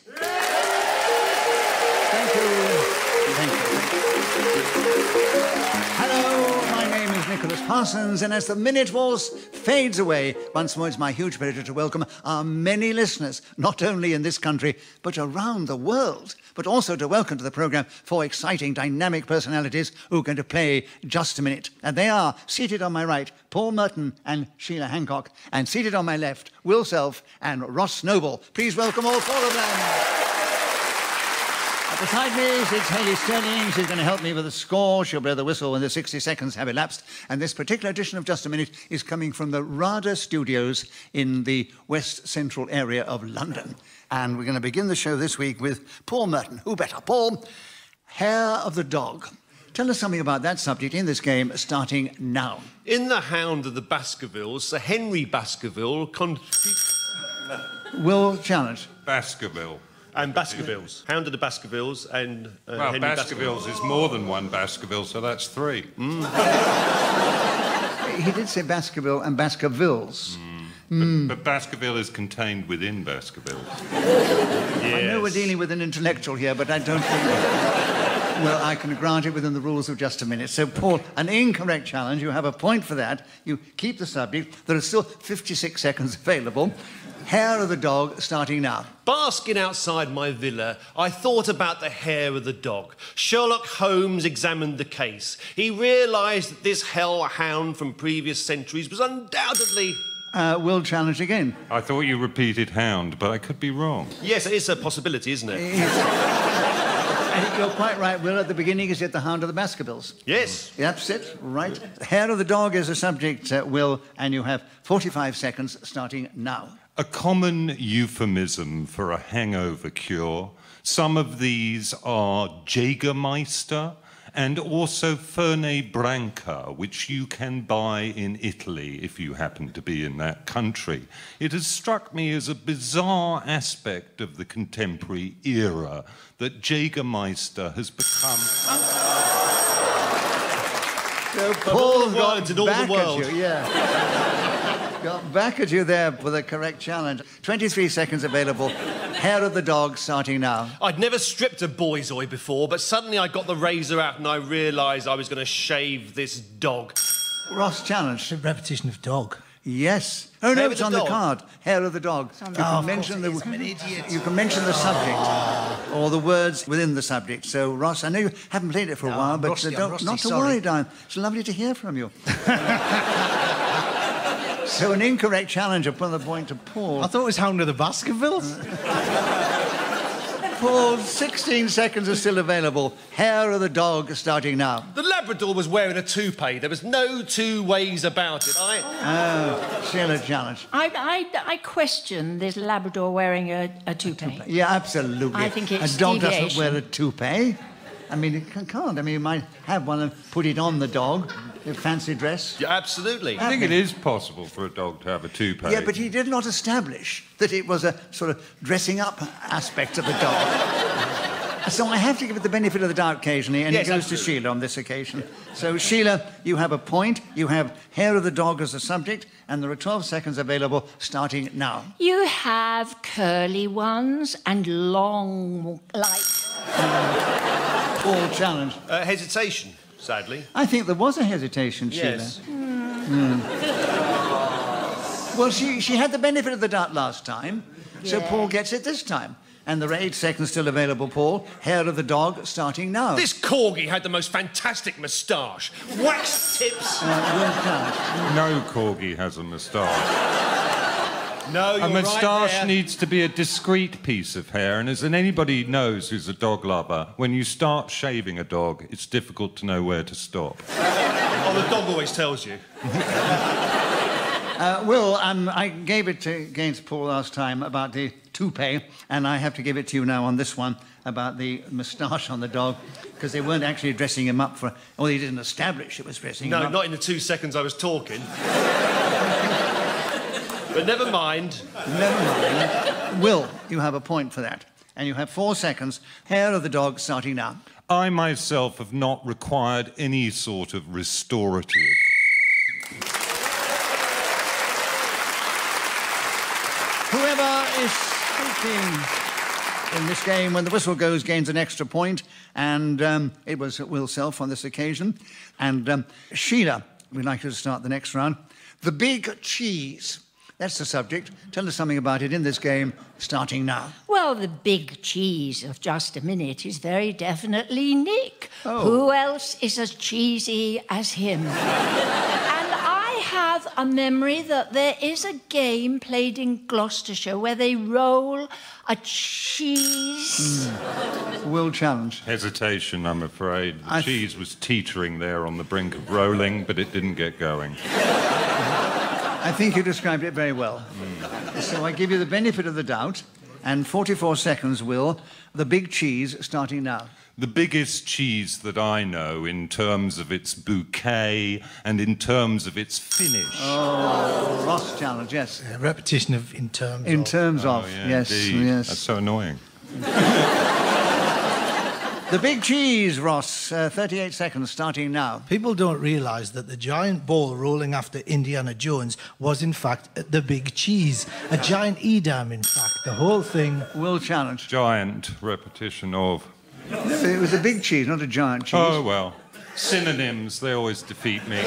Thank you. Thank you. Hello, my name is Nicholas Parsons, and as the minute waltz fades away, once more it's my huge pleasure to welcome our many listeners, not only in this country, but around the world, but also to welcome to the programme four exciting, dynamic personalities who are going to play Just a Minute. And they are, seated on my right, Paul Merton and Sheila Hancock, and seated on my left, Will Self and Ross Noble. Please welcome all four of them. Beside me sits Hayley Sterling. She's going to help me with the score. She'll blow the whistle when the sixty seconds have elapsed. And this particular edition of Just a Minute is coming from the RADA Studios in the West Central area of London. And we're going to begin the show this week with Paul Merton. Who better? Paul, hair of the dog. Tell us something about that subject in this game, starting now. In The Hound of the Baskervilles, Sir Henry Baskerville... Con Will challenge. Baskerville. And Baskervilles. Hound of the Baskervilles and uh, well, Henry Baskervilles. Baskervilles is more than one Baskerville, so that's three. Mm. He did say Baskerville and Baskervilles. Mm. Mm. But, but Baskerville is contained within Baskerville. Yes. I know we're dealing with an intellectual here, but I don't think... Well, I can grant it within the rules of Just a Minute. So, Paul, an incorrect challenge. You have a point for that. You keep the subject. There are still fifty-six seconds available. hair of the dog, starting now. Basking outside my villa, I thought about the hair of the dog. Sherlock Holmes examined the case. He realised that this hellhound from previous centuries was undoubtedly... Uh, we'll challenge again. I thought you repeated hound, but I could be wrong. Yes, it is a possibility, isn't it? And you're quite right, Will. At the beginning, you said the Hound of the Baskervilles. Yes. That's it, right. The hair of the dog is the subject, uh, Will, and you have forty-five seconds starting now. A common euphemism for a hangover cure. Some of these are Jägermeister and also Fernet Branca, which you can buy in Italy if you happen to be in that country. It has struck me as a bizarre aspect of the contemporary era that Jägermeister has become... So Paul got all the world. You, yeah. Got back at you there for the correct challenge. twenty-three seconds available. Hair of the dog, starting now. I'd never stripped a borzoi before, but suddenly I got the razor out and I realised I was going to shave this dog. Ross, challenge. Repetition of dog. Yes. Oh, no, it's on the card. Hair of the dog. You can mention the... I'm an idiot. You can mention the subject or the words within the subject. So, Ross, I know you haven't played it for a while, but not to worry, Diane. It's lovely to hear from you. So an incorrect challenger put the point to Paul. I thought it was Hound of the Baskervilles. Paul, sixteen seconds are still available. Hair of the dog, starting now. The Labrador was wearing a toupee. There was no two ways about it. I... Oh, still a challenge. I, I, I question this Labrador wearing a, a, toupee. a toupee. Yeah, absolutely. I think it's a dog deviation. Doesn't wear a toupee. I mean, it can't. I mean, you might have one and put it on the dog. A fancy dress? Yeah, absolutely. I think it is possible for a dog to have a toupee. Yeah, but he did not establish that it was a sort of dressing-up aspect of the dog. So I have to give it the benefit of the doubt occasionally, and yes, it goes absolutely. to Sheila on this occasion. Yeah. So, Sheila, you have a point. You have hair of the dog as the subject, and there are twelve seconds available, starting now. You have curly ones and long, like... Uh, all challenge. Uh, hesitation. Sadly. I think there was a hesitation, yes. Sheila. Mm. Mm. Well, she, she had the benefit of the doubt last time, yeah. So Paul gets it this time. And there are eight seconds still available, Paul. Hair of the dog, starting now. This corgi had the most fantastic moustache. Wax tips! Uh, no corgi has a moustache. No, you're right there. A moustache needs to be a discreet piece of hair, and as anybody knows who's a dog lover, when you start shaving a dog, it's difficult to know where to stop. Oh, the dog always tells you. Uh, Will, um, I gave it to, against Paul last time about the toupee, and I have to give it to you now on this one about the moustache on the dog, because they weren't actually dressing him up for... Well, they didn't establish it was dressing no, him up. No, not in the two seconds I was talking. But never mind. Never mind. Will, you have a point for that, and you have four seconds. Hair of the dog, starting now. I myself have not required any sort of restorative. Whoever is speaking in this game, when the whistle goes, gains an extra point. And um, it was Will Self on this occasion. And um, Sheila, we'd like you to start the next round. The big cheese. That's the subject. Tell us something about it in this game, starting now. Well, the big cheese of just a minute is very definitely Nick. Oh. Who else is as cheesy as him? I have a memory that there is a game played in Gloucestershire where they roll a cheese. Mm. Will challenge. Hesitation, I'm afraid. The I cheese was teetering there on the brink of rolling, but it didn't get going. I think you described it very well. Mm. So I give you the benefit of the doubt, and forty-four seconds, Will. The big cheese, starting now. The biggest cheese that I know in terms of its bouquet and in terms of its finish. Oh, Ross challenge, yes. Uh, repetition of in terms in of. In terms of, oh, yeah, yes, indeed. yes. That's so annoying. The big cheese, Ross, uh, thirty-eight seconds, starting now. People don't realise that the giant ball rolling after Indiana Jones was, in fact, the big cheese. A giant Edam, in fact. The whole thing... Will challenge. Giant repetition of... It was a big cheese, not a giant cheese. Oh, well. Synonyms, they always defeat me.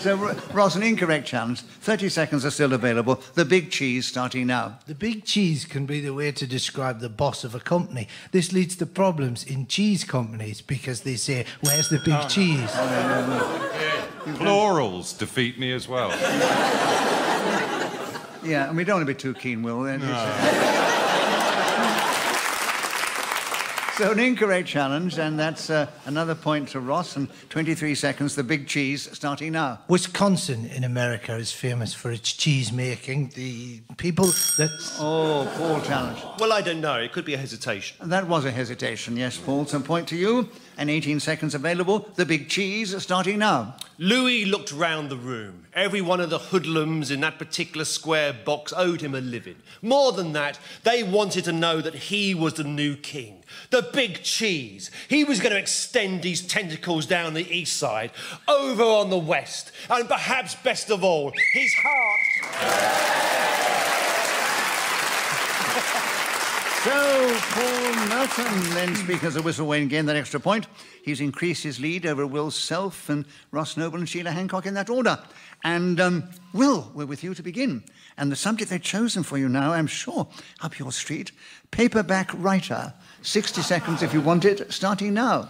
So, Ross, an incorrect challenge. thirty seconds are still available. The big cheese starting now. The big cheese can be the way to describe the boss of a company. This leads to problems in cheese companies because they say, where's the big oh, cheese? No, no, no, no. Yeah. Plurals defeat me as well. Yeah, and we don't want to be too keen, Will. Then. No. So an incorrect challenge, and that's uh, another point to Ross. And twenty-three seconds, the big cheese, starting now. Wisconsin in America is famous for its cheese-making. The people that... Oh, poor challenge. Well, I don't know. It could be a hesitation. And that was a hesitation, yes, Paul. So point to you. And eighteen seconds available. The big cheese, starting now. Louis looked round the room. Every one of the hoodlums in that particular square box owed him a living. More than that, they wanted to know that he was the new king. The big cheese. He was going to extend his tentacles down the east side, over on the west, and perhaps best of all, his heart... So, Paul Merton then speakers of Whistle Wayne gained that extra point. He's increased his lead over Will Self and Ross Noble and Sheila Hancock in that order. And, um, Will, we're with you to begin. And the subject they've chosen for you now, I'm sure, up your street, paperback writer. sixty seconds if you want it, starting now.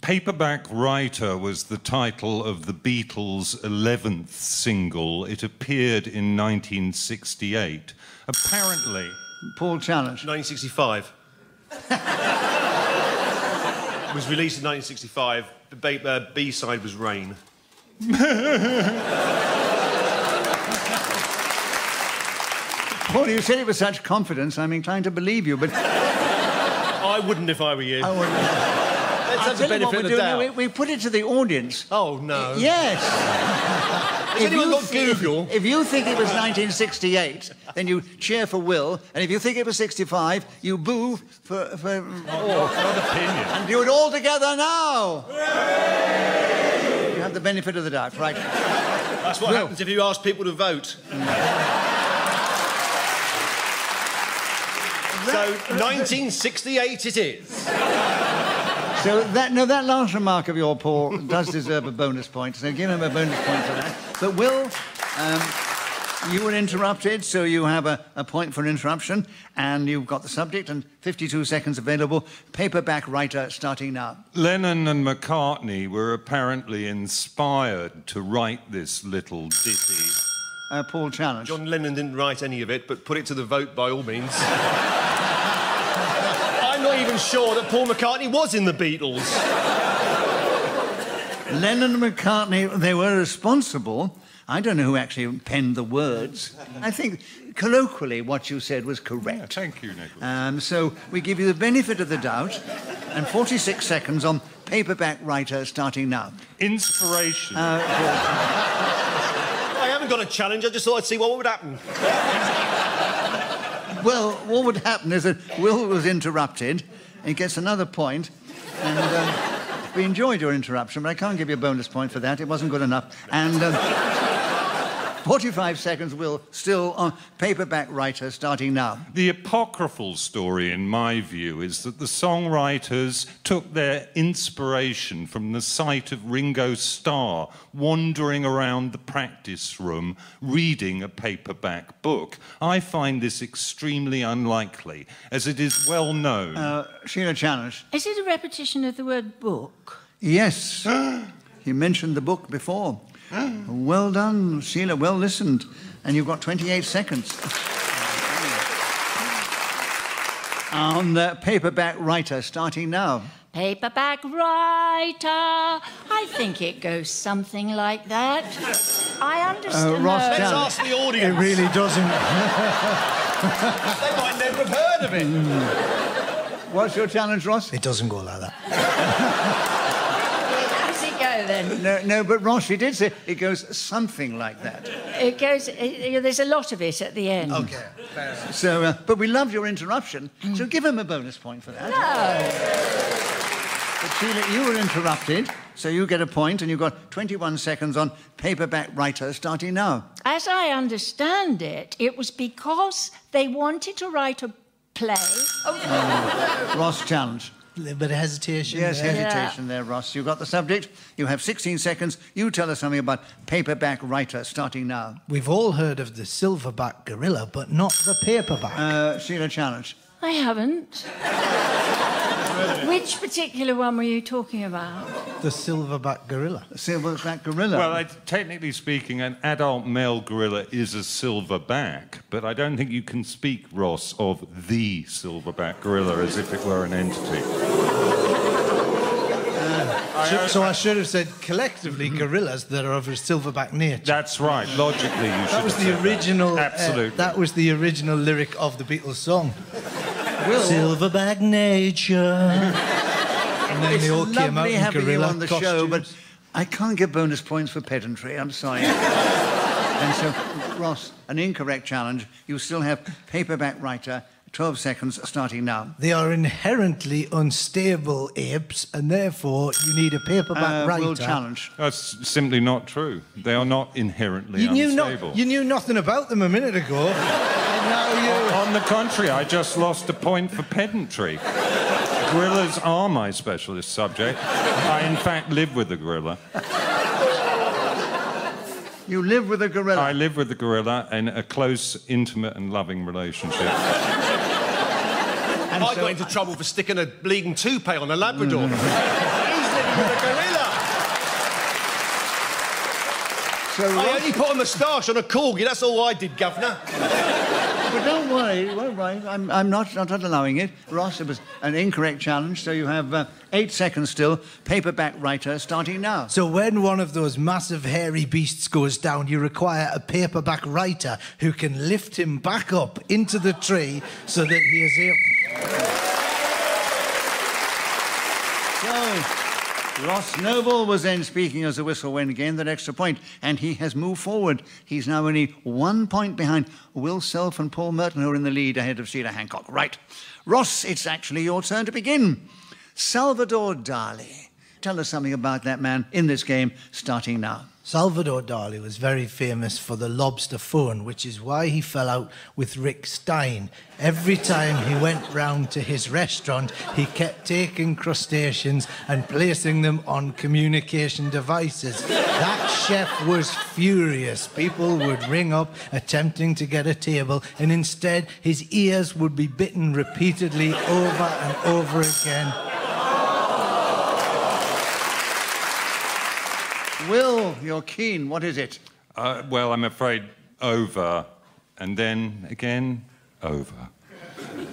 Paperback Writer was the title of the Beatles' eleventh single. It appeared in nineteen sixty-eight. Apparently... Paul challenge. nineteen sixty-five. It was released in nineteen sixty-five. The B-side was Rain. Paul, you said it with such confidence, I'm inclined to believe you, but... I wouldn't if I were you. I wouldn't. Let's have the benefit of the doubt. No, we, we put it to the audience. Oh, no. Yes. If you, got Google? If you think it was nineteen sixty-eight, then you cheer for Will, and if you think it was sixty-five, you boo for... for oh, oh, not opinion. And do it all together now! Hooray! You have the benefit of the doubt, right. That's what Will. Happens if you ask people to vote. So, nineteen sixty-eight it is. So that, no, that last remark of your, Paul, does deserve a bonus point, so give him a bonus point for that. But, Will, um, you were interrupted, so you have a, a point for an interruption, and you've got the subject, and fifty-two seconds available. Paperback Writer, starting now. Lennon and McCartney were apparently inspired to write this little ditty. Uh, Paul challenge. John Lennon didn't write any of it, but put it to the vote by all means. Sure that Paul McCartney was in the Beatles. Lennon and McCartney, they were responsible. I don't know who actually penned the words. I think, colloquially, what you said was correct. Yeah, thank you, Nicholas. Um, so, we give you the benefit of the doubt, and forty-six seconds on Paperback Writer, starting now. Inspiration. Uh, I haven't got a challenge, I just thought I'd see what would happen. Well, what would happen is that Will was interrupted, and he gets another point, and uh, we enjoyed your interruption, but I can't give you a bonus point for that. It wasn't good enough. And uh, forty-five seconds, Will, still on Paperback Writer, starting now. The apocryphal story, in my view, is that the songwriters took their inspiration from the sight of Ringo Starr wandering around the practice room reading a paperback book. I find this extremely unlikely, as it is well known. Uh, Sheila challenge. Is it a repetition of the word book? Yes. You mentioned the book before. Well done, Sheila. Well listened. And you've got twenty-eight seconds. On the Paperback Writer, starting now. Paperback Writer. I think it goes something like that. I understand. Uh, Ross, let's ask the audience. It really doesn't. They might never have heard of it. Mm. What's your challenge, Ross? It doesn't go like that. How's it go then? No, no, but Ross, you did say it goes something like that. It goes. It, there's a lot of it at the end. Okay. So, uh, but we loved your interruption. So give him a bonus point for that. No. But Sheila, you were interrupted, so you get a point, and you've got twenty-one seconds on Paperback Writer, starting now. As I understand it, it was because they wanted to write a play... Oh. Oh. Ross challenge. A bit of hesitation. Yes, there. hesitation yeah. there, Ross. You got the subject. You have sixteen seconds. You tell us something about paperback writer, starting now. We've all heard of the silverback gorilla, but not the paperback. Uh, Sheila Challenge. I haven't. Which particular one were you talking about? The silverback gorilla. The silverback gorilla. Well, I, technically speaking, an adult male gorilla is a silverback, but I don't think you can speak, Ross, of the silverback gorilla as if it were an entity. Uh, I, so I should have said, collectively, gorillas that are of a silverback nature. That's right. Logically, you that should was have the said original, that. Absolutely. Uh, that was the original lyric of the Beatles song. Will. Silverback nature. And then they all came out in gorilla on the costumes. Show, but I can't get bonus points for pedantry. I'm sorry. And so, Ross, an incorrect challenge. You still have paperback writer. twelve seconds, starting now. They are inherently unstable apes, and therefore you need a paperback uh, writer. Will Challenge. That's simply not true. They are not inherently you knew unstable. Not, you knew nothing about them a minute ago. And now you... On the contrary, I just lost a point for pedantry. Gorillas are my specialist subject. I, in fact, live with a gorilla. You live with a gorilla? I live with a gorilla in a close, intimate and loving relationship. And I so got into I... trouble for sticking a bleeding toupee on a Labrador. Mm. He's living with a gorilla. So I Ross... only put a moustache on a corgi, that's all I did, Governor. But don't worry, don't worry. I'm, I'm not, not allowing it. Ross, it was an incorrect challenge, so you have uh, eight seconds still. Paperback writer, starting now. So when one of those massive hairy beasts goes down, you require a paperback writer who can lift him back up into the tree so that he is able... So... Ross Noble was then speaking as the whistle went again, that extra point, and he has moved forward. He's now only one point behind Will Self and Paul Merton, who are in the lead ahead of Sheila Hancock. Right. Ross, it's actually your turn to begin. Salvador Dali. Tell us something about that man in this game, starting now. Salvador Dali was very famous for the lobster phone, which is why he fell out with Rick Stein. Every time he went round to his restaurant, he kept taking crustaceans and placing them on communication devices. That chef was furious. People would ring up attempting to get a table, and instead his ears would be bitten repeatedly over and over again. Will, you're keen. What is it? Uh, well, I'm afraid over, and then again, over.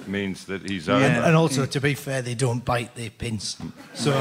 Means that he's over. And, and also, to be fair, they don't bite, they pinch. So...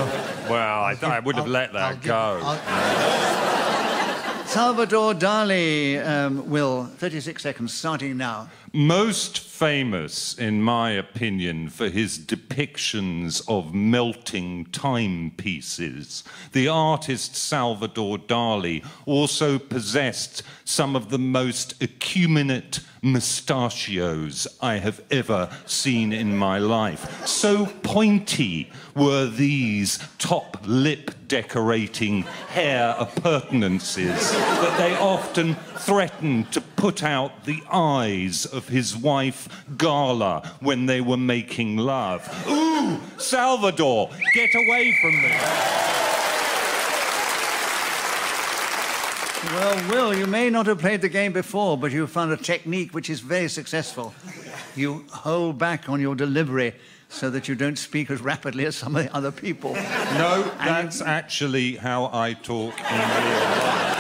Well, I, th I would have let that I'll go. Give, yeah. Salvador Dali, um, Will, thirty-six seconds, starting now. Most famous, in my opinion, for his depictions of melting timepieces, the artist Salvador Dali also possessed some of the most acuminate moustachios I have ever seen in my life. So pointy were these top lip decorating hair appurtenances that they often threatened to put out the eyes of his wife, Gala, when they were making love. Ooh, Salvador, get away from me. Well, Will, you may not have played the game before, but you found a technique which is very successful. You hold back on your delivery so that you don't speak as rapidly as some of the other people. No, and that's you... actually how I talk in real life.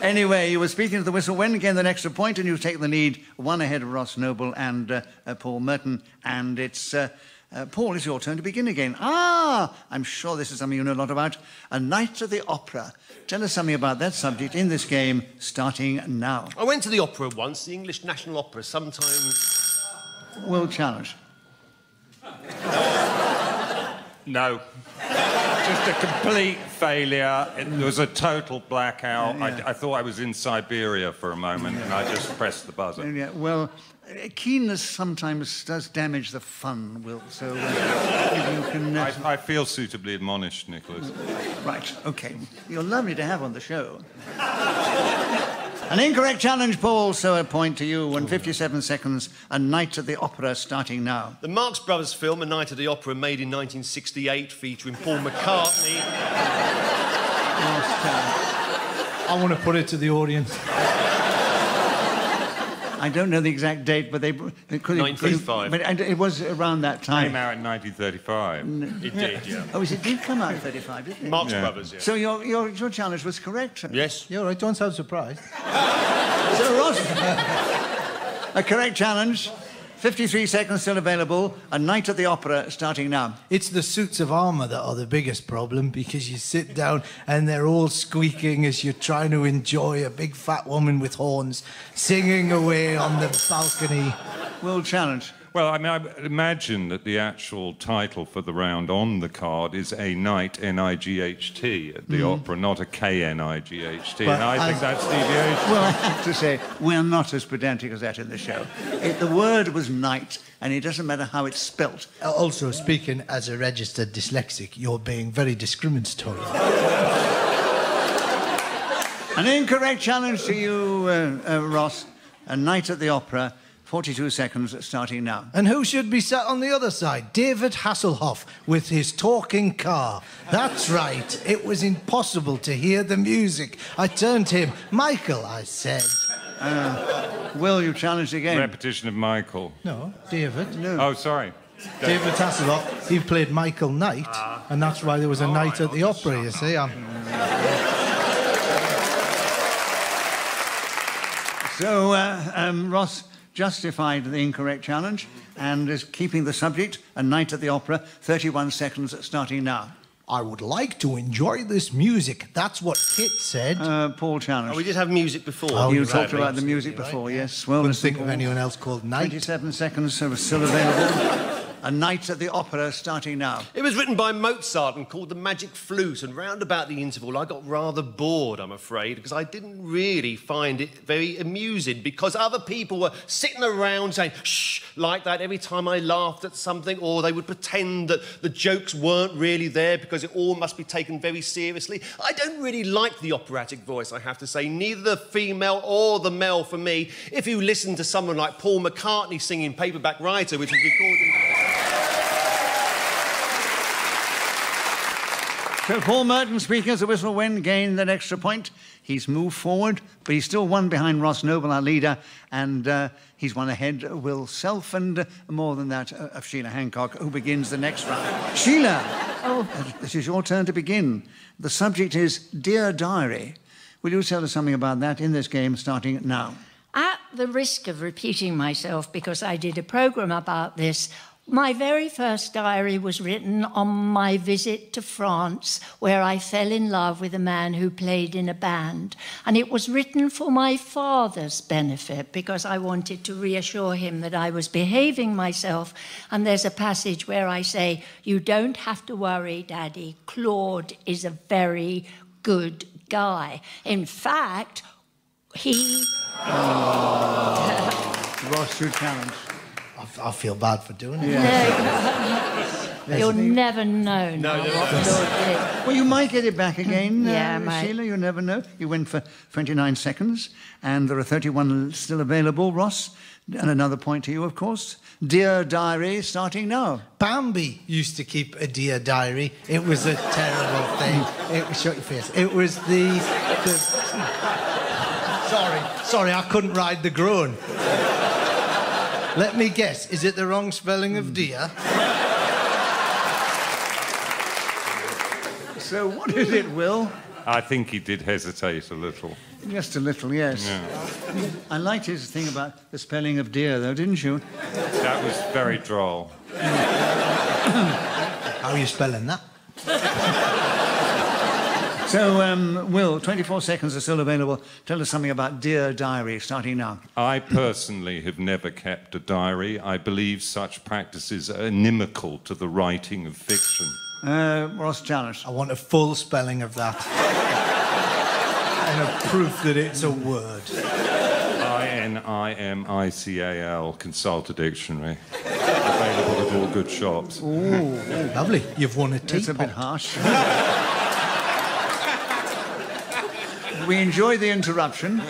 Anyway, you were speaking to the whistle when again the extra point, and you take the lead, one ahead of Ross Noble and uh, uh, Paul Merton. And it's... Uh, uh, Paul, it's your turn to begin again. Ah! I'm sure this is something you know a lot about. A Night at the Opera. Tell us something about that subject in this game, starting now. I went to the opera once, the English National Opera, sometime... Will Challenge. No. Just a complete failure. It was a total blackout. Uh, yeah. I, I thought I was in Siberia for a moment, yeah. And I just pressed the buzzer. Uh, yeah. Well, uh, keenness sometimes does damage the fun, Will, so... Uh, you can, uh, I, I feel suitably admonished, Nicholas. Right, OK. You're lovely to have on the show. An incorrect challenge, Paul, so a point to you. And fifty-seven seconds, A Night at the Opera, starting now. The Marx Brothers film, A Night at the Opera, made in nineteen sixty-eight, featuring Paul McCartney. Nice. I want to put it to the audience. I don't know the exact date, but they... they could, nineteen thirty-five. It, but it was around that time. It came out in nineteen thirty-five. N it did, yeah. Oh, it did come out in thirty-five, didn't it? Marx yeah. Brothers, yeah. So your, your, your challenge was correct? Yes. Yeah, I don't sound surprised. So, Ross, a correct challenge. fifty-three seconds still available. A Night at the Opera, starting now. It's the suits of armour that are the biggest problem, because you sit down and they're all squeaking as you're trying to enjoy a big fat woman with horns singing away on the balcony. World challenge. Well, I mean, I imagine that the actual title for the round on the card is A Night, N I G H T, at the mm. opera, not a K N I G H T, but and I, I think that's deviation. Well, I have to say, we're not as pedantic as that in the show. It, the word was night, and it doesn't matter how it's spelt. Also, speaking as a registered dyslexic, you're being very discriminatory. An incorrect challenge to you, uh, uh, Ross. A Night at the Opera. forty-two seconds, starting now. And who should be sat on the other side? David Hasselhoff with his talking car. That's right. It was impossible to hear the music. I turned to him. Michael, I said. Uh, Will, you challenge the game? Repetition of Michael. No, David. No. Oh, sorry. David Hasselhoff, he played Michael Knight, uh, and that's why there was a oh, night I at the opera, you see. I'm... So, uh, um, Ross... justified the incorrect challenge and is keeping the subject, A Night at the Opera, thirty-one seconds, starting now. I would like to enjoy this music. That's what Kit said. Uh, Paul challenged. Oh, we did have music before. Oh, you talked right, about the music before, right, yeah. yes. Well, couldn't think of anyone else called Night. twenty-seven seconds, so it's still available. A Night at the Opera, starting now. It was written by Mozart and called The Magic Flute, and round about the interval I got rather bored, I'm afraid, because I didn't really find it very amusing, because other people were sitting around saying shh like that every time I laughed at something, or they would pretend that the jokes weren't really there because it all must be taken very seriously. I don't really like the operatic voice, I have to say, neither the female or the male for me. If you listen to someone like Paul McCartney singing Paperback Writer, which was recorded... So Paul Merton speaking as the whistle went, gained an extra point. He's moved forward, but he's still one behind Ross Noble, our leader, and uh, he's one ahead of Will Self, and uh, more than that, uh, of Sheila Hancock, who begins the next round. Sheila, oh. This is your turn to begin. The subject is Dear Diary. Will you tell us something about that in this game, starting now? At the risk of repeating myself, because I did a programme about this, my very first diary was written on my visit to France, where I fell in love with a man who played in a band. And it was written for my father's benefit, because I wanted to reassure him that I was behaving myself. And there's a passage where I say, "You don't have to worry, Daddy. Claude is a very good guy. In fact, he..." Oh. Ross, you challenge. I feel bad for doing it. Yeah. No, you'll never know. No, no, no. Well, you might get it back again, yeah, uh, might. Sheila, you never know. You went for twenty-nine seconds, and there are thirty-one still available, Ross. And another point to you, of course. Dear Diary, starting now. Bambi used to keep a Dear Diary. It was a terrible thing. It was... Shut your face. It was the... the... Sorry, sorry, I couldn't ride the groan. Let me guess, is it the wrong spelling of dear? So what is it, Will? I think he did hesitate a little. Just a little, yes. Yeah. I liked his thing about the spelling of dear, though, didn't you? That was very droll. How are you spelling that? So, um, Will, twenty-four seconds are still available. Tell us something about Dear Diary, starting now. I personally have never kept a diary. I believe such practices are inimical to the writing of fiction. Uh, Ross challenge. I want a full spelling of that. And a proof that it's a word. I N I M I C A L, consult a dictionary. Available at all good shops. Ooh, lovely. You've won a teapot. It's a bit harsh. we enjoy the interruption,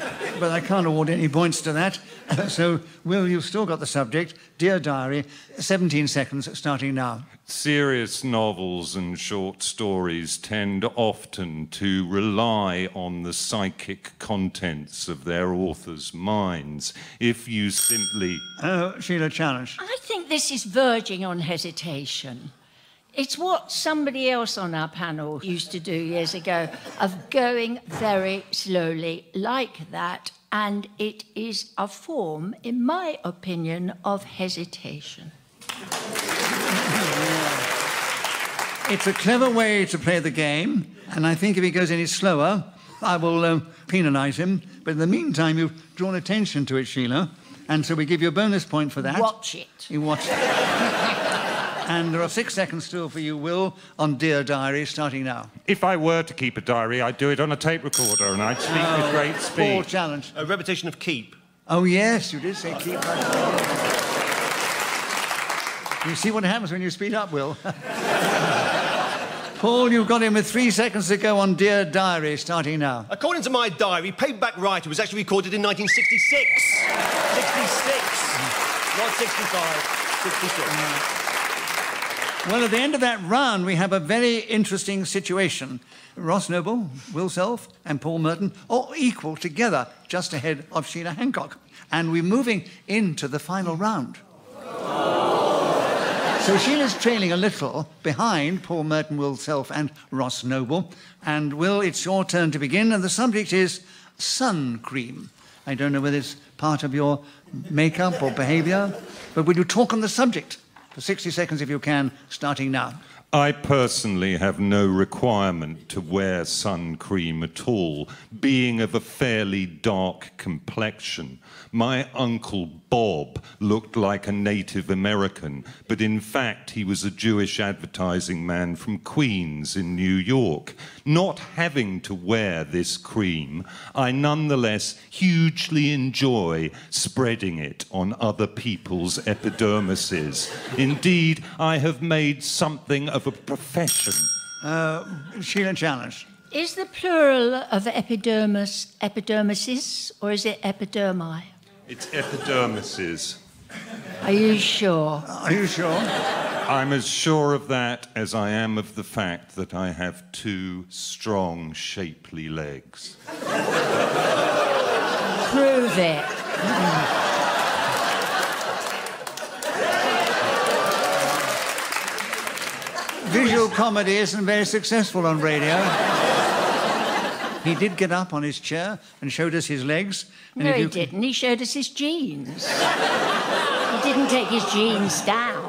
but I can't award any points to that. So, Will, you've still got the subject. Dear Diary, seventeen seconds, starting now. Serious novels and short stories tend often to rely on the psychic contents of their authors' minds. If you simply... Oh, Sheila, challenge. I think this is verging on hesitation. It's what somebody else on our panel used to do years ago, of going very slowly like that, and it is a form, in my opinion, of hesitation. It's a clever way to play the game, and I think if he goes any slower, I will um, penalise him. But in the meantime, you've drawn attention to it, Sheila, and so we give you a bonus point for that. Watch it. You watch it. And there are six seconds still for you, Will, on Dear Diary, starting now. If I were to keep a diary, I'd do it on a tape recorder, and I'd speak oh, with great speed. Poor challenge. A repetition of keep. Oh, yes, you did say keep. You see what happens when you speed up, Will. Paul, you've got him with three seconds to go on Dear Diary, starting now. According to my diary, Paperback Writer was actually recorded in nineteen sixty-six. sixty-six. Not sixty-five, sixty-six. Mm. Well, at the end of that round, we have a very interesting situation. Ross Noble, Will Self and Paul Merton are equal together, just ahead of Sheila Hancock. And we're moving into the final round. Oh. So Sheila's trailing a little behind Paul Merton, Will Self and Ross Noble. And, Will, it's your turn to begin, and the subject is sun cream. I don't know whether it's part of your makeup or behaviour, but will you talk on the subject? sixty seconds if you can, starting now. I personally have no requirement to wear sun cream at all, being of a fairly dark complexion. My uncle Bob looked like a Native American, but in fact he was a Jewish advertising man from Queens in New York. Not having to wear this cream, I nonetheless hugely enjoy spreading it on other people's epidermises. Indeed, I have made something of a profession. Uh, Sheila, challenge. Is the plural of epidermis epidermises, or is it epidermi? It's epidermises. Are you sure? Are you sure? I'm as sure of that as I am of the fact that I have two strong, shapely legs. Prove it. Visual comedy isn't very successful on radio. He did get up on his chair and showed us his legs. And no, he didn't. He showed us his jeans. He didn't take his jeans down.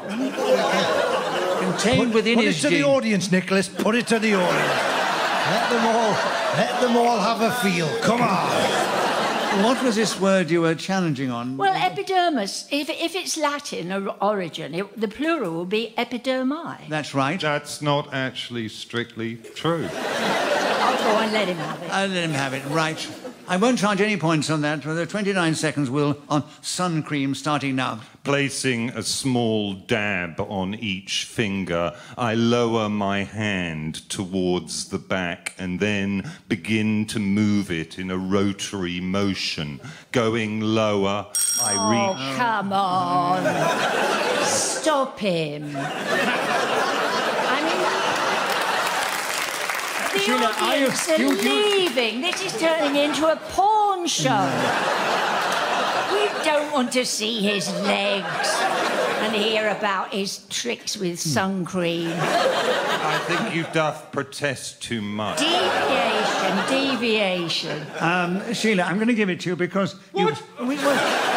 Contained put, within put his jeans. Put it to jean. the audience, Nicholas. Put it to the audience. let them all, let them all have a feel. Come on. What was this word you were challenging on? Well, epidermis. If, if it's Latin or origin, it, the plural will be epidermi. That's right. That's not actually strictly true. I'll go and let him have it. I'll let him have it, right. I won't charge any points on that. There are twenty-nine seconds, Will, on sun cream, starting now. Placing a small dab on each finger, I lower my hand towards the back and then begin to move it in a rotary motion. Going lower, I oh, reach... Oh, come on. Stop him. The Sheila, audience are, you, are leaving. You... This is turning into a porn show. We don't want to see his legs and hear about his tricks with sun cream. I think you doth protest too much. Deviation, deviation. Um, Sheila, I'm going to give it to you because... What? You... We were...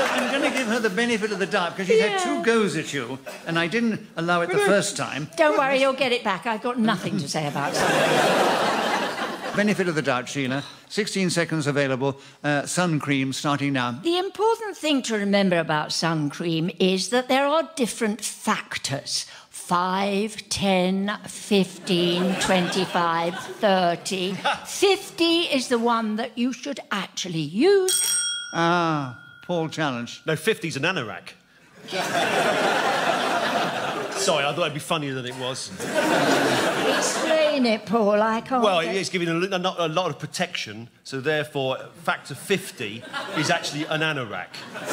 No, I'm going to give her the benefit of the doubt, because she's yeah. had two goes at you, and I didn't allow it the first time. Don't worry, you'll get it back. I've got nothing to say about it. Benefit of the doubt, Sheila. sixteen seconds available. Uh, sun cream, starting now. The important thing to remember about sun cream is that there are different factors. five, ten, fifteen, twenty-five, thirty. fifty is the one that you should actually use. Ah... Paul, challenge. No, fifty's an anorak. Sorry, I thought it'd be funnier than it was. Explain ain't it, Paul? I can't. Well, get... it's giving a, not a lot of protection, so therefore, factor fifty is actually an anorak. Yeah,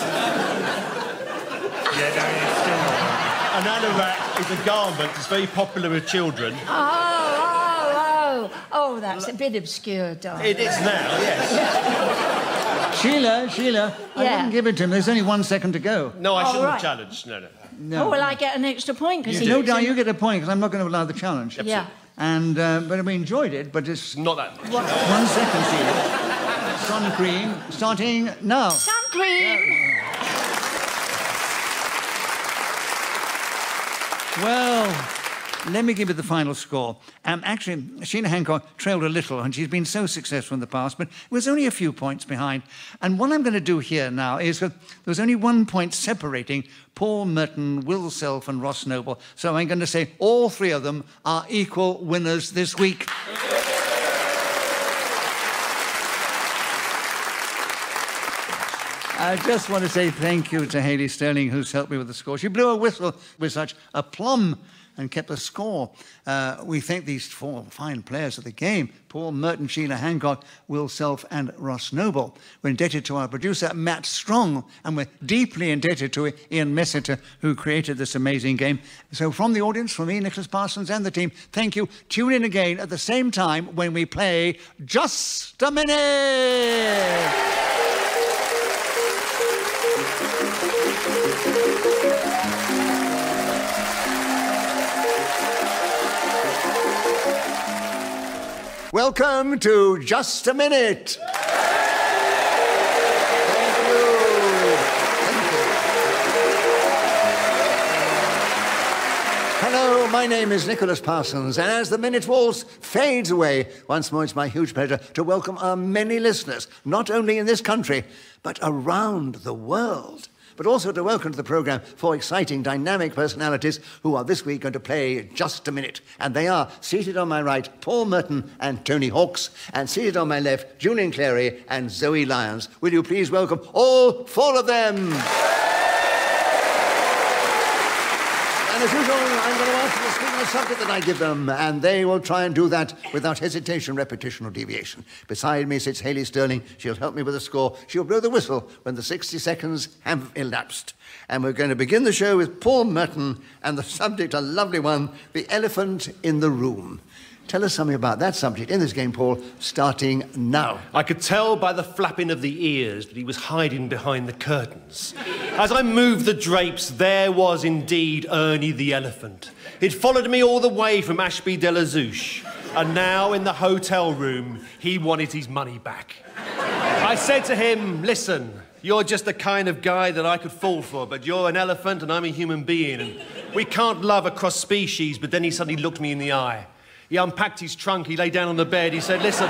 no, it's still not. An anorak is a garment that's very popular with children. Oh. Oh, that's a bit obscure, darling. It is now, yes. Sheila, Sheila, yeah. I didn't give it to him. There's only one second to go. No, I oh, shouldn't right. have challenged. No, no. no. Oh, well, I get an extra point because he... No, no, you get a point because I'm not going to allow the challenge. Absolutely. Yeah. And, uh, but we enjoyed it, but it's... Not that much. What? One second, Sheila. Sun cream, starting now. Sun cream! Yeah. Well... Let me give you the final score. Um, actually, Sheila Hancock trailed a little, and she's been so successful in the past, but it was only a few points behind. And what I'm going to do here now is that there's only one point separating Paul Merton, Will Self, and Ross Noble. So I'm going to say all three of them are equal winners this week. I just want to say thank you to Hayley Sterling, who's helped me with the score. She blew a whistle with such aplomb and kept the score. Uh, we thank these four fine players of the game, Paul Merton, Sheila Hancock, Will Self and Ross Noble. We're indebted to our producer, Matt Strong, and we're deeply indebted to Ian Messiter, who created this amazing game. So from the audience, from me, Nicholas Parsons and the team, thank you. Tune in again at the same time when we play Just a Minute! Welcome to Just a Minute. Thank you. Thank you. Hello, my name is Nicholas Parsons, and as the Minute Waltz fades away, once more it's my huge pleasure to welcome our many listeners, not only in this country, but around the world. But also to welcome to the programme four exciting, dynamic personalities who are this week going to play Just a Minute. And they are, seated on my right, Paul Merton and Tony Hawkes, and seated on my left, Julian Clary and Zoe Lyons. Will you please welcome all four of them? And as usual, I'm going to ask them to speak on the subject that I give them, and they will try and do that without hesitation, repetition, or deviation. Beside me sits Hayley Sterling. She'll help me with the score. She'll blow the whistle when the sixty seconds have elapsed. And we're going to begin the show with Paul Merton, and the subject, a lovely one, the elephant in the room. Tell us something about that subject in this game, Paul, starting now. I could tell by the flapping of the ears that he was hiding behind the curtains. As I moved the drapes, there was indeed Ernie the elephant. He'd followed me all the way from Ashby de la Zouche, and now in the hotel room, he wanted his money back. I said to him, listen, you're just the kind of guy that I could fall for, but you're an elephant and I'm a human being, and we can't love across species. But then he suddenly looked me in the eye. He unpacked his trunk, he lay down on the bed, he said, listen,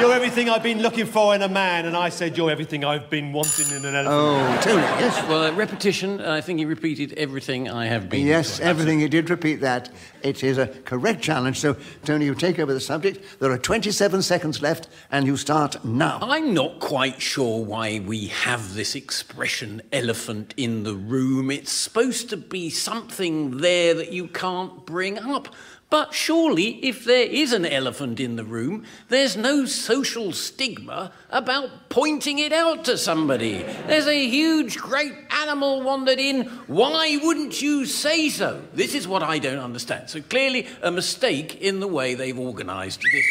you're everything I've been looking for in a man. And I said, you're everything I've been wanting in an elephant. Oh, Tony, yes. Well, uh, repetition, uh, I think he repeated everything I have been... Yes, everything, he did repeat that. It is a correct challenge. So, Tony, you take over the subject. There are twenty-seven seconds left, and you start now. I'm not quite sure why we have this expression, elephant in the room. It's supposed to be something there that you can't bring up. But surely, if there is an elephant in the room, there's no social stigma about pointing it out to somebody. There's a huge, great animal wandered in. Why wouldn't you say so? This is what I don't understand. So clearly, a mistake in the way they've organised this.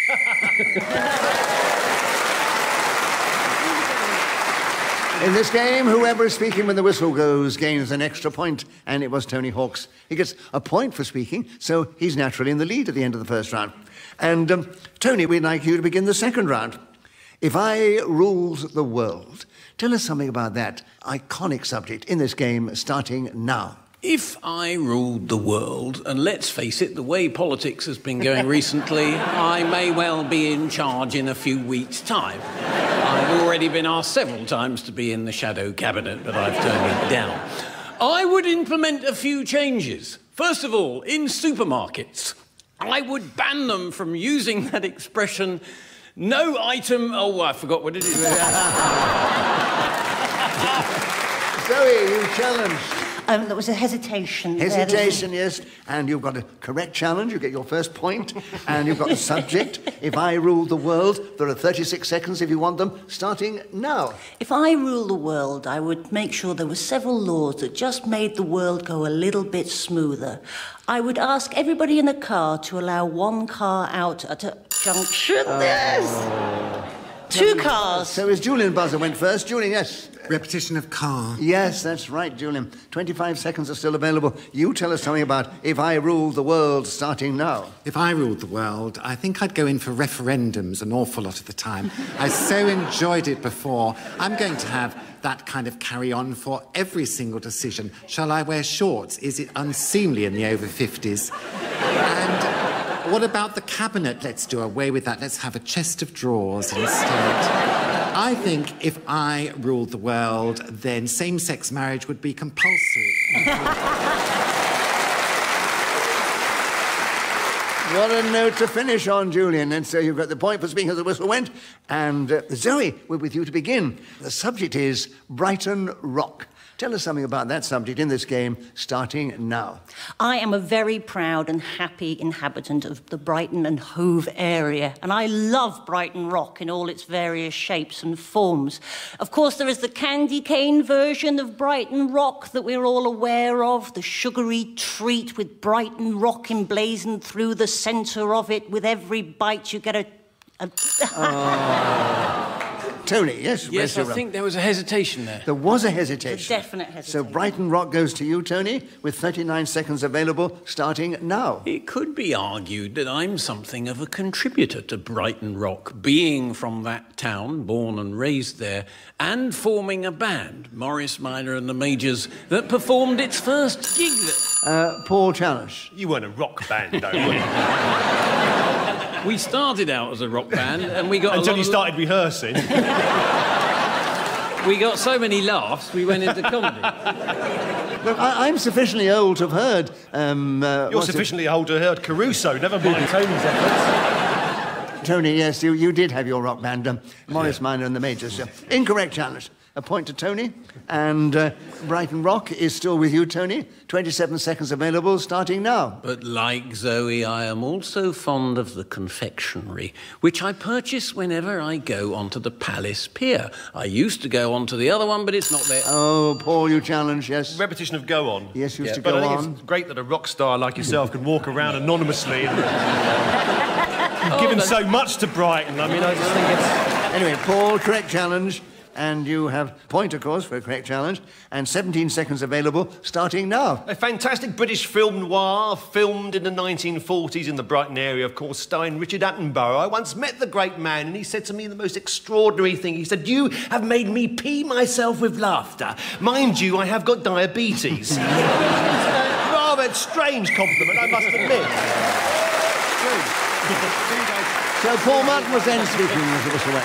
In this game, whoever is speaking when the whistle goes gains an extra point, and it was Tony Hawkes. He gets a point for speaking, so he's naturally in the lead at the end of the first round. And, um, Tony, we'd like you to begin the second round. If I ruled the world, tell us something about that iconic subject in this game, starting now. If I ruled the world, and let's face it, the way politics has been going recently, I may well be in charge in a few weeks' time. I've already been asked several times to be in the shadow cabinet, but I've turned it down. I would implement a few changes. First of all, in supermarkets, I would ban them from using that expression, no item... Oh, I forgot what it is. Zoe, you challenged. Um, there was a hesitation. Hesitation, there, yes. And you've got a correct challenge. You get your first point. And you've got a subject. If I rule the world, there are thirty-six seconds if you want them, starting now. If I rule the world, I would make sure there were several laws that just made the world go a little bit smoother. I would ask everybody in a car to allow one car out at a junction. Oh. Yes! Two cars. So is Julian Buzzer went first. Julian, yes. Repetition of car. Yes, that's right, Julian. twenty-five seconds are still available. You tell us something about If I Ruled the World, starting now. If I ruled the world, I think I'd go in for referendums an awful lot of the time. I so enjoyed it before. I'm going to have that kind of carry-on for every single decision. Shall I wear shorts? Is it unseemly in the over fifties? And... what about the cabinet? Let's do away with that. Let's have a chest of drawers instead. I think if I ruled the world, then same-sex marriage would be compulsory. What a note to finish on, Julian. And so you've got the point for speaking as the whistle went. And uh, Zoe, we're with you to begin. The subject is Brighton Rock. Tell us something about that subject in this game, starting now. I am a very proud and happy inhabitant of the Brighton and Hove area, and I love Brighton Rock in all its various shapes and forms. Of course, there is the candy cane version of Brighton Rock that we're all aware of, the sugary treat with Brighton Rock emblazoned through the centre of it. With every bite, you get a... a... Oh. Tony, yes? Yes, I think there was a hesitation there. There was a hesitation. A definite hesitation. So Brighton Rock goes to you, Tony, with thirty-nine seconds available, starting now. It could be argued that I'm something of a contributor to Brighton Rock, being from that town, born and raised there, and forming a band, Morris Minor and the Majors, that performed its first gig that... Uh, Paul Chalice. You weren't a rock band, though, were you? We started out as a rock band and we got... Until you started rehearsing. We got so many laughs, we went into comedy. Well, I I'm sufficiently old to have heard... Um, uh, You're sufficiently it? old to have heard Caruso, never mind Tony's efforts. Tony, yes, you, you did have your rock band, um, Morris yeah. Minor and the Majors. Uh, incorrect challenge. A point to Tony. And uh, Brighton Rock is still with you, Tony. twenty-seven seconds available, starting now. But like Zoe, I am also fond of the confectionery, which I purchase whenever I go onto the Palace Pier. I used to go onto the other one, but it's not there. Oh, Paul, you challenge, yes. Repetition of go on. Yes, used yeah, to go but I think on. It's great that a rock star like yourself can walk around anonymously. And... You've oh, given that's... so much to Brighton. I mean, I just think it's... Anyway, Paul, correct challenge. And you have point, of course, for a correct challenge, and seventeen seconds available, starting now. A fantastic British film noir filmed in the nineteen forties in the Brighton area, of course, starring Richard Attenborough. I once met the great man, and he said to me the most extraordinary thing. He said, "You have made me pee myself with laughter. Mind you, I have got diabetes." It's a rather strange compliment, I must admit. So Paul Martin was then speaking as it was away.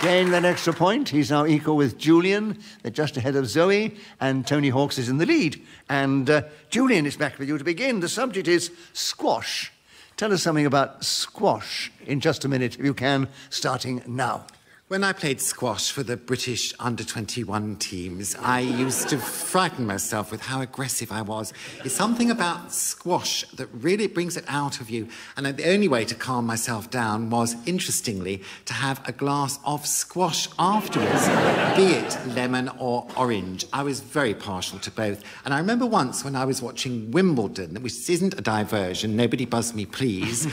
Gain that extra point. He's now equal with Julian. They're just ahead of Zoe, and Tony Hawkes is in the lead. And uh, Julian is back with you to begin. The subject is squash. Tell us something about squash in just a minute, if you can, starting now. When I played squash for the British under twenty-one teams, I used to frighten myself with how aggressive I was. It's something about squash that really brings it out of you. And the only way to calm myself down was, interestingly, to have a glass of squash afterwards, be it lemon or orange. I was very partial to both. And I remember once when I was watching Wimbledon, which isn't a diversion, nobody buzz me, please.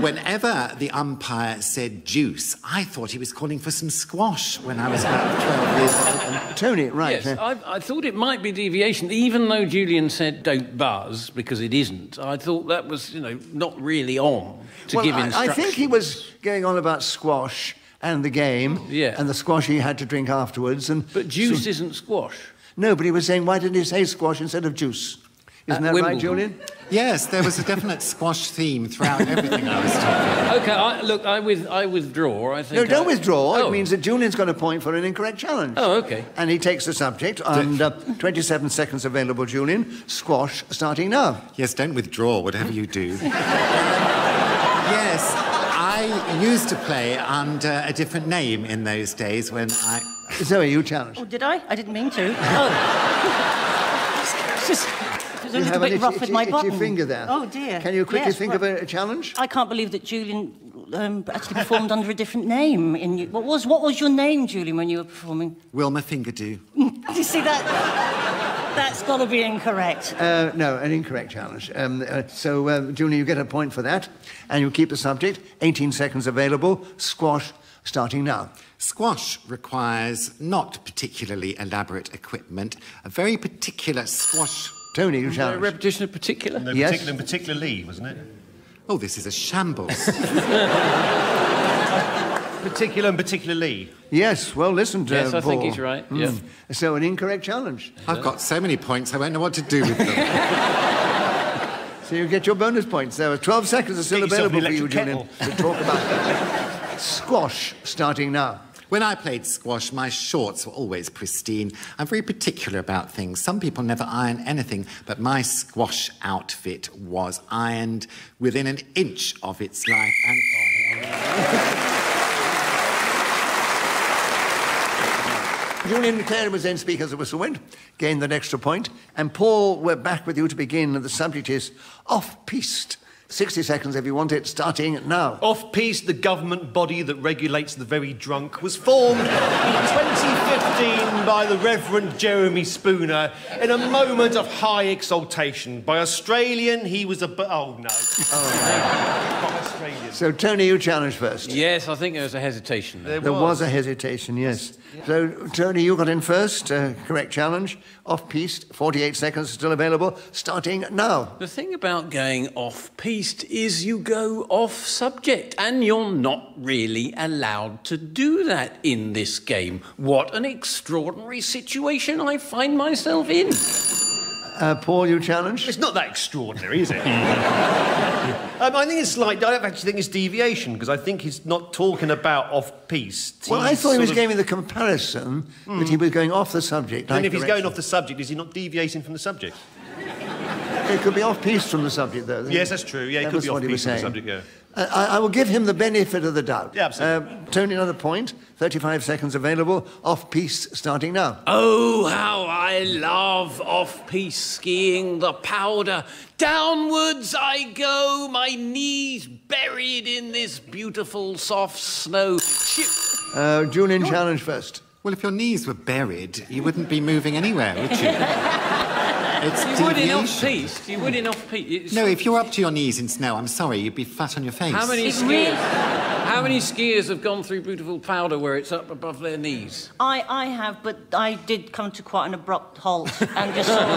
Whenever the umpire said juice, I thought he was calling for some squash when I was about twelve years old. Tony, right. Yes, I, I thought it might be deviation, even though Julian said don't buzz, because it isn't. I thought that was, you know, not really on to well, give instructions. I, I think he was going on about squash and the game, yeah. and the squash he had to drink afterwards. And but juice so, isn't squash. No, but he was saying, why didn't he say squash instead of juice? Isn't that Wimbledon. right, Julian? Yes, there was a definite squash theme throughout everything I was talking about. OK, I, look, I, with, I withdraw, I think... No, don't I... withdraw. Oh. It means that Julian's got a point for an incorrect challenge. Oh, OK. And he takes the subject, and uh, twenty-seven seconds available, Julian. Squash, starting now. Yes, don't withdraw, whatever you do. Yes, I used to play under a different name in those days when I... Zoe, you challenged. Oh, did I? I didn't mean to. Oh. just... It's a little bit rough it, with it, my bottom. Your finger there. Oh, dear. Can you quickly yes, think well, of a challenge? I can't believe that Julian um, actually performed under a different name. In, what, was, what was your name, Julian, when you were performing? Wilma Fingerdew. Do you see that? That's got to be incorrect. Uh, no, an incorrect challenge. Um, uh, so, uh, Julian, you get a point for that, and you keep the subject. eighteen seconds available. Squash, starting now. Squash requires not particularly elaborate equipment, a very particular squash... Tony, you challenge. A repetition of particular? No, yes. Particular and particularly, wasn't it? Oh, this is a shambles. Particular and particularly. Yes, well, listen to Yes, I Paul. think he's right, mm. yeah. So, an incorrect challenge. I've got so many points, I won't know what to do with them. So you get your bonus points. There are twelve seconds are still available for you, Julian, to talk about that. Squash, starting now. When I played squash, my shorts were always pristine. I'm very particular about things. Some people never iron anything, but my squash outfit was ironed within an inch of its life. And... Julian Clare was then speaker as the whistle went, gained an extra point. And Paul, we're back with you to begin, and the subject is off-piste. sixty seconds if you want it, starting now. Off-piste, the government body that regulates the very drunk, was formed in twenty fifteen by the Reverend Jeremy Spooner in a moment of high exaltation. By Australian, he was a... Oh, no. Oh, no. By Australian. So, Tony, you challenge first. Yes, I think there was a hesitation. There, there was. was a hesitation, yes. Yeah. So, Tony, you got in first. Uh, correct challenge. Off-piste, forty-eight seconds still available, starting now. The thing about going off-piste is you go off subject, and you're not really allowed to do that in this game. What an extraordinary situation I find myself in. Uh, Paul, you challenge? It's not that extraordinary, is it? um, I think it's like, I don't actually think it's deviation, because I think he's not talking about off-piste. Well, I thought he was of... giving the comparison mm. that he was going off the subject. And if he's going off the subject, is he not deviating from the subject? It could be off-piste from the subject, though. Yes, that's true. Yeah, it could be off-piste from the subject, yeah. Uh, I, I will give him the benefit of the doubt. Yeah, absolutely. Uh, Tony, another point. thirty-five seconds available. Off-piste, starting now. Oh, how I love off-piste skiing, the powder. Downwards I go, my knees buried in this beautiful, soft snow. Uh, Julian, challenge first. Well, if your knees were buried, you wouldn't be moving anywhere, would you? It's you would in off-piste. You would in off-piste. No, if you're up to your knees in snow, I'm sorry, you'd be flat on your face. How many skiers? How many skiers have gone through beautiful powder where it's up above their knees? I, I have, but I did come to quite an abrupt halt and just sort of.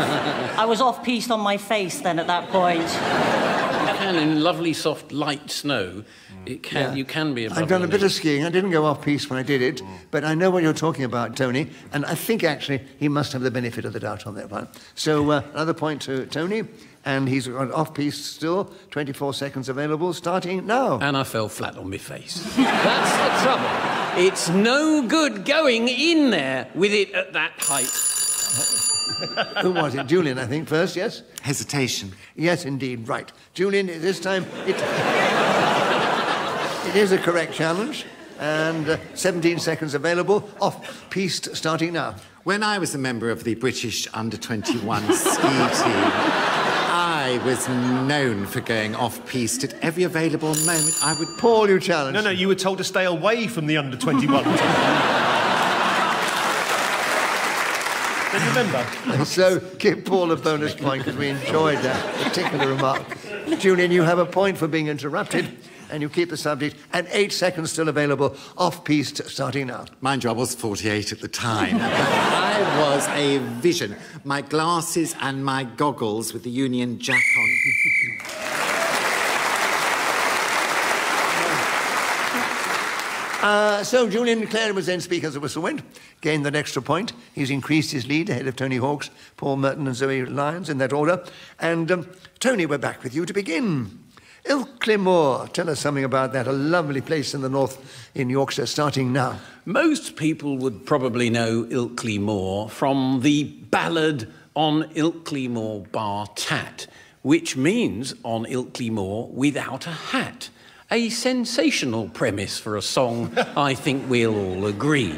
I was off-piste on my face then at that point. You can in lovely soft light snow. It can, yeah. You can be. I've done a bit of skiing. I didn't go off-piste when I did it, mm. but I know what you're talking about, Tony. And I think actually he must have the benefit of the doubt on that one. So uh, another point to Tony, and he's on off-piste still. twenty-four seconds available, starting now. And I fell flat on my face. That's the trouble. It's no good going in there with it at that height. Who was it? Julian, I think, first, yes. Hesitation. Yes, indeed, right. Julian, this time it. It is a correct challenge, and uh, seventeen seconds available. Off-piste, starting now. When I was a member of the British under twenty-one ski team, I was known for going off-piste at every available moment. I would... Paul, you challenge. No, no, you were told to stay away from the under twenty-one. Then remember. So, give Paul a bonus point, because we enjoyed that particular remark. Julian, you have a point for being interrupted, and you keep the subject, and eight seconds still available, off-piste, starting now. Mind you, I was forty-eight at the time. I was a vision. My glasses and my goggles with the Union Jack on. Uh, so, Julian Clare was then speaker as the whistle went, gained an extra point. He's increased his lead ahead of Tony Hawkes, Paul Merton and Zoe Lyons, in that order. And, um, Tony, we're back with you to begin. Ilkley Moor, tell us something about that, a lovely place in the north in Yorkshire, starting now. Most people would probably know Ilkley Moor from the ballad on Ilkley Moor Bar Tat, which means on Ilkley Moor without a hat. A sensational premise for a song I think we'll all agree.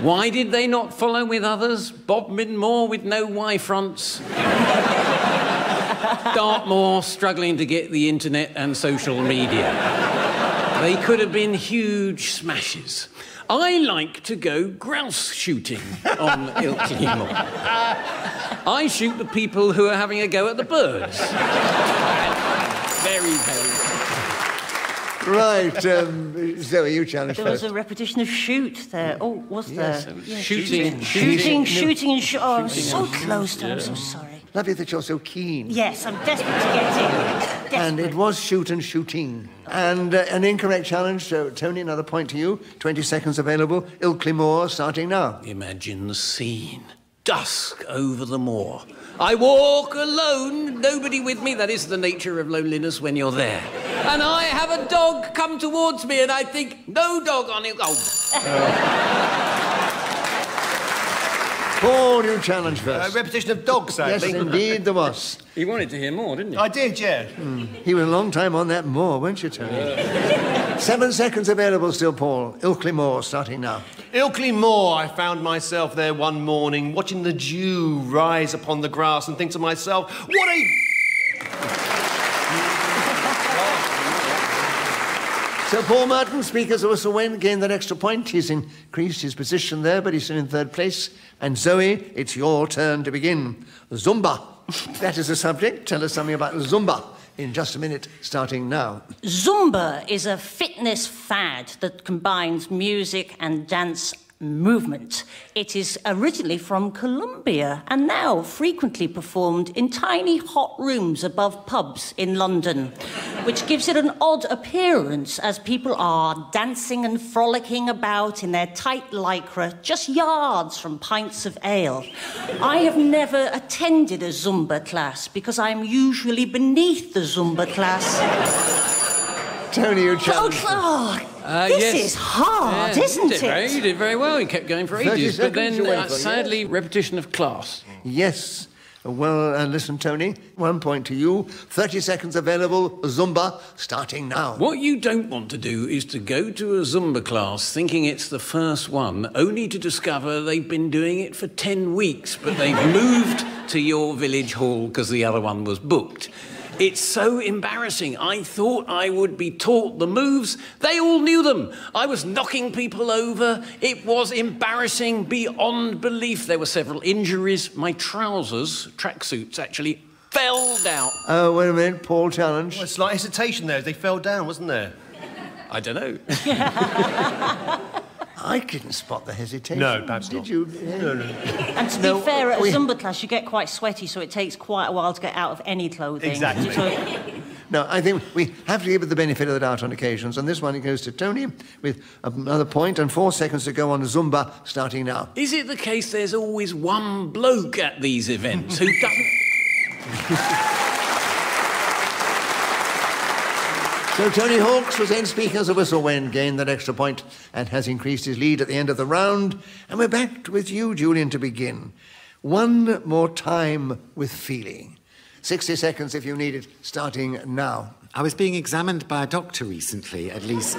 Why did they not follow with others? Bodmin Moor with no Y-fronts. Dartmoor struggling to get the internet and social media. They could have been huge smashes. I like to go grouse shooting on Ilkley Moor. I shoot the people who are having a go at the birds. Very, very... Right, um, Zoe, you challenge There first. was a repetition of shoot there. Oh, was yes, there? Yes. Shooting. Shooting, shooting, shooting, shooting and sh oh, shooting. I'm so close to yeah. I'm so sorry. Love you that you're so keen. Yes, I'm desperate to get in. Desperate. And it was shoot and shooting. And uh, an incorrect challenge, so Tony, another point to you. twenty seconds available. Ilkley Moor, starting now. Imagine the scene. Dusk over the moor. I walk alone, nobody with me. That is the nature of loneliness when you're there. And I have a dog come towards me, and I think, no dog on it. Oh. oh. Paul, you challenge first. A repetition of dogs, I yes, think. Yes, indeed, there was. You wanted to hear more, didn't you? I did, yeah. Mm. He was a long time on that moor, weren't you, Tony? Yeah. Seven seconds available still, Paul. Ilkley Moor, starting now. Ilkley Moor, I found myself there one morning, watching the dew rise upon the grass and think to myself, what a... So Paul Martin, speakers also win, gained that extra point. He's increased his position there, but he's still in third place. And Zoe, it's your turn to begin. Zumba. That is the subject. Tell us something about Zumba in just a minute, starting now. Zumba is a fitness fad that combines music and dance movement. It is originally from Colombia and now frequently performed in tiny hot rooms above pubs in London, which gives it an odd appearance as people are dancing and frolicking about in their tight lycra, just yards from pints of ale. I have never attended a Zumba class because I'm usually beneath the Zumba class. Tony, you challenge. Oh, oh uh, this yes. is hard, yeah, isn't it? Right? You did very well. You kept going for ages, but then, uh, sadly, yes. repetition of class. Yes. Well, uh, listen, Tony, one point to you. thirty seconds available, Zumba, starting now. What you don't want to do is to go to a Zumba class thinking it's the first one, only to discover they've been doing it for ten weeks, but they've moved to your village hall because the other one was booked. It's so embarrassing. I thought I would be taught the moves. They all knew them. I was knocking people over. It was embarrassing beyond belief. There were several injuries. My trousers, tracksuits actually, fell down. Oh, wait a minute, Paul, challenge. Well, a slight hesitation there. They fell down, wasn't there? I don't know. I couldn't spot the hesitation. No, perhaps Did not. you? Yeah. No, no. And to be no, fair, at a we... Zumba class, you get quite sweaty, so it takes quite a while to get out of any clothing. Exactly. So... No, I think we have to give it the benefit of the doubt on occasions. And this one, it goes to Tony with another point and four seconds to go on Zumba, starting now. Is it the case there's always one bloke at these events who doesn't... So Tony Hawkes was then speaking as a whistle when gained that extra point and has increased his lead at the end of the round. And we're back with you, Julian, to begin. One more time with feeling. sixty seconds if you need it, starting now. I was being examined by a doctor recently, at least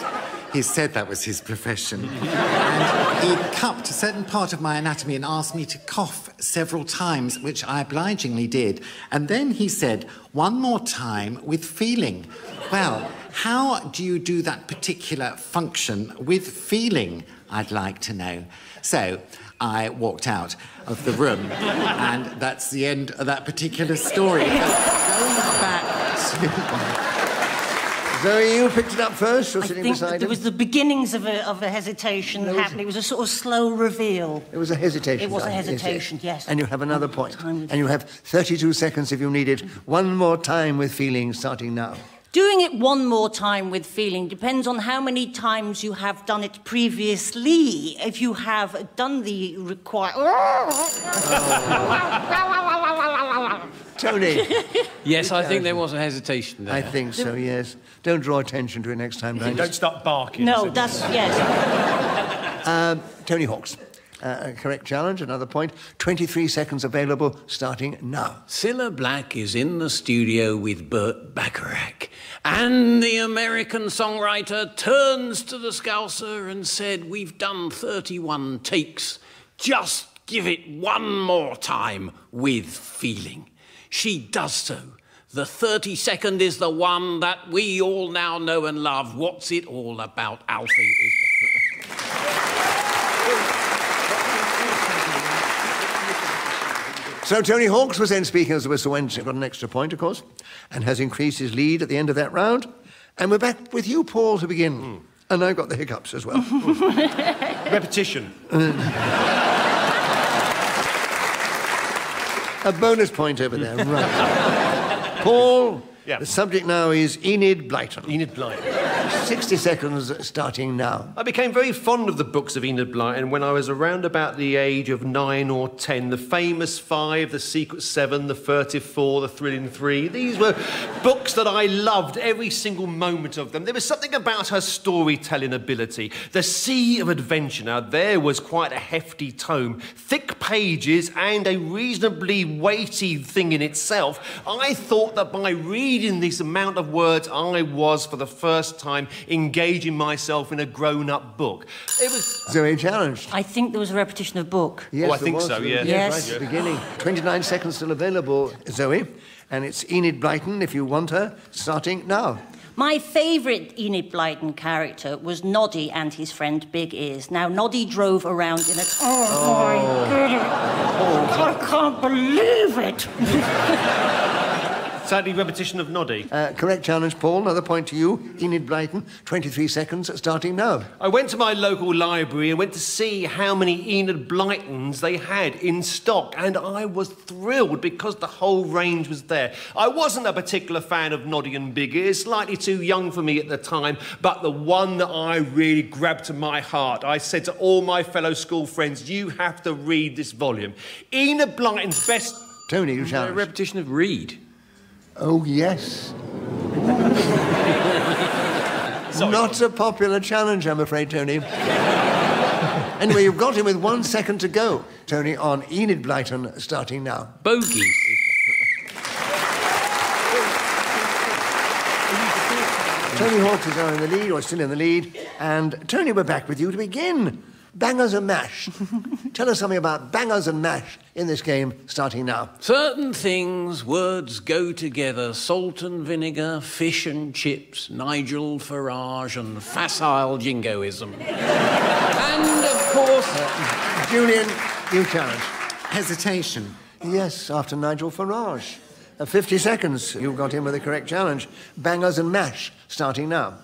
he said that was his profession. And he cupped a certain part of my anatomy and asked me to cough several times, which I obligingly did. And then he said, one more time with feeling. Well, how do you do that particular function with feeling, I'd like to know. So I walked out of the room, and that's the end of that particular story. Going back to... Zoe, you picked it up first, you're sitting beside him. I think there was the beginnings of a, of a hesitation happening. It was a sort of slow reveal. It was a hesitation. It was a hesitation, yes. And you have another point. And you have thirty-two seconds if you need it. One more time with feeling, starting now. Doing it one more time with feeling depends on how many times you have done it previously. If you have done the require... Oh. Tony. Yes, I think there was a hesitation there. I think so, yes. Don't draw attention to it next time, don't you? Don't start barking. No, that's... yes. Uh, Tony Hawkes, Uh, correct challenge, another point. twenty-three seconds available starting now. Cilla Black is in the studio with Burt Bacharach, and the American songwriter turns to the Scouser and said, "We've done thirty-one takes. Just give it one more time with feeling." She does so. The thirty-second is the one that we all now know and love. What's it all about, Alfie? Is So Tony Hawkes was then speaking as the whistle went. He got an extra point, of course, and has increased his lead at the end of that round. And we're back with you, Paul, to begin. Mm. And I've got the hiccups as well. Repetition. A bonus point over there, right. Paul, yeah. The subject now is Enid Blyton. Enid Blyton. sixty seconds starting now. I became very fond of the books of Enid Blyton when I was around about the age of nine or ten. The Famous Five, The Secret Seven, The Furtive Four, The Thrilling Three. These were books that I loved, every single moment of them. There was something about her storytelling ability. The Sea of Adventure. Now, there was quite a hefty tome. Thick pages and a reasonably weighty thing in itself. I thought that by reading this amount of words, I was, for the first time, engaging myself in a grown-up book. It was... Zoe challenged. I think there was a repetition of book. Yes, oh, I think was, so, yeah. Yes. Right at the beginning. twenty-nine seconds still available, Zoe. And it's Enid Blyton, if you want her, starting now. My favourite Enid Blyton character was Noddy and his friend Big Ears. Now, Noddy drove around in a... Oh, oh. my goodness. Oh. I can't believe it. Sadly, repetition of Noddy. Uh, correct challenge, Paul. Another point to you. Enid Blyton, twenty-three seconds, starting now. I went to my local library and went to see how many Enid Blytons they had in stock, and I was thrilled because the whole range was there. I wasn't a particular fan of Noddy and Big Ears, slightly too young for me at the time, but the one that I really grabbed to my heart, I said to all my fellow school friends, you have to read this volume. Enid Blyton's best... Tony, you challenge. A repetition of read. Oh, yes. Not a popular challenge, I'm afraid, Tony. Anyway, you've got him with one second to go, Tony, on Enid Blyton, starting now. Bogey. Tony Hawkes is now in the lead, or still in the lead, and, Tony, we're back with you to begin. Bangers and mash. Tell us something about bangers and mash in this game, starting now. Certain things, words go together. Salt and vinegar, fish and chips, Nigel Farage and facile jingoism. And, of course... Uh, Julian, you challenge. Hesitation. Yes, after Nigel Farage. Uh, fifty seconds, you got in with the correct challenge. Bangers and mash, starting now.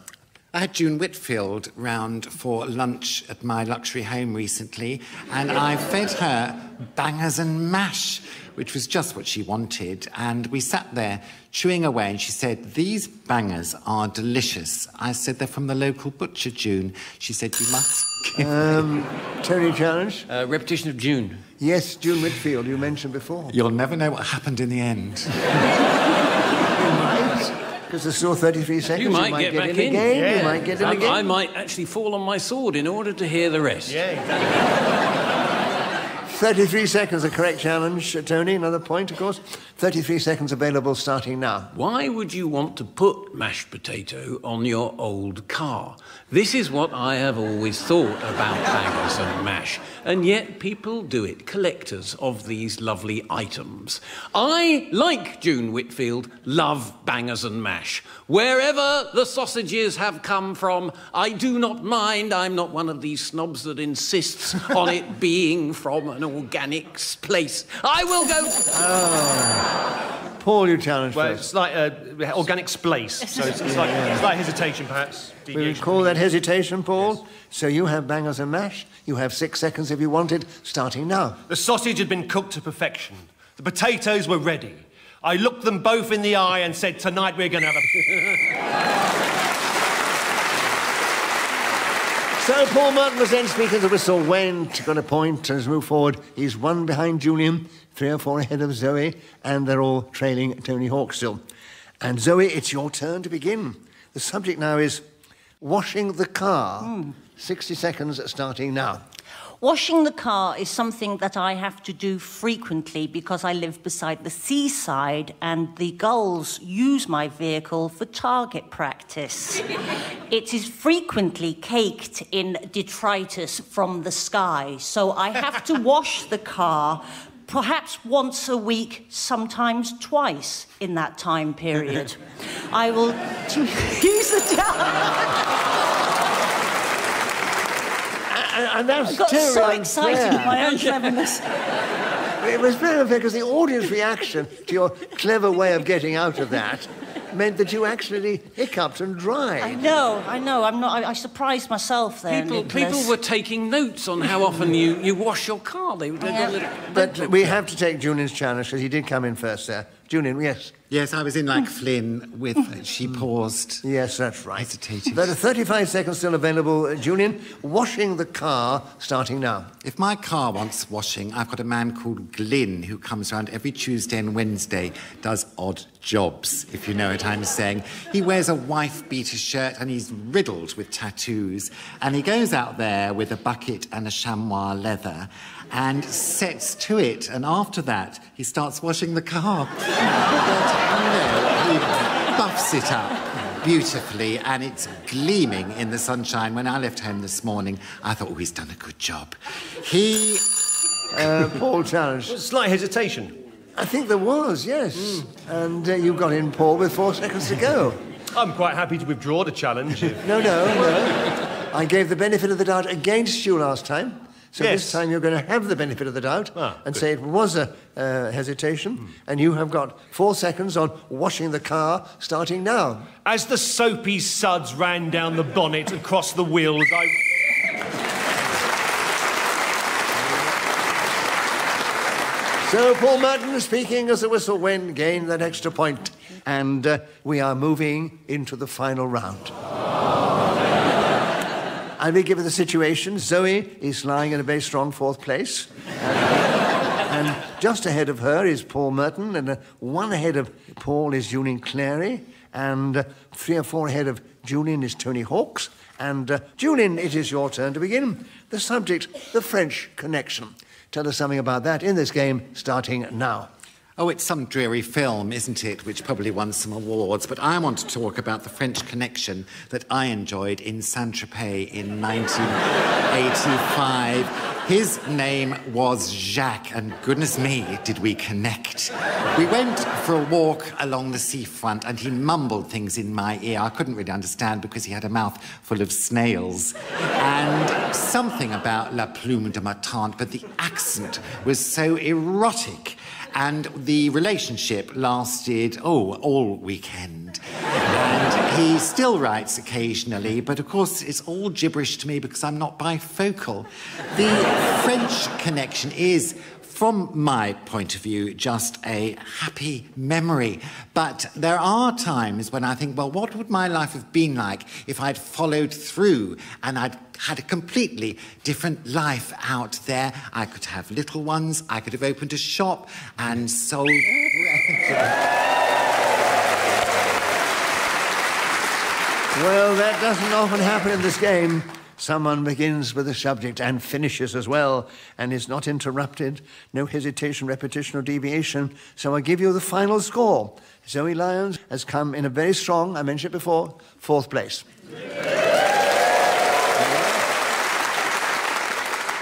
I had June Whitfield round for lunch at my luxury home recently, and I fed her bangers and mash, which was just what she wanted, and we sat there chewing away, and she said, "These bangers are delicious." I said, "They're from the local butcher, June." She said, "You must give um, me." Tony challenge? Uh, repetition of June. Yes, June Whitfield, you mentioned before. You'll never know what happened in the end. Because there's still thirty-three seconds, you might, you might get, get back in, in. Again, yeah. you might get in I, again. I might actually fall on my sword in order to hear the rest. Yeah, exactly. thirty-three seconds, a correct challenge, Tony, another point, of course. thirty-three seconds available starting now. Why would you want to put mashed potato on your old car? This is what I have always thought about bangers and mash, and yet people do it, collectors of these lovely items. I, like June Whitfield, love bangers and mash. Wherever the sausages have come from, I do not mind. I'm not one of these snobs that insists on it being from an organic place. I will go... Oh. Paul, you challenge Well, first. It's like uh, organic splace, so it's, it's, yeah. like, it's like hesitation, perhaps. We would call that hesitation, Paul. Yes. So you have bangers and mash. You have six seconds if you wanted, starting now. The sausage had been cooked to perfection. The potatoes were ready. I looked them both in the eye and said, "Tonight we're going to have a..." So Paul Martin was then speaking. The whistle went. Got a point. Let's move forward. He's one behind Julian, three or four ahead of Zoe, and they're all trailing Tony Hawkes still. And Zoe, it's your turn to begin. The subject now is washing the car. Mm. sixty seconds starting now. Washing the car is something that I have to do frequently because I live beside the seaside and the gulls use my vehicle for target practice. It is frequently caked in detritus from the sky, so I have to wash the car perhaps once a week, sometimes twice in that time period. I will use the towel. And that was I got so excited at my own cleverness. It was very unfair because the audience reaction to your clever way of getting out of that meant that you actually hiccuped and dried. I know, I know. I'm not. I, I surprised myself there. People, people were taking notes on how often you you wash your car. They, they yeah. little, but little, we have to take Julian's challenge because he did come in first there. Julian, yes. Yes, I was in like Flynn with uh, she paused. Yes, that's right. Hesitated. There are thirty-five seconds still available, Julian. Washing the car, starting now. If my car wants washing, I've got a man called Glyn who comes around every Tuesday and Wednesday, does odd jobs, if you know what I'm saying. He wears a wife-beater shirt and he's riddled with tattoos. And he goes out there with a bucket and a chamois leather and sets to it. And after that, he starts washing the car. No, he buffs it up beautifully and it's gleaming in the sunshine. When I left home this morning, I thought, oh, he's done a good job. He... Uh, Paul challenged. Well, slight hesitation. I think there was, yes. Mm. And uh, you got in, Paul, with four seconds to go. I'm quite happy to withdraw the challenge. If... no, no, no. I gave the benefit of the doubt against you last time. So yes. This time you're going to have the benefit of the doubt ah, and good. say it was a uh, hesitation, mm. and you have got four seconds on washing the car, starting now. As the soapy suds ran down the bonnet across the wheels, I... So Paul Merton speaking as the whistle went, gained that extra point, and uh, we are moving into the final round. I'll be given the situation. Zoe is lying in a very strong fourth place. And just ahead of her is Paul Merton, and uh, one ahead of Paul is Julian Clary, and uh, three or four ahead of Julian is Tony Hawkes. And, uh, Julian, it is your turn to begin. The subject, the French connection. Tell us something about that in this game, starting now. Oh, it's some dreary film, isn't it, which probably won some awards, but I want to talk about the French connection that I enjoyed in Saint-Tropez in nineteen eighty-five. His name was Jacques, and goodness me, did we connect. We went for a walk along the seafront, and he mumbled things in my ear. I couldn't really understand because he had a mouth full of snails. And something about La Plume de ma Tante, but the accent was so erotic. And the relationship lasted, oh, all weekend. And he still writes occasionally, but of course it's all gibberish to me because I'm not bifocal. The French connection is, from my point of view, just a happy memory. But there are times when I think, well, what would my life have been like if I'd followed through and I'd had a completely different life out there? I could have little ones, I could have opened a shop and sold... Well, that doesn't often happen in this game. Someone begins with a subject and finishes as well, and is not interrupted. No hesitation, repetition or deviation. So I give you the final score. Zoe Lyons has come in a very strong, I mentioned it before, fourth place.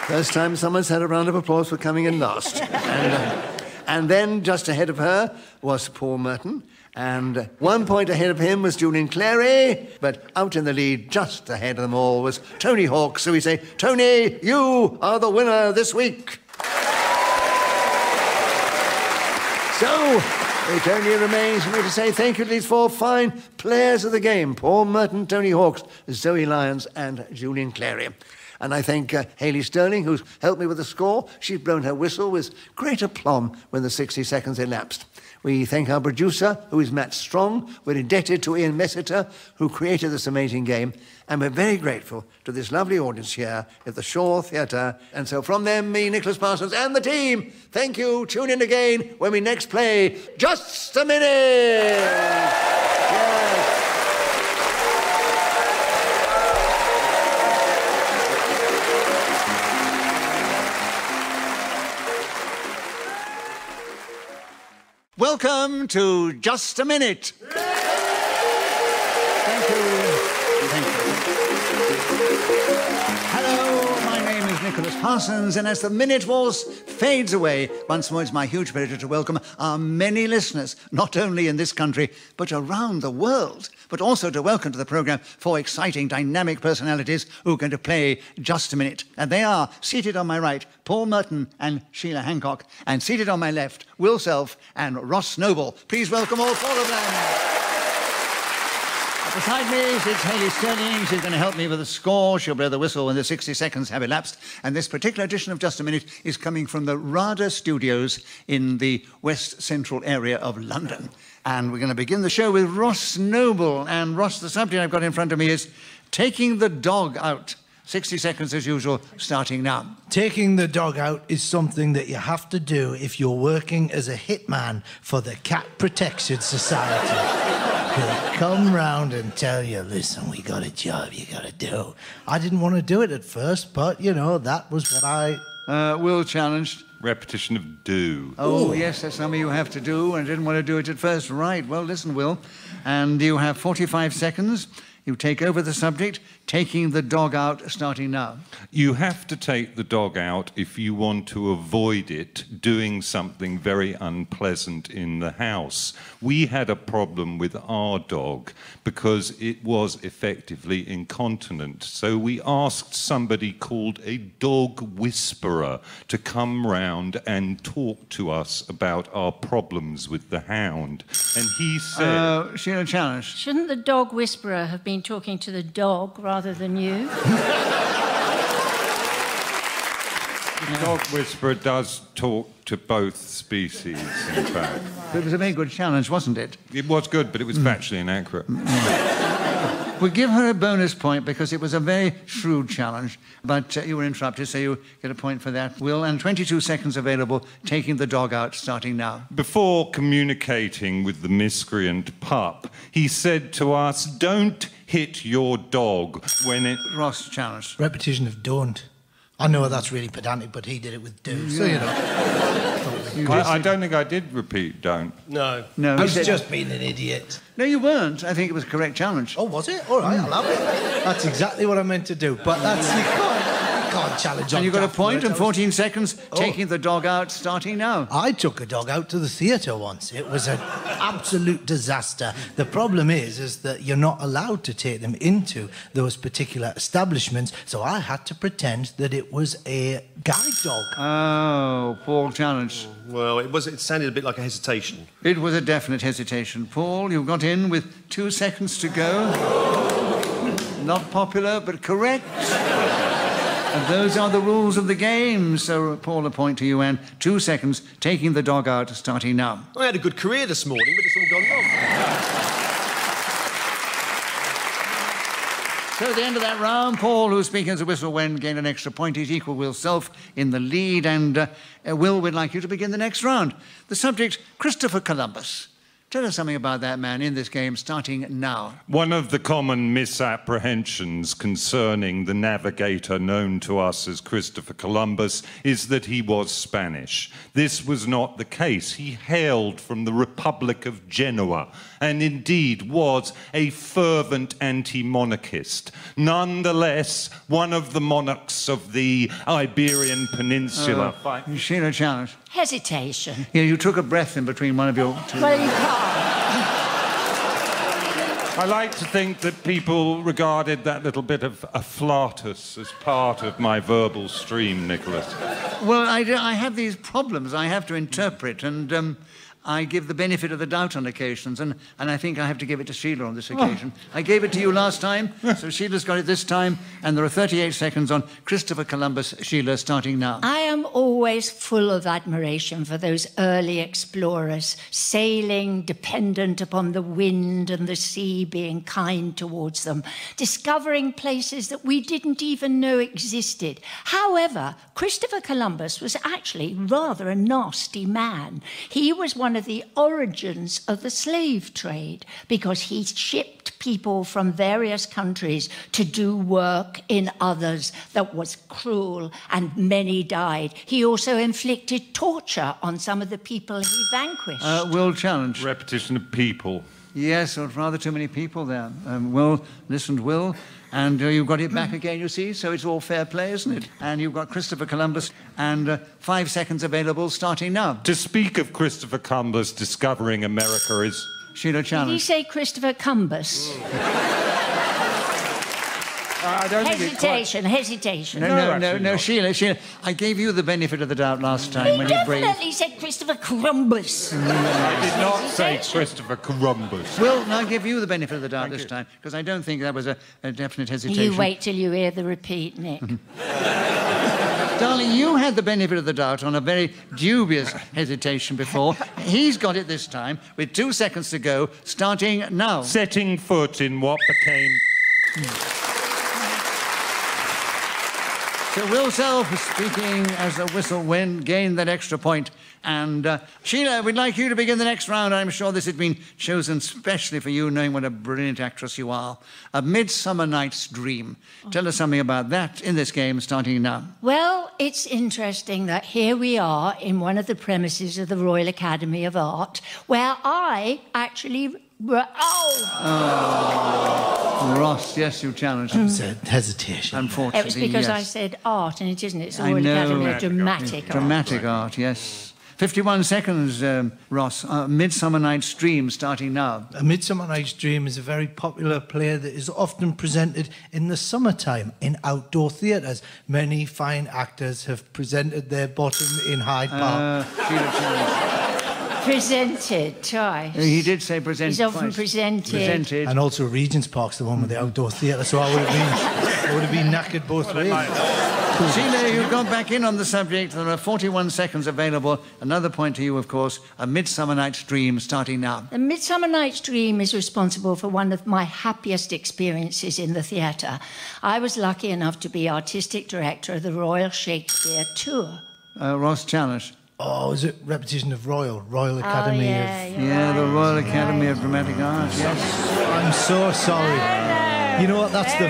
First time someone's had a round of applause for coming in last. And, uh, and then, just ahead of her, was Paul Merton. And one point ahead of him was Julian Clary, but out in the lead, just ahead of them all, was Tony Hawkes. So we say, Tony, you are the winner this week. So, it only remains for me to say thank you to these four fine players of the game, Paul Merton, Tony Hawkes, Zoe Lyons and Julian Clary. And I thank uh, Hayley Sterling, who's helped me with the score. She's blown her whistle with great aplomb when the sixty seconds elapsed. We thank our producer, who is Matt Strong. We're indebted to Ian Messiter, who created this amazing game. And we're very grateful to this lovely audience here at the Shaw Theatre. And so from them, me, Nicholas Parsons, and the team, thank you. Tune in again when we next play Just a Minute. Yes. Welcome to Just a Minute. Thank you. Thank you. Hello, my name is Nicholas Parsons, and as the Minute Waltz fades away, once more it's my huge pleasure to welcome our many listeners, not only in this country, but around the world, but also to welcome to the programme four exciting, dynamic personalities who are going to play Just a Minute. And they are, seated on my right, Paul Merton and Sheila Hancock, and seated on my left, Will Self and Ross Noble. Please welcome all four of them. Beside me sits Hayley Sterling. She's going to help me with the score. She'll blow the whistle when the sixty seconds have elapsed. And this particular edition of Just a Minute is coming from the RADA Studios in the West Central area of London. And we're going to begin the show with Ross Noble. And Ross, the subject I've got in front of me is Taking the Dog Out. sixty seconds as usual, starting now. Taking the dog out is something that you have to do if you're working as a hitman for the Cat Protection Society. He'll come round and tell you, listen, we got a job you got to do. I didn't want to do it at first, but, you know, that was what I... Uh, Will challenged. Repetition of do. Oh, ooh. Yes, that's something you have to do, and I didn't want to do it at first. Right, well, listen, Will, and you have forty-five seconds. You take over the subject, taking the dog out, starting now. You have to take the dog out if you want to avoid it doing something very unpleasant in the house. We had a problem with our dog because it was effectively incontinent. So we asked somebody called a dog whisperer to come round and talk to us about our problems with the hound. And he said... Uh, Sheila challenge. Shouldn't the dog whisperer have been talking to the dog rather than you? The dog whisperer does talk to both species, in fact. It was a very good challenge, wasn't it? It was good, but it was mm. factually inaccurate. We'll give her a bonus point because it was a very shrewd challenge, but uh, you were interrupted, so you get a point for that, Will. And twenty-two seconds available, taking the dog out, starting now. Before communicating with the miscreant pup, he said to us, don't hit your dog when it... Ross challenged. Repetition of don't. I know that's really pedantic, but he did it with do, yeah. So you know. you I, I don't think I did repeat don't. No. No. I was just being an idiot. No, you weren't. I think it was a correct challenge. Oh, was it? All right, I love it. That's exactly what I meant to do, but that's... You can't, you can't challenge on. And you got a point in fourteen seconds, oh. Taking the dog out, starting now. I took a dog out to the theatre once. It was an absolute disaster. The problem is, is that you're not allowed to take them into those particular establishments, so I had to pretend that it was a guide dog. Oh, Paul challenged. Well, it was. It sounded a bit like a hesitation. It was a definite hesitation. Paul, you got in with two seconds to go. Oh. Not popular, but correct. And those are the rules of the game. So, Paul, a point to you, Anne. Two seconds, taking the dog out, starting now. I had a good career this morning, but it's all gone wrong. So at the end of that round, Paul, who's speaking as a whistle when gained an extra point, he's equal Will Self in the lead. And, uh, Will, we'd like you to begin the next round. The subject, Christopher Columbus. Tell us something about that man in this game, starting now. One of the common misapprehensions concerning the navigator known to us as Christopher Columbus is that he was Spanish. This was not the case. He hailed from the Republic of Genoa and indeed was a fervent anti-monarchist. Nonetheless, one of the monarchs of the Iberian Peninsula. Uh, Sheila challenge. Hesitation. Yeah, you took a breath in between one of your... Two. Well, you can't. I like to think that people regarded that little bit of afflatus as part of my verbal stream, Nicholas. Well, I, I have these problems I have to interpret, and um, I give the benefit of the doubt on occasions, and, and I think I have to give it to Sheila on this occasion. Oh. I gave it to you last time, so Sheila's got it this time, and there are thirty-eight seconds on Christopher Columbus. Sheila, starting now. I am always full of admiration for those early explorers, sailing dependent upon the wind and the sea being kind towards them, discovering places that we didn't even know existed. However, Christopher Columbus was actually rather a nasty man. He was one one of the origins of the slave trade, because he shipped people from various countries to do work in others that was cruel, and many died. He also inflicted torture on some of the people he vanquished. Uh, Will challenge. Repetition of people. Yes, or rather too many people there. Um, Will listened, Will, and uh, you've got it back again, you see, so it's all fair play, isn't it? And you've got Christopher Columbus, and uh, five seconds available starting now. To speak of Christopher Columbus discovering America is... Sheila challenge. Did he say Christopher Cumbus? Uh, I don't hesitation, think hesitation. No, no, no, no, no Sheila, Sheila, I gave you the benefit of the doubt last time he when you braved... He definitely said Christopher Columbus. Mm. I did not say Christopher Columbus. Well, I'll give you the benefit of the doubt Thank this you. time, because I don't think that was a, a definite hesitation. You wait till you hear the repeat, Nick. Darling, you had the benefit of the doubt on a very dubious hesitation before. He's got it this time, with two seconds to go, starting now. Setting foot in what became... So Will Self, speaking as a whistle wind, gained that extra point. And uh, Sheila, we'd like you to begin the next round. I'm sure this had been chosen specially for you, knowing what a brilliant actress you are. A Midsummer Night's Dream. Oh. Tell us something about that in this game, starting now. Well, it's interesting that here we are in one of the premises of the Royal Academy of Art, where I actually... Oh! oh. Ross, yes, you challenged him. So, hesitation. Unfortunately, It was because yes. I said art, and it isn't. It's all about dramatic art. Dramatic art, yes. fifty-one seconds, um, Ross. Uh, Midsummer Night's Dream, starting now. A Midsummer Night's Dream is a very popular play that is often presented in the summertime in outdoor theatres. Many fine actors have presented their bottom in Hyde Park. Uh, Presented twice. He did say presented. He's often twice. presented. Presented. And also Regent's Park's the one with the outdoor theatre, so I would have been, I would have been knackered both well, ways. Sheila, you've gone back in on the subject. There are forty-one seconds available. Another point to you, of course. A Midsummer Night's Dream, starting now. A Midsummer Night's Dream is responsible for one of my happiest experiences in the theatre. I was lucky enough to be artistic director of the Royal Shakespeare Tour. Uh, Ross Challenge. Oh, is it repetition of Royal? Royal Academy oh, yeah, of... Yeah, right. the Royal Academy right. of Dramatic Art, yes. I'm so sorry. No, no. You know what, that's the,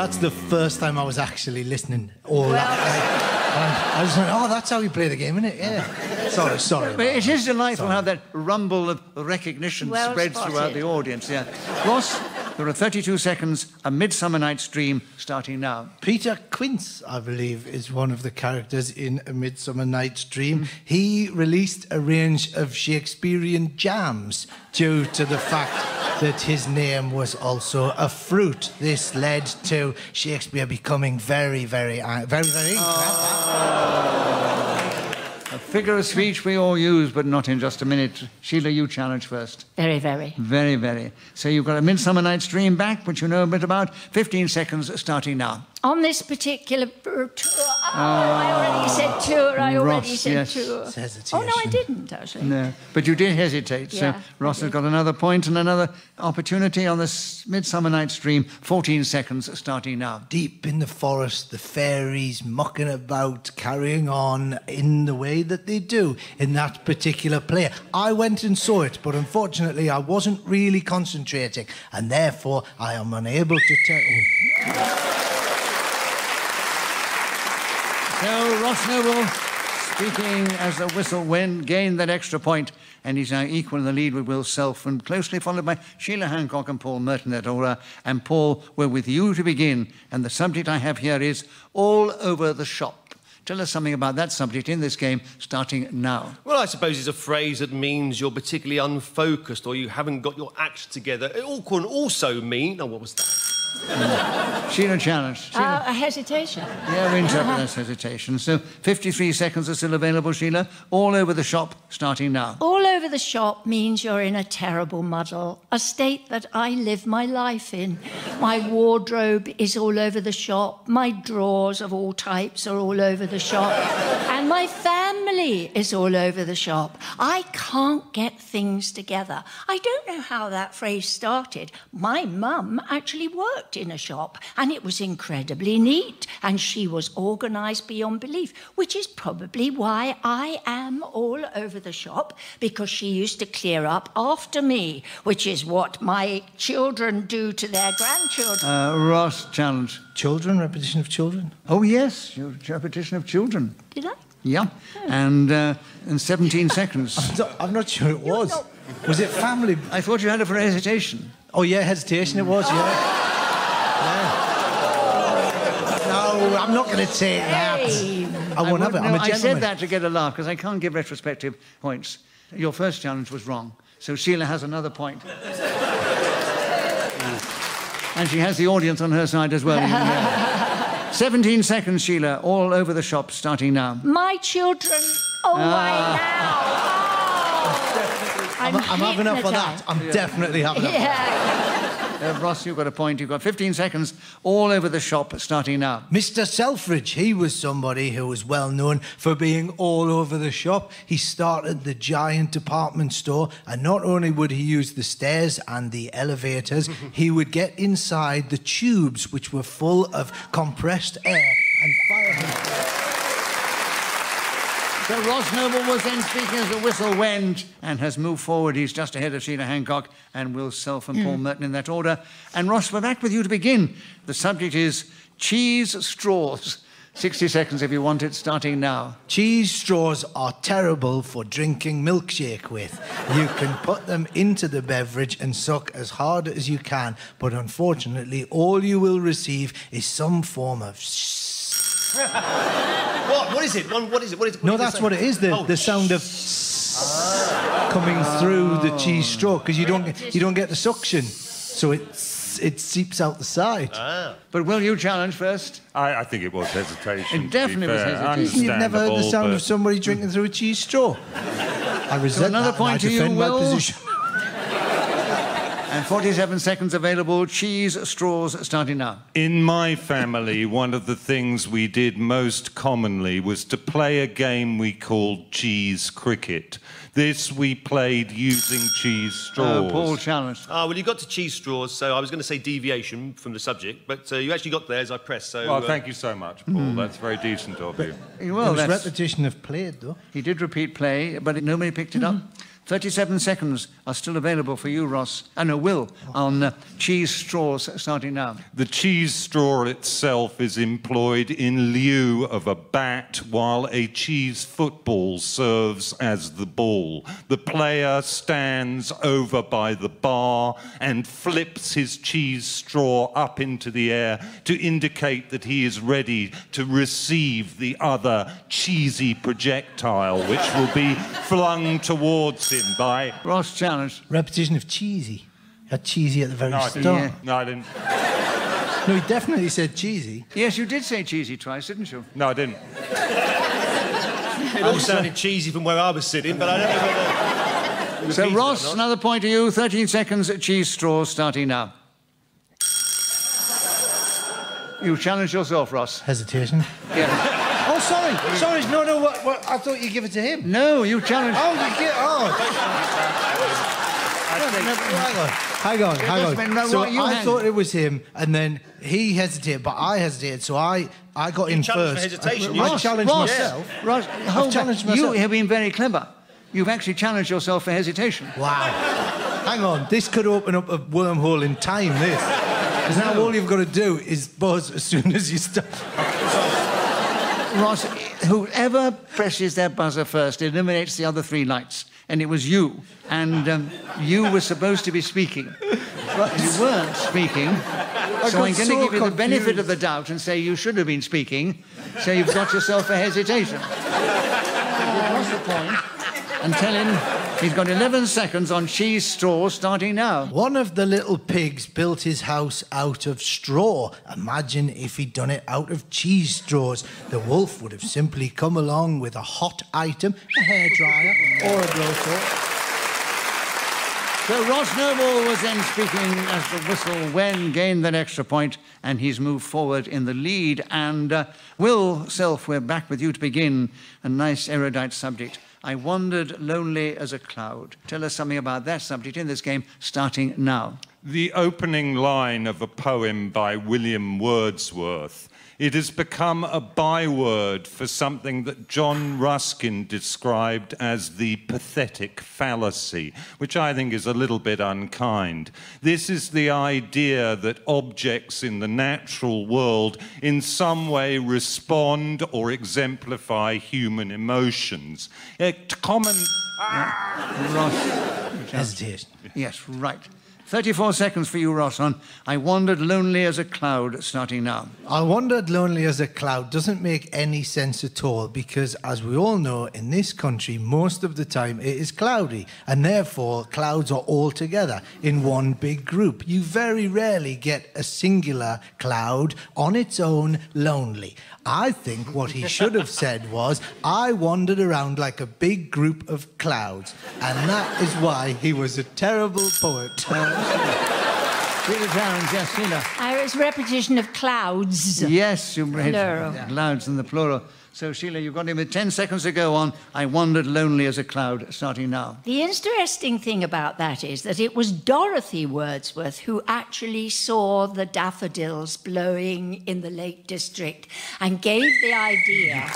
that's the first time I was actually listening all well. that. I, I was like, oh, that's how you play the game, isn't it? Yeah. sorry, sorry. But it is delightful sorry. how that rumble of recognition well spreads spotted. throughout the audience, yeah. Ross, there are thirty-two seconds, A Midsummer Night's Dream, starting now. Peter Quince, I believe, is one of the characters in A Midsummer Night's Dream. Mm. He released a range of Shakespearean jams due to the fact that his name was also a fruit. This led to Shakespeare becoming very, very... very, very... Oh. A figure of speech we all use, but not in just a minute. Sheila, you challenge first. Very, very. Very, very. So you've got A Midsummer Night's Dream back, which you know a bit about. fifteen seconds, starting now. On this particular tour... Oh, oh I already said tour, I Ross, already said yes. tour. Hesitation. Oh, no, I didn't, actually. No, but you did hesitate, yeah, so Ross has got another point and another opportunity on this Midsummer Night's Dream. fourteen seconds, starting now. Deep in the forest, the fairies mucking about, carrying on in the way that they do in that particular play. I went and saw it, but unfortunately I wasn't really concentrating, and therefore I am unable to tell... So Ross Noble, speaking as a whistle wind, gained that extra point, and he's now equal in the lead with Will Self, and closely followed by Sheila Hancock and Paul Merton at Aura. And Paul, we're with you to begin, and the subject I have here is All Over the Shop. Tell us something about that subject in this game, starting now. Well, I suppose it's a phrase that means you're particularly unfocused or you haven't got your act together. It all can also mean... Oh, what was that? Mm. Sheila challenged. Uh, a hesitation. Yeah, we interpret this hesitation. So fifty-three seconds are still available, Sheila. All Over the Shop, starting now. All Over the Shop means you're in a terrible muddle, a state that I live my life in. My wardrobe is all over the shop. My drawers of all types are all over the shop. And my family family is all over the shop. I can't get things together. I don't know how that phrase started. My mum actually worked in a shop, and it was incredibly neat, and she was organised beyond belief, which is probably why I am all over the shop, because she used to clear up after me, which is what my children do to their grandchildren. Uh, Ross, challenge. Children, repetition of children? Oh, yes, repetition of children. Did I? Yeah, oh. and uh, in seventeen seconds. I'm not, I'm not sure it was. Not... Was it family? I thought you had it for hesitation. Oh, yeah, hesitation it was, yeah. yeah. No, I'm not going to say that. Hey. I won't have it. I'm no, a gentleman. I said that to get a laugh, because I can't give retrospective points. Your first challenge was wrong, so Sheila has another point. And she has the audience on her side as well. seventeen seconds, Sheila, all over the shop, starting now. My children. Oh, ah. my now. Oh. I'm, I'm, I'm having enough of that. I'm yeah. definitely having enough yeah. of that. Uh, Ross, you've got a point. You've got fifteen seconds, all over the shop, starting now. Mister Selfridge, he was somebody who was well known for being all over the shop. He started the giant department store, and not only would he use the stairs and the elevators, he would get inside the tubes, which were full of compressed air, and fire him. So Ross Noble was then speaking as the whistle went and has moved forward. He's just ahead of Sheila Hancock and Will Self and mm. Paul Merton in that order. And Ross, we're back with you to begin. The subject is cheese straws. sixty seconds if you want it, starting now. Cheese straws are terrible for drinking milkshake with. You can put them into the beverage and suck as hard as you can, but unfortunately all you will receive is some form of What? What is it? What is it? What is it? What no, that's what it is. The, oh. the sound of oh. coming through the cheese straw, because you don't you don't get the suction, so it it seeps out the side. Ah. But will you challenge first? I, I think it was hesitation. It definitely was hesitation. You've never heard the sound but... of somebody drinking through a cheese straw. I resent so another that point to you, Will. And forty-seven seconds available. Cheese straws starting now. In my family, one of the things we did most commonly was to play a game we called cheese cricket. This we played using cheese straws. Uh, Paul challenged. Ah, oh, well, you got to cheese straws, so I was going to say deviation from the subject, but uh, you actually got there as I pressed, so... Well, uh... thank you so much, Paul. Mm. That's very decent of but, you. Well, it was repetition of played, though. He did repeat play, but nobody picked it mm. up. thirty-seven seconds are still available for you, Ross, and uh, no, Will, on uh, cheese straws starting now. The cheese straw itself is employed in lieu of a bat while a cheese football serves as the ball. The player stands over by the bar and flips his cheese straw up into the air to indicate that he is ready to receive the other cheesy projectile, which will be flung towards him by Ross challenge. Repetition of cheesy. Had cheesy at the very no, start. Yeah. No, I didn't. No, he definitely said cheesy. Yes, you did say cheesy twice, didn't you? No, I didn't. It all sounded cheesy from where I was sitting, but I don't know whether... So, Ross, another point to you. thirteen seconds at cheese straws starting now. You challenge yourself, Ross. Hesitation. Yeah. Oh, sorry, sorry, no, no, what, what, I thought you'd give it to him. No, you challenged... Oh, you get... Oh. I think... Hang on, hang on, hang on. So I hand. thought it was him, and then he hesitated, but I hesitated, so I, I got you in first. Hesitation. I, Ross, I challenged Ross, myself. Ross, I've challenged myself. You have been very clever. You've actually challenged yourself for hesitation. Wow. Hang on, this could open up a wormhole in time, this. Because no. now all you've got to do is buzz as soon as you start... Ross, whoever presses their buzzer first eliminates the other three lights, and it was you. And um, you were supposed to be speaking. But you weren't speaking, I so I'm going so to give confused. you the benefit of the doubt and say you should have been speaking, so you've got yourself a hesitation. Ross the point and tell him... He's got eleven seconds on cheese straw, starting now. One of the little pigs built his house out of straw. Imagine if he'd done it out of cheese straws. The wolf would have simply come along with a hot item, a hairdryer or a blowtorch. So Ross Noble was then speaking as the whistle when gained that extra point, and he's moved forward in the lead. And uh, Will Self, we're back with you to begin. A nice erudite subject. I wandered lonely as a cloud. Tell us something about that subject in this game, starting now. The opening line of a poem by William Wordsworth. It has become a byword for something that John Ruskin described as the pathetic fallacy, which I think is a little bit unkind. This is the idea that objects in the natural world in some way respond or exemplify human emotions. A common... Ah! Ross. As it is. Yes, right. thirty-four seconds for you, Ross, on I Wandered Lonely as a Cloud, starting now. I Wandered Lonely as a Cloud doesn't make any sense at all because, as we all know, in this country, most of the time it is cloudy and, therefore, clouds are all together in one big group. You very rarely get a singular cloud on its own lonely. I think what he should have said was, I wandered around like a big group of clouds, and that is why he was a terrible poet. Irish repetition of clouds. Yes, you read yeah. clouds in the plural. So, Sheila, you've got him with ten seconds to go on. I wandered lonely as a cloud, starting now. The interesting thing about that is that it was Dorothy Wordsworth who actually saw the daffodils blowing in the Lake District and gave the idea.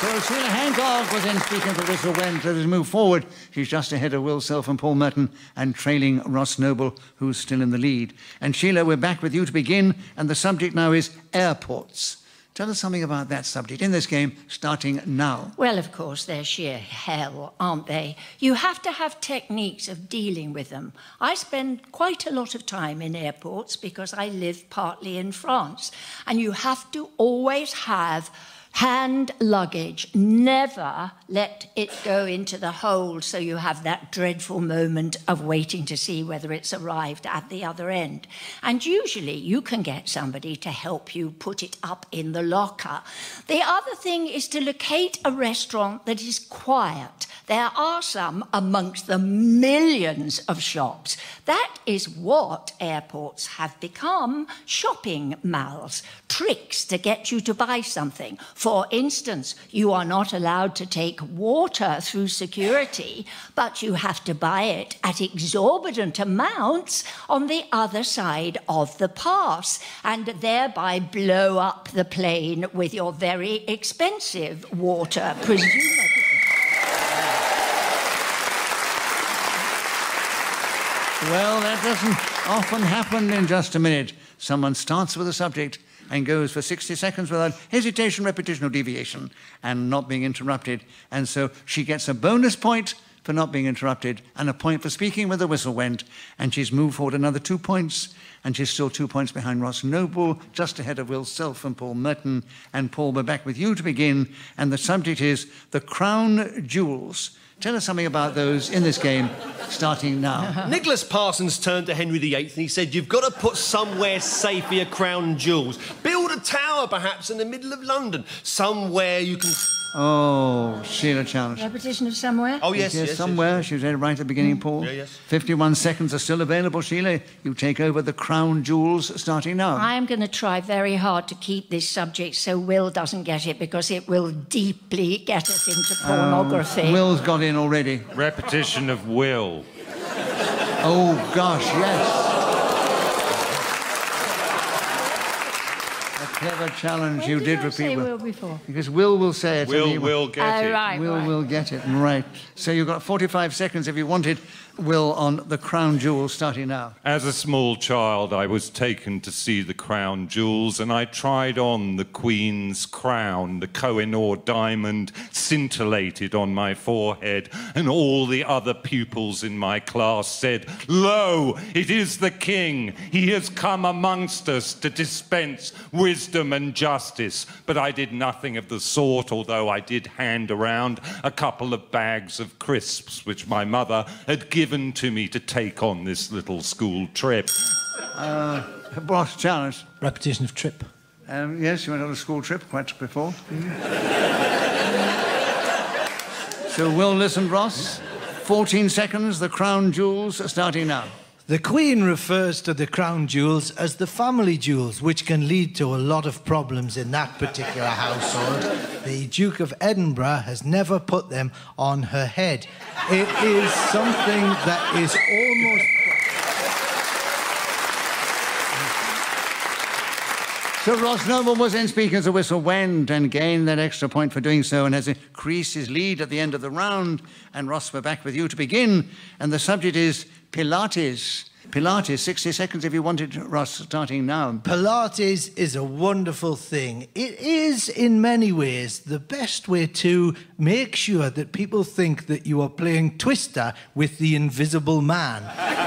So Sheila Hancock was in speaking for Whistle When to move forward. She's just ahead of Will Self and Paul Merton and trailing Ross Noble, who's still in the lead. And Sheila, we're back with you to begin, and the subject now is airports. Tell us something about that subject in this game, starting now. Well, of course, they're sheer hell, aren't they? You have to have techniques of dealing with them. I spend quite a lot of time in airports because I live partly in France, and you have to always have hand luggage, never let it go into the hold, so you have that dreadful moment of waiting to see whether it's arrived at the other end. And usually you can get somebody to help you put it up in the locker. The other thing is to locate a restaurant that is quiet. There are some amongst the millions of shops. That is what airports have become, shopping malls, tricks to get you to buy something. For instance, you are not allowed to take water through security, but you have to buy it at exorbitant amounts on the other side of the pass and thereby blow up the plane with your very expensive water, presumably. Well, that doesn't often happen in just a minute. Someone starts with a subject and goes for sixty seconds without hesitation, repetition, or deviation, and not being interrupted. And so she gets a bonus point for not being interrupted and a point for speaking when the whistle went. And she's moved forward another two points, and she's still two points behind Ross Noble, just ahead of Will Self and Paul Merton. And Paul, we're back with you to begin. And the subject is the crown jewels. Tell us something about those in this game, starting now. Nicholas Parsons turned to Henry the eighth and he said, you've got to put somewhere safe for your crown jewels. Build a tower, perhaps, in the middle of London. Somewhere you can... Oh, Sheila Challenge. Repetition of somewhere? Oh, yes, yes. yes, yes somewhere. Yes. She was right at the beginning, mm. Paul. Yeah, yes. fifty-one seconds are still available, Sheila. You take over the crown jewels, starting now. I am going to try very hard to keep this subject so Will doesn't get it, because it will deeply get us into pornography. Um, Will's got in already. Repetition of Will. Oh, gosh, yes. Clever challenge. When you did, did repeat Will. Will before? Because Will will say it. Will will get oh, it. Right, will right. will get it. Right. So you've got forty-five seconds if you wanted. Will on the crown jewels, starting now. As a small child, I was taken to see the crown jewels, and I tried on the Queen's crown. The Kohinoor diamond scintillated on my forehead, and all the other pupils in my class said, "Lo, it is the King. He has come amongst us to dispense wisdom and justice." But I did nothing of the sort, although I did hand around a couple of bags of crisps, which my mother had given given to me to take on this little school trip. Uh, boss challenge. Repetition of trip. Um, yes, you went on a school trip quite before. Mm. So Will listened, Ross. fourteen seconds, the crown jewels are starting now. The Queen refers to the crown jewels as the family jewels, which can lead to a lot of problems in that particular household. The Duke of Edinburgh has never put them on her head. It is something that is almost... Sir Ross Noble was in speaker's a whistle, went and gained that extra point for doing so, and has increased his lead at the end of the round. And Ross, we're back with you to begin. And the subject is Pilates. Pilates, sixty seconds if you wanted, Ross, starting now. Pilates is a wonderful thing. It is, in many ways, the best way to make sure that people think that you are playing Twister with the Invisible Man.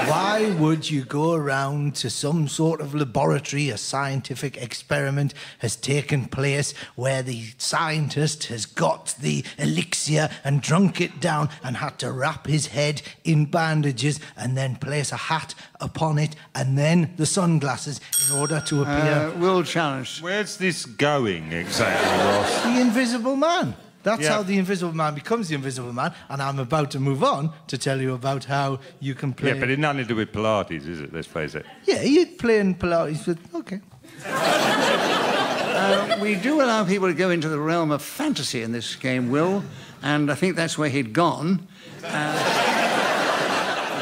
Why would you go around to some sort of laboratory? A scientific experiment has taken place where the scientist has got the elixir and drunk it down and had to wrap his head in bandages and then place a hat upon it and then the sunglasses in order to appear... Uh, will challenge. Where's this going exactly, Ross? The Invisible Man. That's yeah. how the Invisible Man becomes the Invisible Man, and I'm about to move on to tell you about how you can play... Yeah, but it's nothing to do with Pilates, is it? Let's face it. Yeah, you'd play in Pilates with... OK. uh, we do allow people to go into the realm of fantasy in this game, Will, and I think that's where he'd gone. Uh...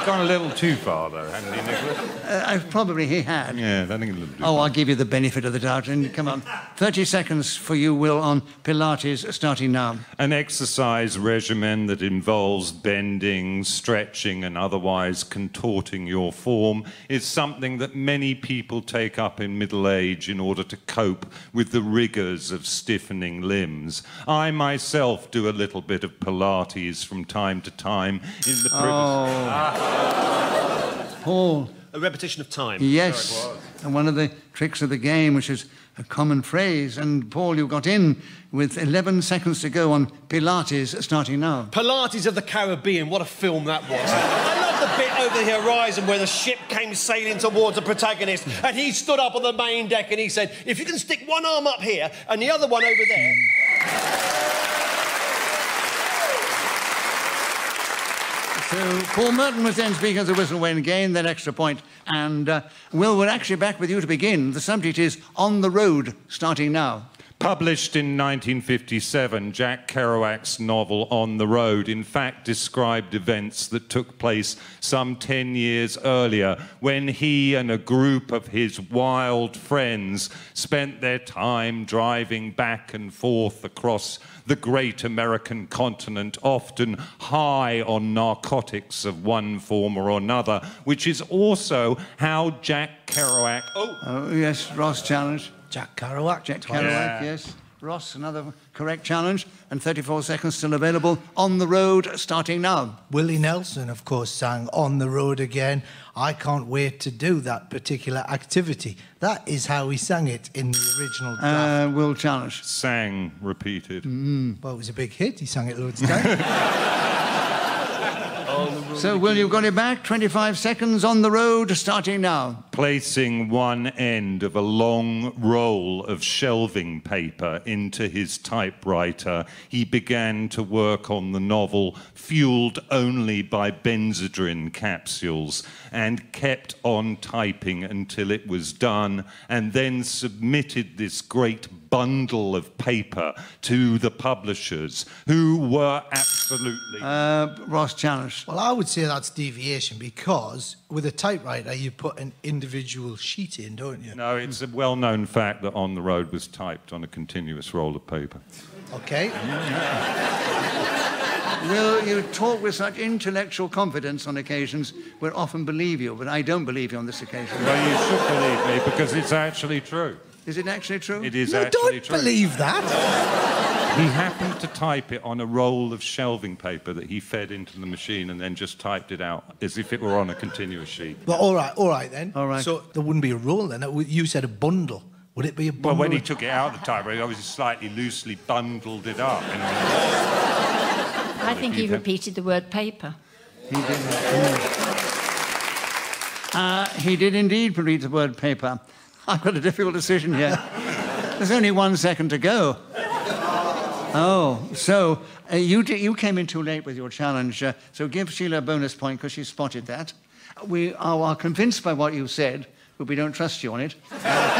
Gone a little too far, though, hadn't he, Nicholas? Uh, probably he had. Yeah, I think a little too far. Oh, I'll give you the benefit of the doubt. And come on, thirty seconds for you, Will, on Pilates, starting now. An exercise regimen that involves bending, stretching and otherwise contorting your form is something that many people take up in middle age in order to cope with the rigours of stiffening limbs. I myself do a little bit of Pilates from time to time in the privacy... Oh. Ah. Paul. A repetition of time. Yes, and one of the tricks of the game, which is a common phrase. And, Paul, you got in with eleven seconds to go on Pilates, starting now. Pilates of the Caribbean, what a film that was. I love the bit over the horizon where the ship came sailing towards the protagonist and he stood up on the main deck and he said, if you can stick one arm up here and the other one over there... So Paul Merton was then speaking as a whistle when gained that extra point. And, uh, Will, we're actually back with you to begin. The subject is On the Road, starting now. Published in nineteen fifty-seven, Jack Kerouac's novel On the Road in fact described events that took place some ten years earlier when he and a group of his wild friends spent their time driving back and forth across the great American continent, often high on narcotics of one form or another, which is also how Jack Kerouac... Oh, oh yes, Ross challenge. Jack Kerouac. Jack Kerouac, yeah. Yes. Ross, another correct challenge. And thirty-four seconds still available. On the Road, starting now. Willie Nelson, of course, sang On the Road Again. I can't wait to do that particular activity. That is how he sang it in the original draft. Uh, Will challenge. Sang, repeated. Mm. Well, it was a big hit. He sang it loads of times. So, Will, you've got it back. twenty-five seconds On the Road, starting now. Placing one end of a long roll of shelving paper into his typewriter, he began to work on the novel, fueled only by Benzedrine capsules, and kept on typing until it was done, and then submitted this great bundle of paper to the publishers, who were absolutely... Uh, Ross challenged. Well, I would say that's deviation, because with a typewriter, you put an individual individual sheet in, don't you? No, it's a well-known fact that On the Road was typed on a continuous roll of paper. OK. Will, you talk with such intellectual confidence on occasions, we'll often believe you, but I don't believe you on this occasion. Well, you should believe me, because it's actually true. Is it actually true? It is no, actually true. I don't believe that! He happened to type it on a roll of shelving paper that he fed into the machine and then just typed it out as if it were on a continuous sheet. Well, all right, all right then. All right. So there wouldn't be a roll then. You said a bundle. Would it be a bundle? Well, when he took it out of the typewriter, he obviously slightly loosely bundled it up. You know? I think he repeated the word paper. He did. Uh, he did indeed repeat the word paper. I've got a difficult decision here. There's only one second to go. Oh, so uh, you, you came in too late with your challenge, uh, so give Sheila a bonus point because she spotted that. We are, are convinced by what you said, but we don't trust you on it. Uh,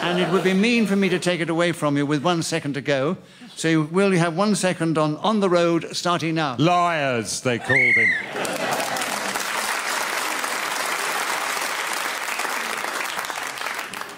and it would be mean for me to take it away from you with one second to go. So you, will you have one second on On the Road, starting now? Liars, they called him.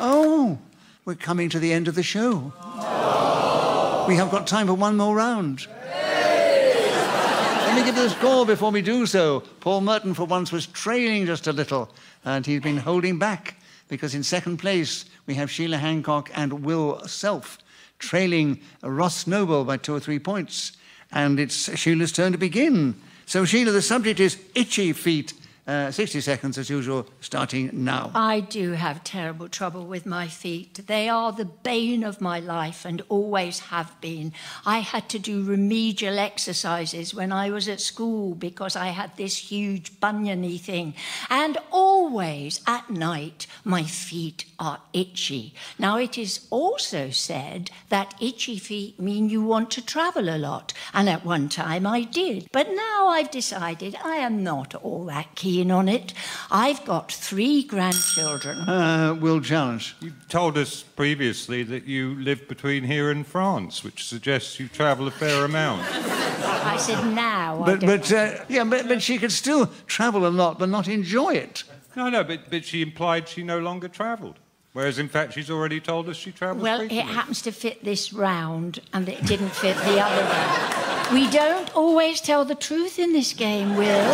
Oh, we're coming to the end of the show. Aww. We have got time for one more round. Let me give you the score before we do so. Paul Merton, for once, was trailing just a little, and he's been holding back, because in second place we have Sheila Hancock and Will Self, trailing Ross Noble by two or three points. And it's Sheila's turn to begin. So, Sheila, the subject is itchy feet. Uh, sixty seconds, as usual, starting now. I do have terrible trouble with my feet. They are the bane of my life and always have been. I had to do remedial exercises when I was at school because I had this huge buniony thing. And always, at night, my feet are itchy. Now, it is also said that itchy feet mean you want to travel a lot. And at one time, I did. But now I've decided I am not all that keen on it. I've got three grandchildren. Uh, Will Jones. You told us previously that you live between here and France, which suggests you travel a fair amount. I said now. But, I but, uh, yeah, but, but she could still travel a lot, but not enjoy it. No, no, but, but she implied she no longer travelled. Whereas, in fact, she's already told us she travels well, frequently. Well, it happens to fit this round, and it didn't fit the other round. We don't always tell the truth in this game, Will.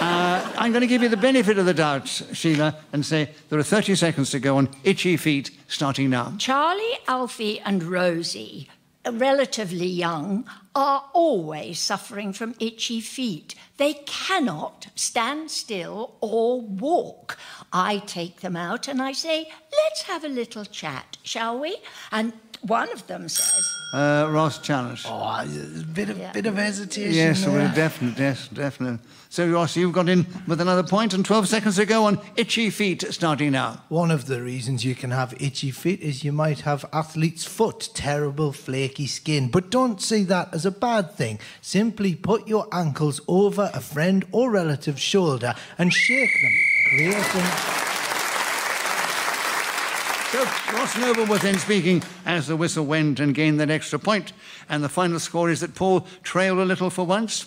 Uh, I'm going to give you the benefit of the doubt, Sheila, and say there are thirty seconds to go on itchy feet, starting now. Charlie, Alfie and Rosie, relatively young, are always suffering from itchy feet. They cannot stand still or walk. I take them out and I say, let's have a little chat, shall we? And one of them says... Uh, Ross Challenge. Oh, a bit of, yeah. bit of hesitation. Yes, well, definitely, yes, definitely. So, Ross, you've got in with another point and twelve seconds to go on itchy feet, starting now. One of the reasons you can have itchy feet is you might have athlete's foot, terrible flaky skin. But don't see that as a bad thing. Simply put your ankles over a friend or relative's shoulder and shake them, creating... So, Ross Noble was then speaking as the whistle went and gained that extra point. And the final score is that Paul trailed a little for once.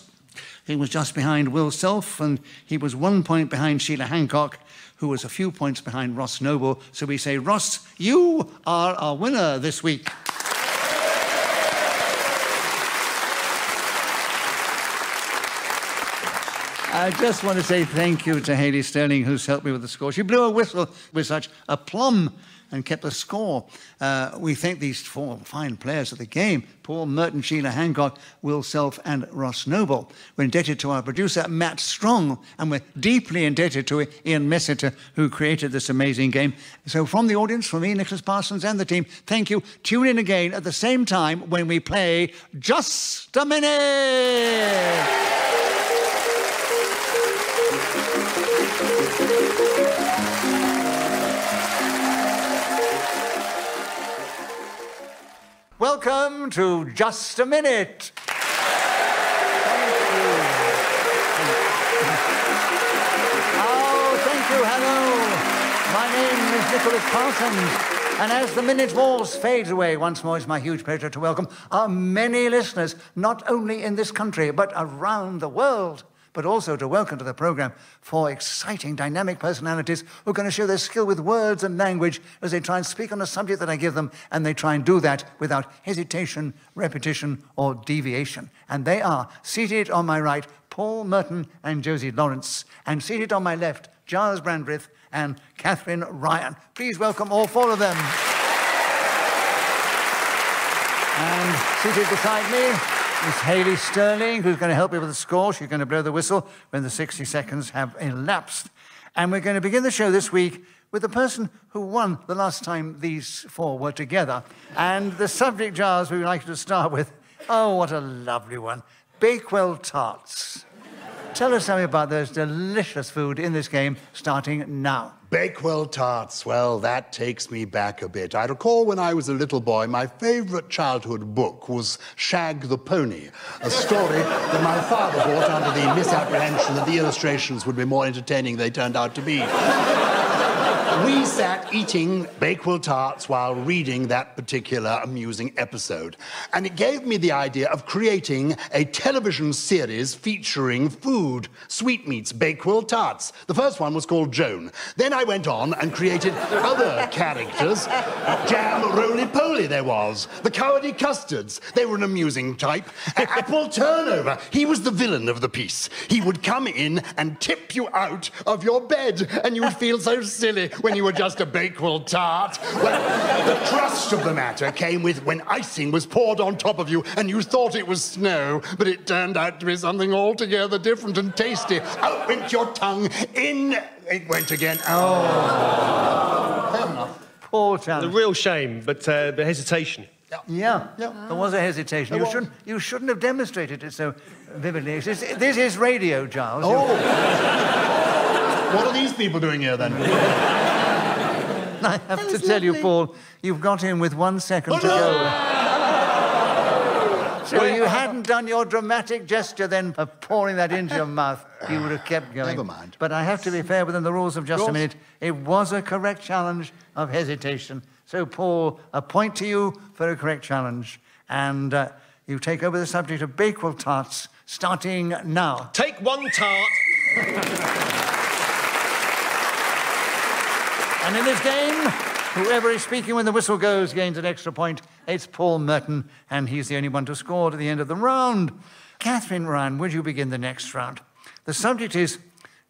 He was just behind Will Self, and he was one point behind Sheila Hancock, who was a few points behind Ross Noble. So we say, Ross, you are our winner this week. I just want to say thank you to Hayley Sterling, who's helped me with the score. She blew a whistle with such aplomb and kept the score. Uh, we thank these four fine players of the game, Paul Merton, Sheila Hancock, Will Self and Ross Noble. We're indebted to our producer, Matt Strong, and we're deeply indebted to Ian Messiter, who created this amazing game. So from the audience, from me, Nicholas Parsons and the team, thank you. Tune in again at the same time when we play Just a Minute! Welcome to Just a Minute. Oh, thank you, hello. My name is Nicholas Parsons. And as the minute walls fades away, once more it's my huge pleasure to welcome our many listeners, not only in this country, but around the world. But also to welcome to the programme four exciting, dynamic personalities who are going to show their skill with words and language as they try and speak on a subject that I give them, and they try and do that without hesitation, repetition or deviation. And they are, seated on my right, Paul Merton and Josie Lawrence, and seated on my left, Giles Brandreth and Catherine Ryan. Please welcome all four of them. And seated beside me... Miss Hayley Sterling, who's going to help me with the score. She's going to blow the whistle when the sixty seconds have elapsed. And we're going to begin the show this week with the person who won the last time these four were together. And the subject, Giles, we would like you to start with. Oh, what a lovely one. Bakewell tarts. Tell us something about those delicious food in this game, starting now. Bakewell tarts, well, that takes me back a bit. I recall when I was a little boy, my favourite childhood book was Shag the Pony, a story that my father bought under the misapprehension that the illustrations would be more entertaining than they turned out to be. We sat eating Bakewell tarts while reading that particular amusing episode, and it gave me the idea of creating a television series featuring food, sweetmeats, Bakewell tarts. The first one was called Joan. Then I went on and created other characters. Jam Roly-Poly there was, the Cowardly Custards, they were an amusing type. Apple Turnover, he was the villain of the piece. He would come in and tip you out of your bed, and you would feel so silly when you were just a Bakewell tart. Well, the crust of the matter came with when icing was poured on top of you and you thought it was snow, but it turned out to be something altogether different and tasty. Out went your tongue, in it went again. Oh, fair enough. Poor chance. The real shame, but uh, the hesitation. Yeah, yeah. Oh. There was a hesitation. You shouldn't, you shouldn't have demonstrated it so vividly. This, this is radio, Giles. Oh. What are these people doing here, then? I have to tell you, Paul, you've got in with one second oh, to no! go. So well, you hadn't done your dramatic gesture, then, of pouring that into your mouth. You would have kept going. Never mind. But I have to be fair within the rules of just a minute. It was a correct challenge of hesitation. So, Paul, a point to you for a correct challenge. And uh, you take over the subject of Bakewell tarts, starting now. Take one tart. And in this game, whoever is speaking when the whistle goes gains an extra point. It's Paul Merton, and he's the only one to score to the end of the round. Catherine Ryan, would you begin the next round? The subject is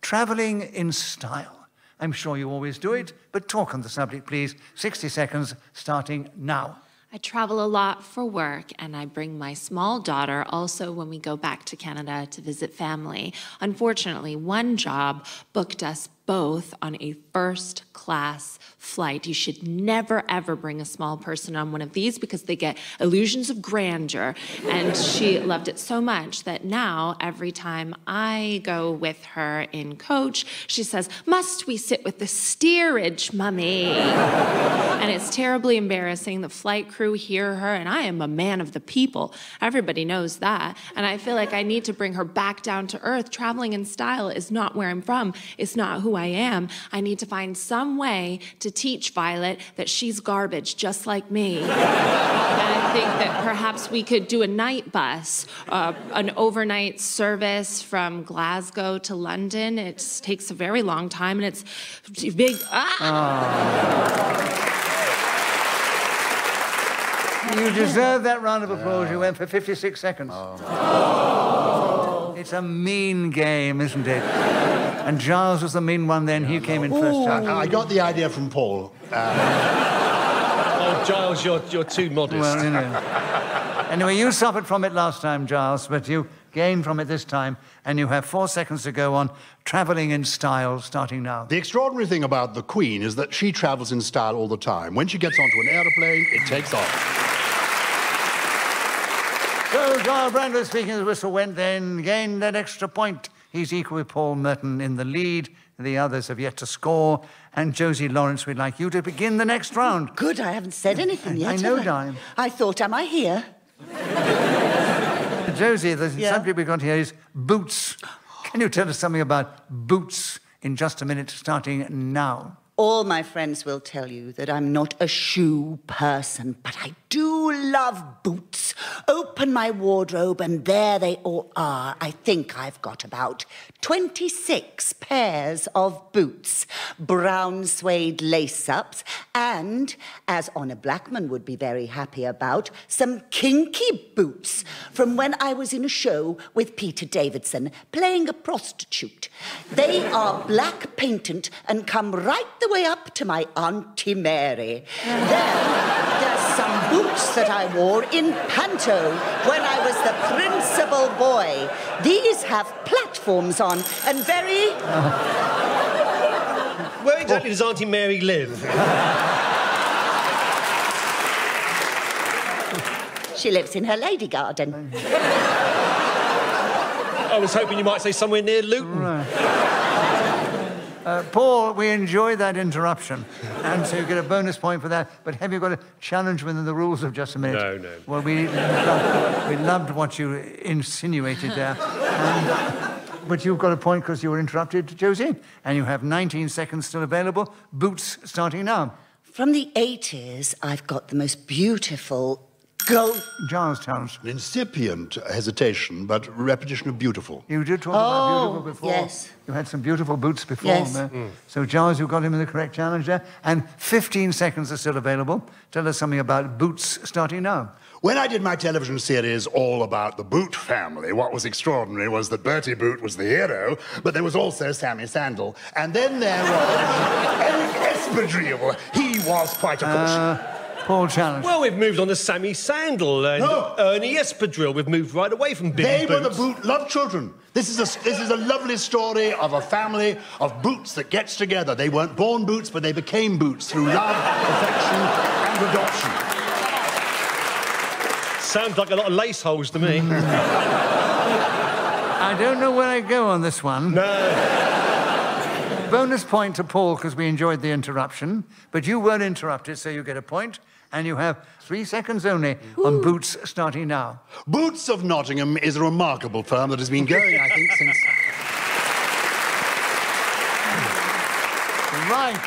travelling in style. I'm sure you always do it, but talk on the subject, please. sixty seconds, starting now. I travel a lot for work, and I bring my small daughter also when we go back to Canada to visit family. Unfortunately, one job booked us both on a first-class flight. You should never, ever bring a small person on one of these because they get illusions of grandeur. And she loved it so much that now, every time I go with her in coach, she says, "Must we sit with the steerage, Mummy?" And it's terribly embarrassing. The flight crew hear her, and I am a man of the people. Everybody knows that. And I feel like I need to bring her back down to earth. Traveling in style is not where I'm from. It's not who I am. I need to find some way to teach Violet that she's garbage, just like me. And I think that perhaps we could do a night bus, uh, an overnight service from Glasgow to London. It takes a very long time, and it's big. Ah! Oh. You deserve that round of applause. Yeah. You went for fifty-six seconds. Oh. Oh. It's a mean game, isn't it? And Giles was the mean one then. He came in first time. I got the idea from Paul. Um... oh, Giles, you're, you're too modest. Well, you know. Anyway, you suffered from it last time, Giles, but you gained from it this time, and you have four seconds to go on travelling in style, starting now. The extraordinary thing about the Queen is that she travels in style all the time. When she gets onto an aeroplane, it takes off. So, Giles Brandler, speaking as the whistle went, then gained that extra point. He's equal with Paul Merton in the lead. The others have yet to score. And Josie Lawrence, we'd like you to begin the next round. Oh, good, I haven't said anything yet. I know, I? darling. I thought, am I here? Josie, the yeah. subject we've got here is boots. Can you tell us something about boots in just a minute, starting now? All my friends will tell you that I'm not a shoe person, but I do love boots. Open my wardrobe and there they all are. I think I've got about twenty-six pairs of boots, brown suede lace-ups, and, as Honor Blackman would be very happy about, some kinky boots from when I was in a show with Peter Davidson, playing a prostitute. They are black patent and come right the way up to my Auntie Mary. Then there's some boots that I wore in Panto when I was the principal boy. These have platforms on and very... Oh. Where exactly does Auntie Mary live? She lives in her lady garden. I was hoping you might say somewhere near Luton. Right. Uh, Paul, we enjoyed that interruption, and so you get a bonus point for that. But have you got a challenge within the rules of just a minute? No, no. Well, we loved, we loved what you insinuated there. And, uh, but you've got a point because you were interrupted, Josie, and you have nineteen seconds still available. Boots starting now. From the eighties, I've got the most beautiful... Go. Giles Towns. Incipient hesitation, but repetition of beautiful. You did talk oh, about beautiful before. Yes. You had some beautiful boots before. Yes. Mm. So, Giles, you got him in the correct challenge there. And fifteen seconds are still available. Tell us something about boots starting now. When I did my television series all about the Boot family, what was extraordinary was that Bertie Boot was the hero, but there was also Sammy Sandal. And then there was Eric Espadrille. He was quite a uh, fortune. Paul challenge. Well, we've moved on to Sammy Sandal and no. Ernie Espadrille. We've moved right away from Big They Boots. Were the boot love children. This is, a, this is a lovely story of a family of boots that gets together. They weren't born boots, but they became boots through love, affection and adoption. Sounds like a lot of lace holes to me. I don't know where I go on this one. No. Bonus point to Paul, because we enjoyed the interruption, but you were interrupted, so you get a point, and you have three seconds only Ooh. on Boots starting now. Boots of Nottingham is a remarkable firm that has been going, I think, since...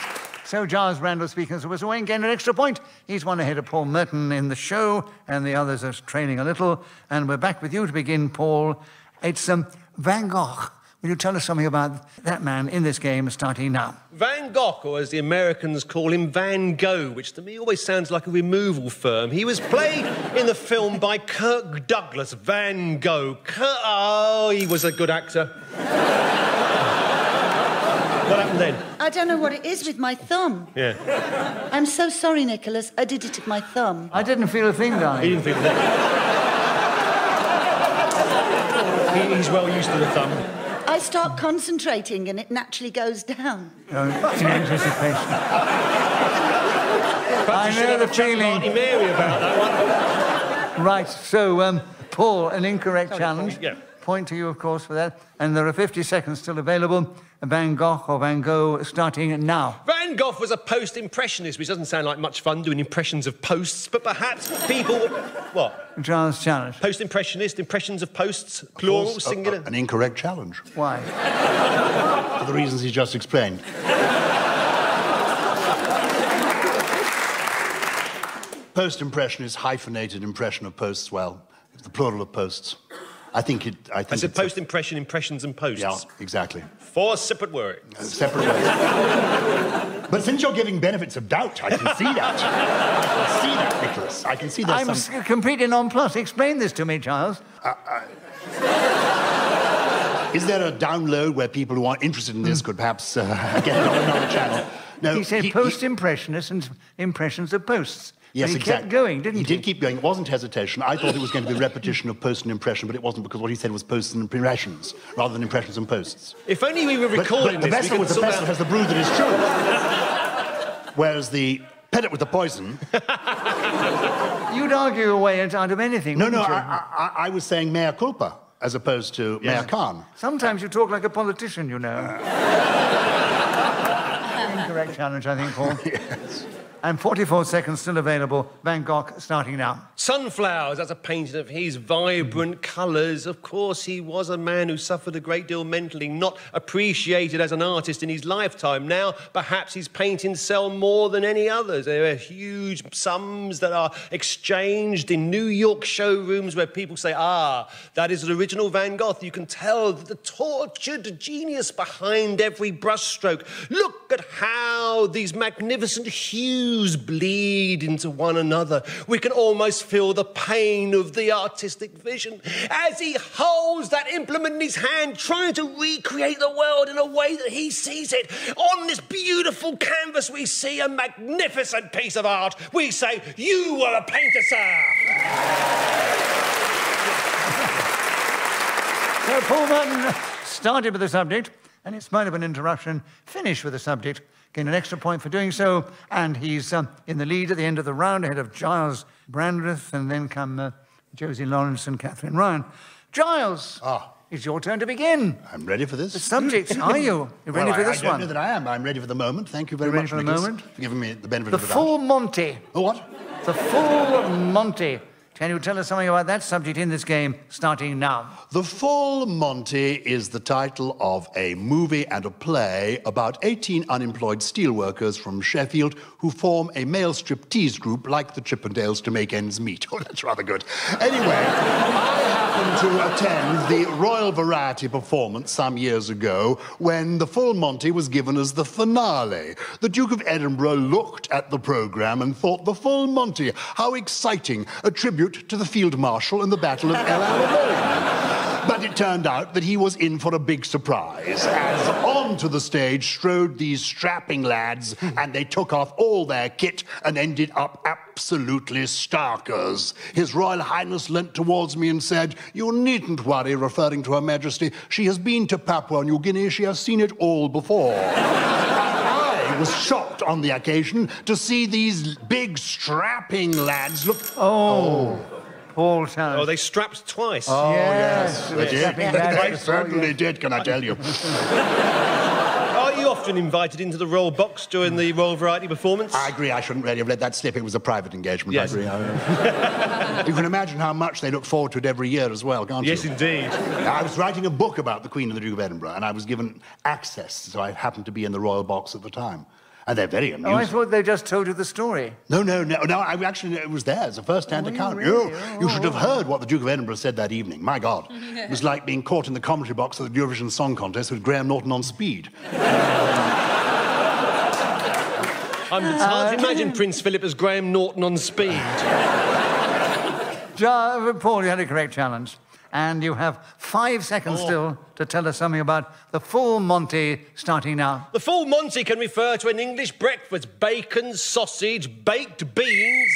Right. So Giles Randall speaking as Whistle Wayne gained an extra point. He's one ahead of Paul Merton in the show, and the others are trailing a little. And we're back with you to begin, Paul. It's um, Van Gogh. Will you tell us something about that man in this game starting now? Van Gogh, or as the Americans call him, Van Gogh, which to me always sounds like a removal firm. He was played in the film by Kirk Douglas, Van Gogh. Kirk... Oh, he was a good actor. What happened then? I don't know what it is with my thumb. Yeah. I'm so sorry, Nicholas. I did it with my thumb. I didn't feel a thing, darling. He didn't feel a thing. He, he's well used to the thumb. I start concentrating and it naturally goes down. Oh, it's an anticipation. I know the feeling. Mary about that one. Right, so, um, Paul, an incorrect oh, challenge. Yeah. Point to you, of course, for that. And there are fifty seconds still available. Van Gogh or Van Gogh starting now. Van Gogh was a post-impressionist, which doesn't sound like much fun, doing impressions of posts, but perhaps people... What? Giles challenge. Post-impressionist, impressions of posts, plural, course, singular... Uh, uh, an incorrect challenge. Why? For the reasons he just explained. Post-impressionist, hyphenated impression of posts, well, it's the plural of posts. I think it... I, think I said post-impression, impressions and posts. Yeah, exactly. Four separate words. Uh, separate words. But since you're giving benefits of doubt, I can see that. I can see that, Nicholas. I can see that. I'm some... completely nonplussed. Explain this to me, Giles. Uh, uh... Is there a download where people who aren't interested in this could perhaps uh, get it on another channel? No, he said post-impressionists and impressions of posts. Yes, he exactly. kept going, didn't he? He did keep going. It wasn't hesitation. I thought it was going to be repetition of post and impression, but it wasn't, because what he said was posts and impressions, rather than impressions and posts. If only we were recording but, but the this, vessel with the vessel out. Has the brew that is true. Whereas the pellet with the poison... You'd argue your way out of anything, No, no, you? I, I, I was saying mea culpa, as opposed to yes. mea khan. Sometimes you talk like a politician, you know. Incorrect challenge, I think, Paul. Yes. And forty-four seconds still available. Van Gogh starting now. Sunflowers, that's a painting of his, vibrant colours. Of course, he was a man who suffered a great deal mentally, not appreciated as an artist in his lifetime. Now, perhaps his paintings sell more than any others. There are huge sums that are exchanged in New York showrooms where people say, ah, that is the original Van Gogh. You can tell the tortured genius behind every brushstroke. Look at how these magnificent hues bleed into one another. We can almost feel the pain of the artistic vision as he holds that implement in his hand, trying to recreate the world in a way that he sees it. On this beautiful canvas, we see a magnificent piece of art. We say, you were a painter, sir. So Paul Merton started with the subject, and in spite of an interruption, finished with the subject. Gained an extra point for doing so, and he's um, in the lead at the end of the round, ahead of Giles Brandreth, and then come uh, Josie Lawrence and Catherine Ryan. Giles, ah. It's your turn to begin. I'm ready for this. The subjects, are you? You're ready well, for I, this I don't one? Know that I am. I'm ready for the moment. Thank you very You're much, ready for Nicholas, the moment? For giving me the benefit the of the doubt. The full Monty. Oh, what? The full Monty. Can you tell us something about that subject in this game, starting now? The Full Monty is the title of a movie and a play about eighteen unemployed steelworkers from Sheffield who form a male striptease group like the Chippendales to make ends meet. Oh, that's rather good. Anyway, I happened to attend the Royal Variety performance some years ago when The Full Monty was given as the finale. The Duke of Edinburgh looked at the programme and thought, The Full Monty, how exciting, a tribute to the Field Marshal in the Battle of El Alamein. But it turned out that he was in for a big surprise, as onto the stage strode these strapping lads, and they took off all their kit and ended up absolutely starkers. His Royal Highness leant towards me and said, "You needn't worry," referring to Her Majesty. "She has been to Papua New Guinea. She has seen it all before." Was shocked on the occasion to see these big strapping lads look. Oh, oh. Paul Tallis. Oh, they strapped twice. Oh, yes, yes. They did. They certainly did, can I tell you? Are you often invited into the roll box during the Royal Variety performance? I agree, I shouldn't really have let that slip. It was a private engagement. Yes. I agree. I agree. You can imagine how much they look forward to it every year as well, can't yes, you? Yes, indeed. I was writing a book about the Queen and the Duke of Edinburgh, and I was given access, so I happened to be in the Royal Box at the time. And they're very amusing. Oh, I thought they just told you the story. No, no, no, no, I actually, it was theirs, a first-hand oh, account. Really? You, oh, you should have heard what the Duke of Edinburgh said that evening. My God. It was like being caught in the commentary box at the Eurovision Song Contest with Graham Norton on speed. I'm hard to imagine Prince Philip as Graham Norton on speed. uh, Paul, you had a great challenge. And you have five seconds oh. still to tell us something about The Full Monty, starting now. The Full Monty can refer to an English breakfast: bacon, sausage, baked beans.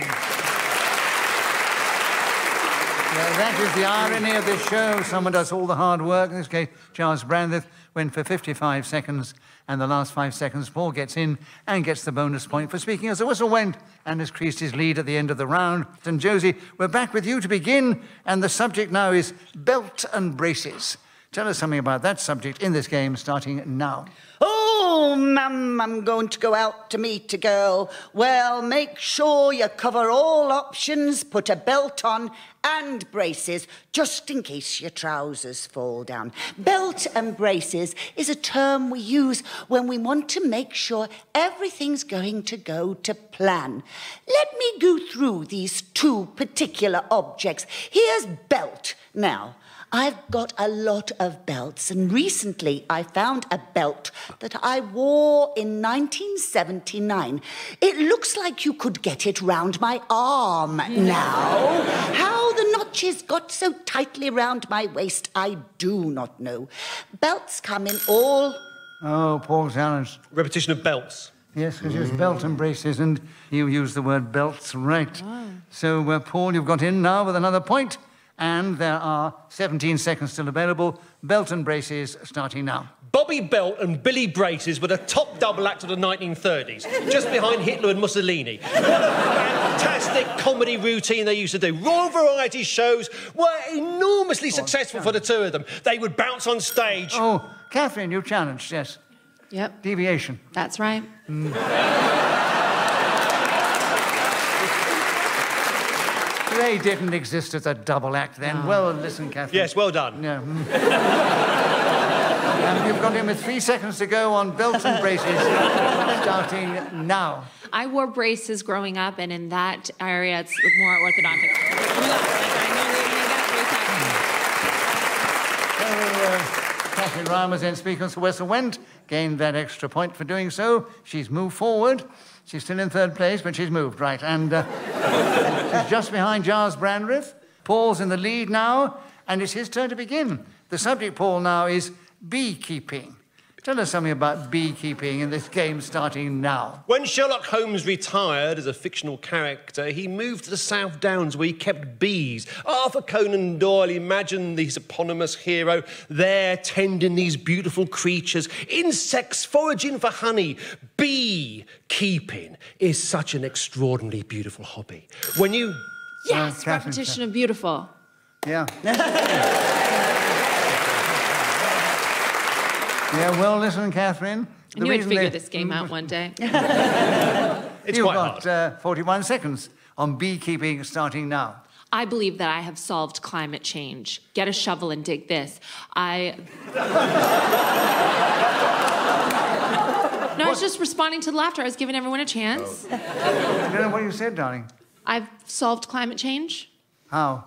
Well, that is the irony of this show. Someone does all the hard work, in this case, Giles Brandreth went for fifty-five seconds, and the last five seconds, Paul gets in and gets the bonus point for speaking as the whistle went and has creased his lead at the end of the round. And Josie, we're back with you to begin, and the subject now is belt and braces. Tell us something about that subject in this game, starting now. Oh, mum, I'm going to go out to meet a girl. Well, make sure you cover all options, put a belt on and braces, just in case your trousers fall down. Belt and braces is a term we use when we want to make sure everything's going to go to plan. Let me go through these two particular objects. Here's belt now. I've got a lot of belts, and recently I found a belt that I wore in nineteen seventy-nine. It looks like you could get it round my arm now. How the notches got so tightly round my waist, I do not know. Belts come in all... Oh, Paul Tallis. Repetition of belts. Yes, because mm. it's belt and braces, and you use the word belts right. Oh. So, uh, Paul, you've got in now with another point. And there are seventeen seconds still available. Belt and braces, starting now. Bobby Belt and Billy Braces were the top double act of the nineteen thirties, just behind Hitler and Mussolini. What a fantastic comedy routine they used to do. Royal Variety shows were enormously oh, successful for the two of them. They would bounce on stage. Oh, Catherine, you challenged, yes. Yep. Deviation. That's right. Mm. They didn't exist as a double act then. Oh. Well, listen, Catherine. Yes, well done. Yeah. And you've got him with three seconds to go on belts and braces, starting now. I wore braces growing up, and in that area, it's more orthodontic. So, uh, Catherine Ryan was then speaking to Wessel Wendt, gained that extra point for doing so. She's moved forward. She's still in third place, but she's moved, right. And uh, she's just behind Giles Brandreth. Paul's in the lead now, and it's his turn to begin. The subject, Paul, now is beekeeping. Tell us something about beekeeping in this game, starting now. When Sherlock Holmes retired as a fictional character, he moved to the South Downs where he kept bees. Arthur Conan Doyle imagined the eponymous hero there tending these beautiful creatures, insects foraging for honey. Beekeeping is such an extraordinarily beautiful hobby. When you... Yes, uh, repetition of beautiful. Yeah. Yeah, well, listen, Catherine. I knew I'd figure this game out one day. It's You've quite got hard. Uh, forty-one seconds on beekeeping starting now. I believe that I have solved climate change. Get a shovel and dig this. I... No, what? I was just responding to the laughter. I was giving everyone a chance. Oh. I don't know what you said, darling. I've solved climate change. How?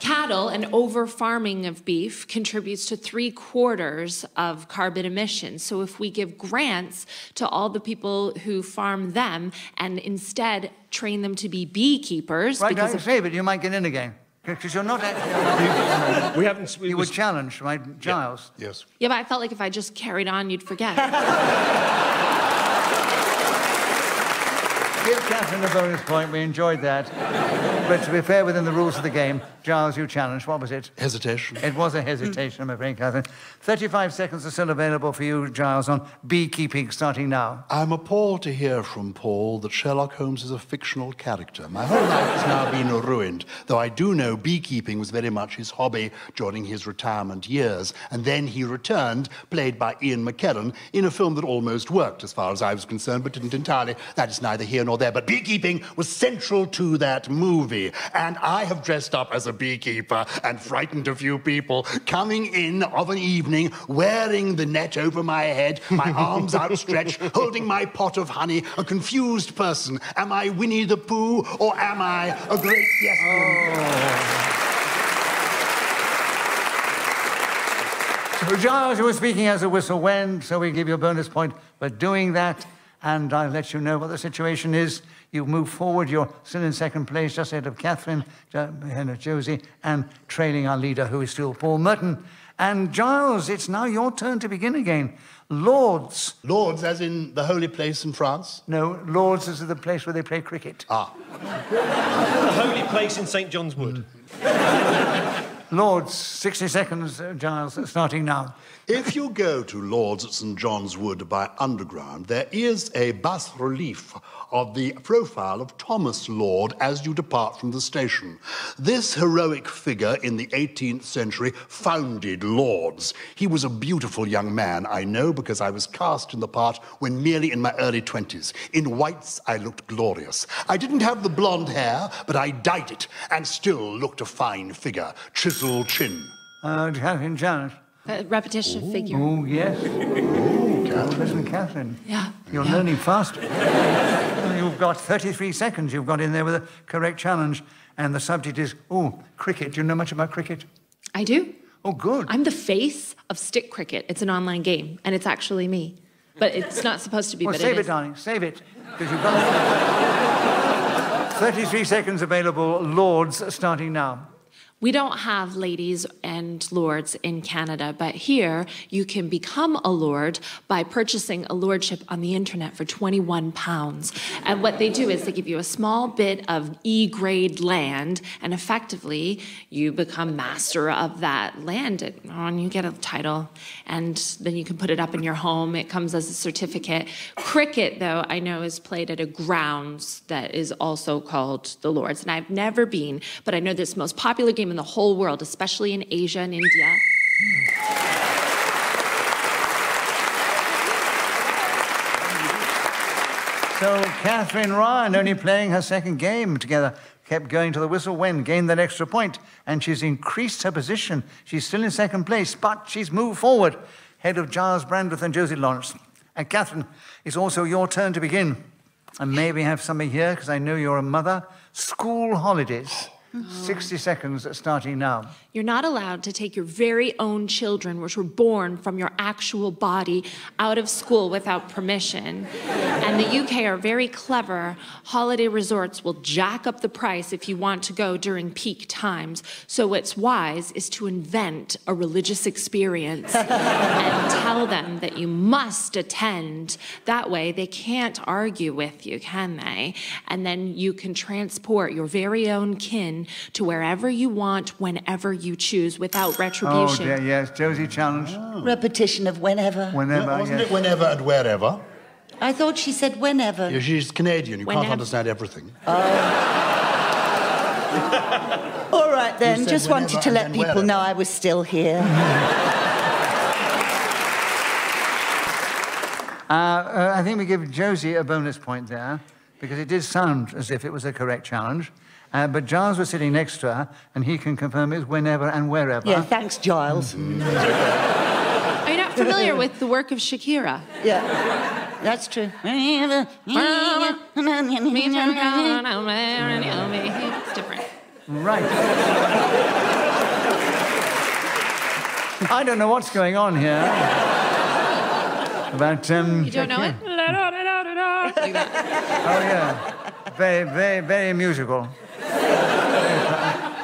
Cattle and over-farming of beef contributes to three-quarters of carbon emissions. So if we give grants to all the people who farm them and instead train them to be beekeepers... Right, because I say, but you might get in again. Because you're not actually... we haven't... We, you were challenged, right, Giles? Yeah. Yes. Yeah, but I felt like if I just carried on, you'd forget. Give Catherine a bonus point. We enjoyed that. But to be fair, within the rules of the game, Giles, you challenged. What was it? Hesitation. It was a hesitation, I'm afraid, Catherine. thirty-five seconds are still available for you, Giles, on beekeeping starting now. I'm appalled to hear from Paul that Sherlock Holmes is a fictional character. My whole life has now been ruined, though I do know beekeeping was very much his hobby during his retirement years. And then he returned, played by Ian McKellen, in a film that almost worked, as far as I was concerned, but didn't entirely. That is neither here nor there, but beekeeping was central to that movie, and I have dressed up as a beekeeper and frightened a few people coming in of an evening, wearing the net over my head, my arms outstretched, holding my pot of honey, a confused person. Am I Winnie the Pooh, or am I a great yes? Oh. So, Giles, you were speaking as a whistle wind, so we give you a bonus point for doing that. And I'll let you know what the situation is. You move forward. You're still in second place, just ahead of Catherine, ahead of Josie, and trailing our leader, who is still Paul Merton. And, Giles, it's now your turn to begin again. Lords. Lords, as in the holy place in France? No, Lords is the place where they play cricket. Ah. The holy place in Saint John's Wood. Mm. Lords, sixty seconds, uh, Giles, starting now. If you go to Lords at Saint John's Wood by Underground, there is a bas-relief of the profile of Thomas Lord as you depart from the station. This heroic figure in the eighteenth century founded Lords. He was a beautiful young man, I know, because I was cast in the part when merely in my early twenties. In whites, I looked glorious. I didn't have the blonde hair, but I dyed it and still looked a fine figure. Chiseled chin. Uh, Catherine Janet. Uh, repetition Ooh. Figure. Oh, yes. Ooh, Catherine. Listen, Catherine. Yeah. You're yeah. learning fast. You've got thirty-three seconds. You've got in there with a correct challenge. And the subject is, oh, cricket. Do you know much about cricket? I do. Oh, good. I'm the face of stick cricket. It's an online game, and it's actually me. But it's not supposed to be, well, but save it, it darling. Save it. Because you've got thirty-three seconds available. Lords starting now. We don't have ladies and lords in Canada, but here you can become a lord by purchasing a lordship on the internet for twenty-one pounds. And what they do is they give you a small bit of E-grade land, and effectively you become master of that land, and you get a title, and then you can put it up in your home. It comes as a certificate. Cricket, though, I know is played at a grounds that is also called the Lords, and I've never been, but I know this most popular game in the whole world, especially in Asia and India. So Catherine Ryan, only playing her second game together, kept going to the whistle when, gained that extra point, and she's increased her position. She's still in second place, but she's moved forward, ahead of Giles Brandreth and Josie Lawrence. And Catherine, it's also your turn to begin. And maybe have something here, because I know you're a mother. School holidays. Oh. sixty seconds starting now. You're not allowed to take your very own children, which were born from your actual body, out of school without permission. And the U K are very clever. Holiday resorts will jack up the price if you want to go during peak times. So what's wise is to invent a religious experience and tell them that you must attend. That way they can't argue with you, can they? And then you can transport your very own kin to wherever you want, whenever you choose, without retribution. Oh, dear, yes. Josie challenged. Oh. Repetition of whenever. Whenever, no, wasn't yes. it whenever and wherever? I thought she said whenever. Yeah, she's Canadian. You whenever. Can't understand everything. Oh. All right, then. Just wanted to let people wherever. know I was still here. uh, uh, I think we give Josie a bonus point there, because it did sound as if it was a correct challenge. Uh, but Giles was sitting next to her, and he can confirm it's whenever and wherever. Yeah, thanks, Giles. Mm-hmm. You're not familiar with the work of Shakira. Yeah, that's true. It's different. Right. I don't know what's going on here. About, um... You don't know it? Like that. Oh, yeah. Very, very, very musical.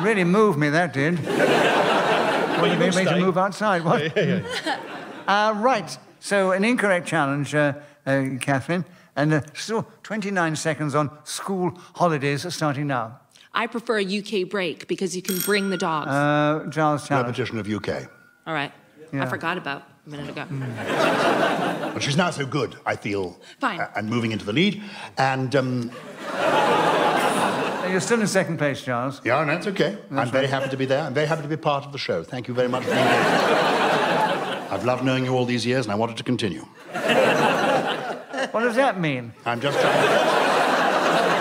Really moved me, that did. Well, you made me to move outside. What? Yeah, yeah, yeah. Uh, right, so an incorrect challenge, uh, uh, Catherine, and uh, still twenty-nine seconds on school holidays starting now. I prefer a U K break because you can bring the dogs. Uh, Giles challenge. Repetition of U K. All right, yeah. I forgot about a minute ago. Mm. But she's now so good, I feel. Fine. Uh, and moving into the lead, and... Um... You're still in second place, Giles. Yeah, no, it's okay. That's I'm right. very happy to be there. I'm very happy to be part of the show. Thank you very much for being here. I've loved knowing you all these years, and I wanted to continue. What does that mean? I'm just trying to...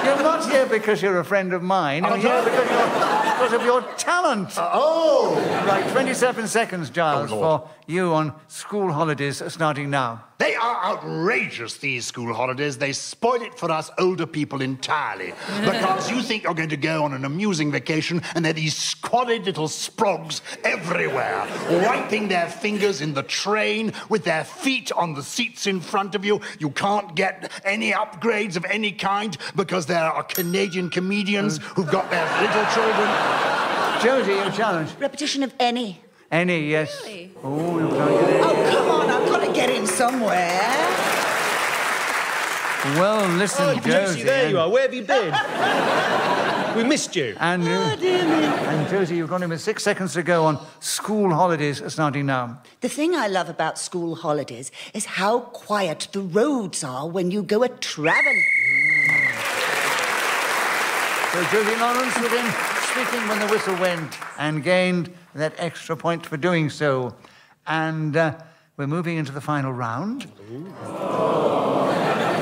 You're not here because you're a friend of mine. You're here because, you're, because of your talent. Uh, oh! Right, twenty-seven seconds, Giles, oh, for you on school holidays starting now. They are outrageous, these school holidays. They spoil it for us older people entirely. Because you think you're going to go on an amusing vacation, and there are these squalid little sprogs everywhere, wiping their fingers in the train with their feet on the seats in front of you. You can't get any upgrades of any kind because there are Canadian comedians who've got their little children. Josie, your challenge. Repetition of any. Any, yes. Really? Oh, you can't get it. Oh, come on, I've got to get in somewhere. Well, listen, oh, Josie. Josie, there and... you are. Where have you been? We missed you. And, oh, dear me. And Josie, you've gone in with six seconds to go on school holidays starting now. The thing I love about school holidays is how quiet the roads are when you go a-travelling. Mm. So Josie Lawrence was in speaking when the whistle went and gained that extra point for doing so. And uh, we're moving into the final round. Oh.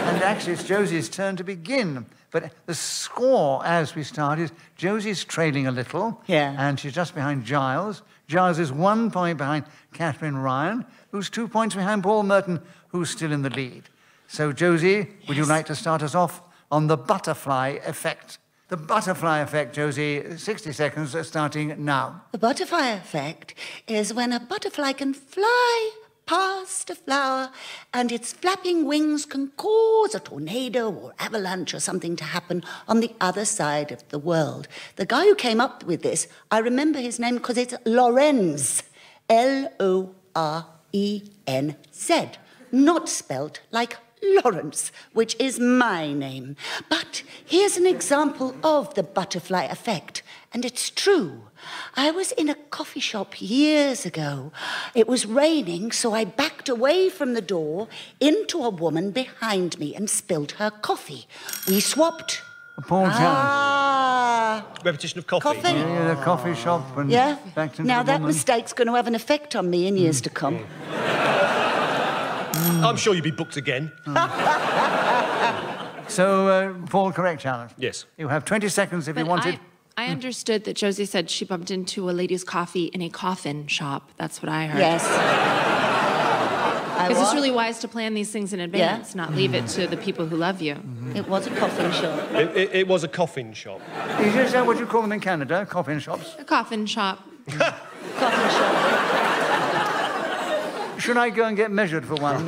And actually, it's Josie's turn to begin. But the score as we start is Josie's trailing a little. Yeah. And she's just behind Giles. Giles is one point behind Catherine Ryan, who's two points behind Paul Merton, who's still in the lead. So, Josie, yes. would you like to start us off on the butterfly effect? The butterfly effect, Josie, sixty seconds starting now. The butterfly effect is when a butterfly can fly past a flower and its flapping wings can cause a tornado or avalanche or something to happen on the other side of the world. The guy who came up with this, I remember his name because it's Lorenz. L O R E N Z. Not spelt like Lawrence, which is my name. But here's an example of the butterfly effect, and it's true. I was in a coffee shop years ago. It was raining, so I backed away from the door into a woman behind me and spilled her coffee. We swapped. Paul ah. Repetition of coffee. Coffee. Yeah, the coffee shop. And yeah. Back now that woman. mistake's going to have an effect on me in years mm. to come. Mm. Mm. I'm sure you'll be booked again. Mm. So, uh, Paul, correct challenge? Yes. You have twenty seconds if but you wanted... I, I understood that Josie said she bumped into a lady's coffee in a coffin shop. That's what I heard. Yes. Because it's really wise to plan these things in advance, yeah. not leave mm. it to the people who love you. Mm. It was a coffin shop. It, it, it was a coffin shop. Is this uh, what you call them in Canada, coffin shops? A coffin shop. Coffin shop. Should I go and get measured for one?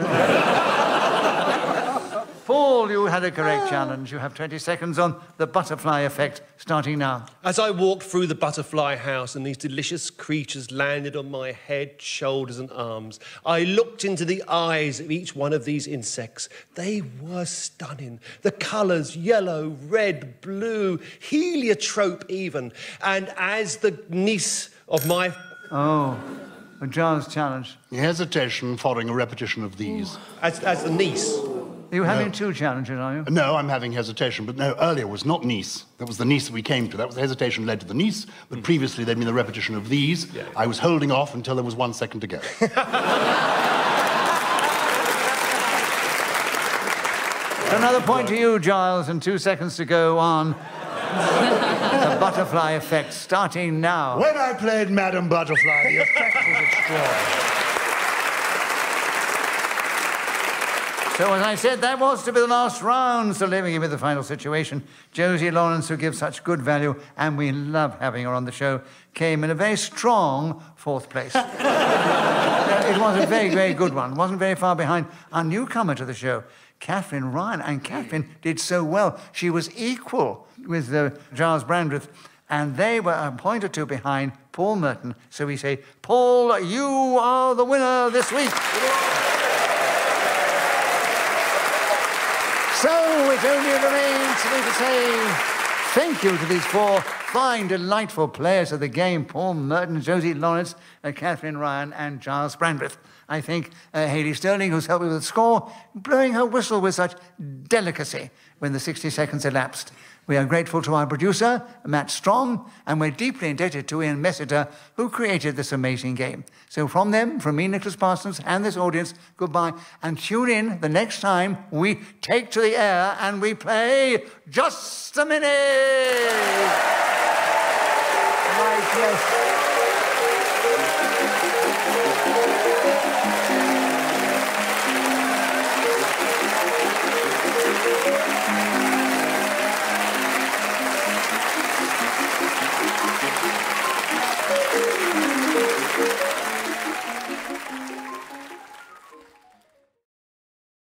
Paul, you had a correct oh. challenge. You have twenty seconds on the butterfly effect, starting now. As I walked through the butterfly house and these delicious creatures landed on my head, shoulders and arms, I looked into the eyes of each one of these insects. They were stunning. The colours, yellow, red, blue, heliotrope even. And as the niece of my... Oh. A Giles challenge. Hesitation following a repetition of these. As, as the niece You're having no. two challenges, are you? No, I'm having hesitation. But no, earlier was not Nice. That was the Nice that we came to. That was the hesitation led to the Nice. But mm. previously, there'd been the repetition of these. Yeah. I was holding off until there was one second to go. Another point to you, Giles, and two seconds to go on. The butterfly effect, starting now. When I played Madame Butterfly, the effect was extraordinary. So, as I said, that was to be the last round, so leaving you with the final situation. Josie Lawrence, who gives such good value, and we love having her on the show, came in a very strong fourth place. It was a very, very good one. It wasn't very far behind our newcomer to the show, Catherine Ryan. And Catherine did so well. She was equal with uh, Giles Brandreth, and they were a point or two behind Paul Merton. So we say, Paul, you are the winner this week. So it only remains for me to say thank you to these four fine, delightful players of the game, Paul Merton, Josie Lawrence, uh, Catherine Ryan and Giles Brandreth. I think uh, Hayley Sterling, who's helped me with the score, blowing her whistle with such delicacy when the sixty seconds elapsed. We are grateful to our producer, Matt Strong, and we're deeply indebted to Ian Messiter, who created this amazing game. So from them, from me, Nicholas Parsons, and this audience, goodbye, and tune in the next time we take to the air and we play Just a Minute! My guess.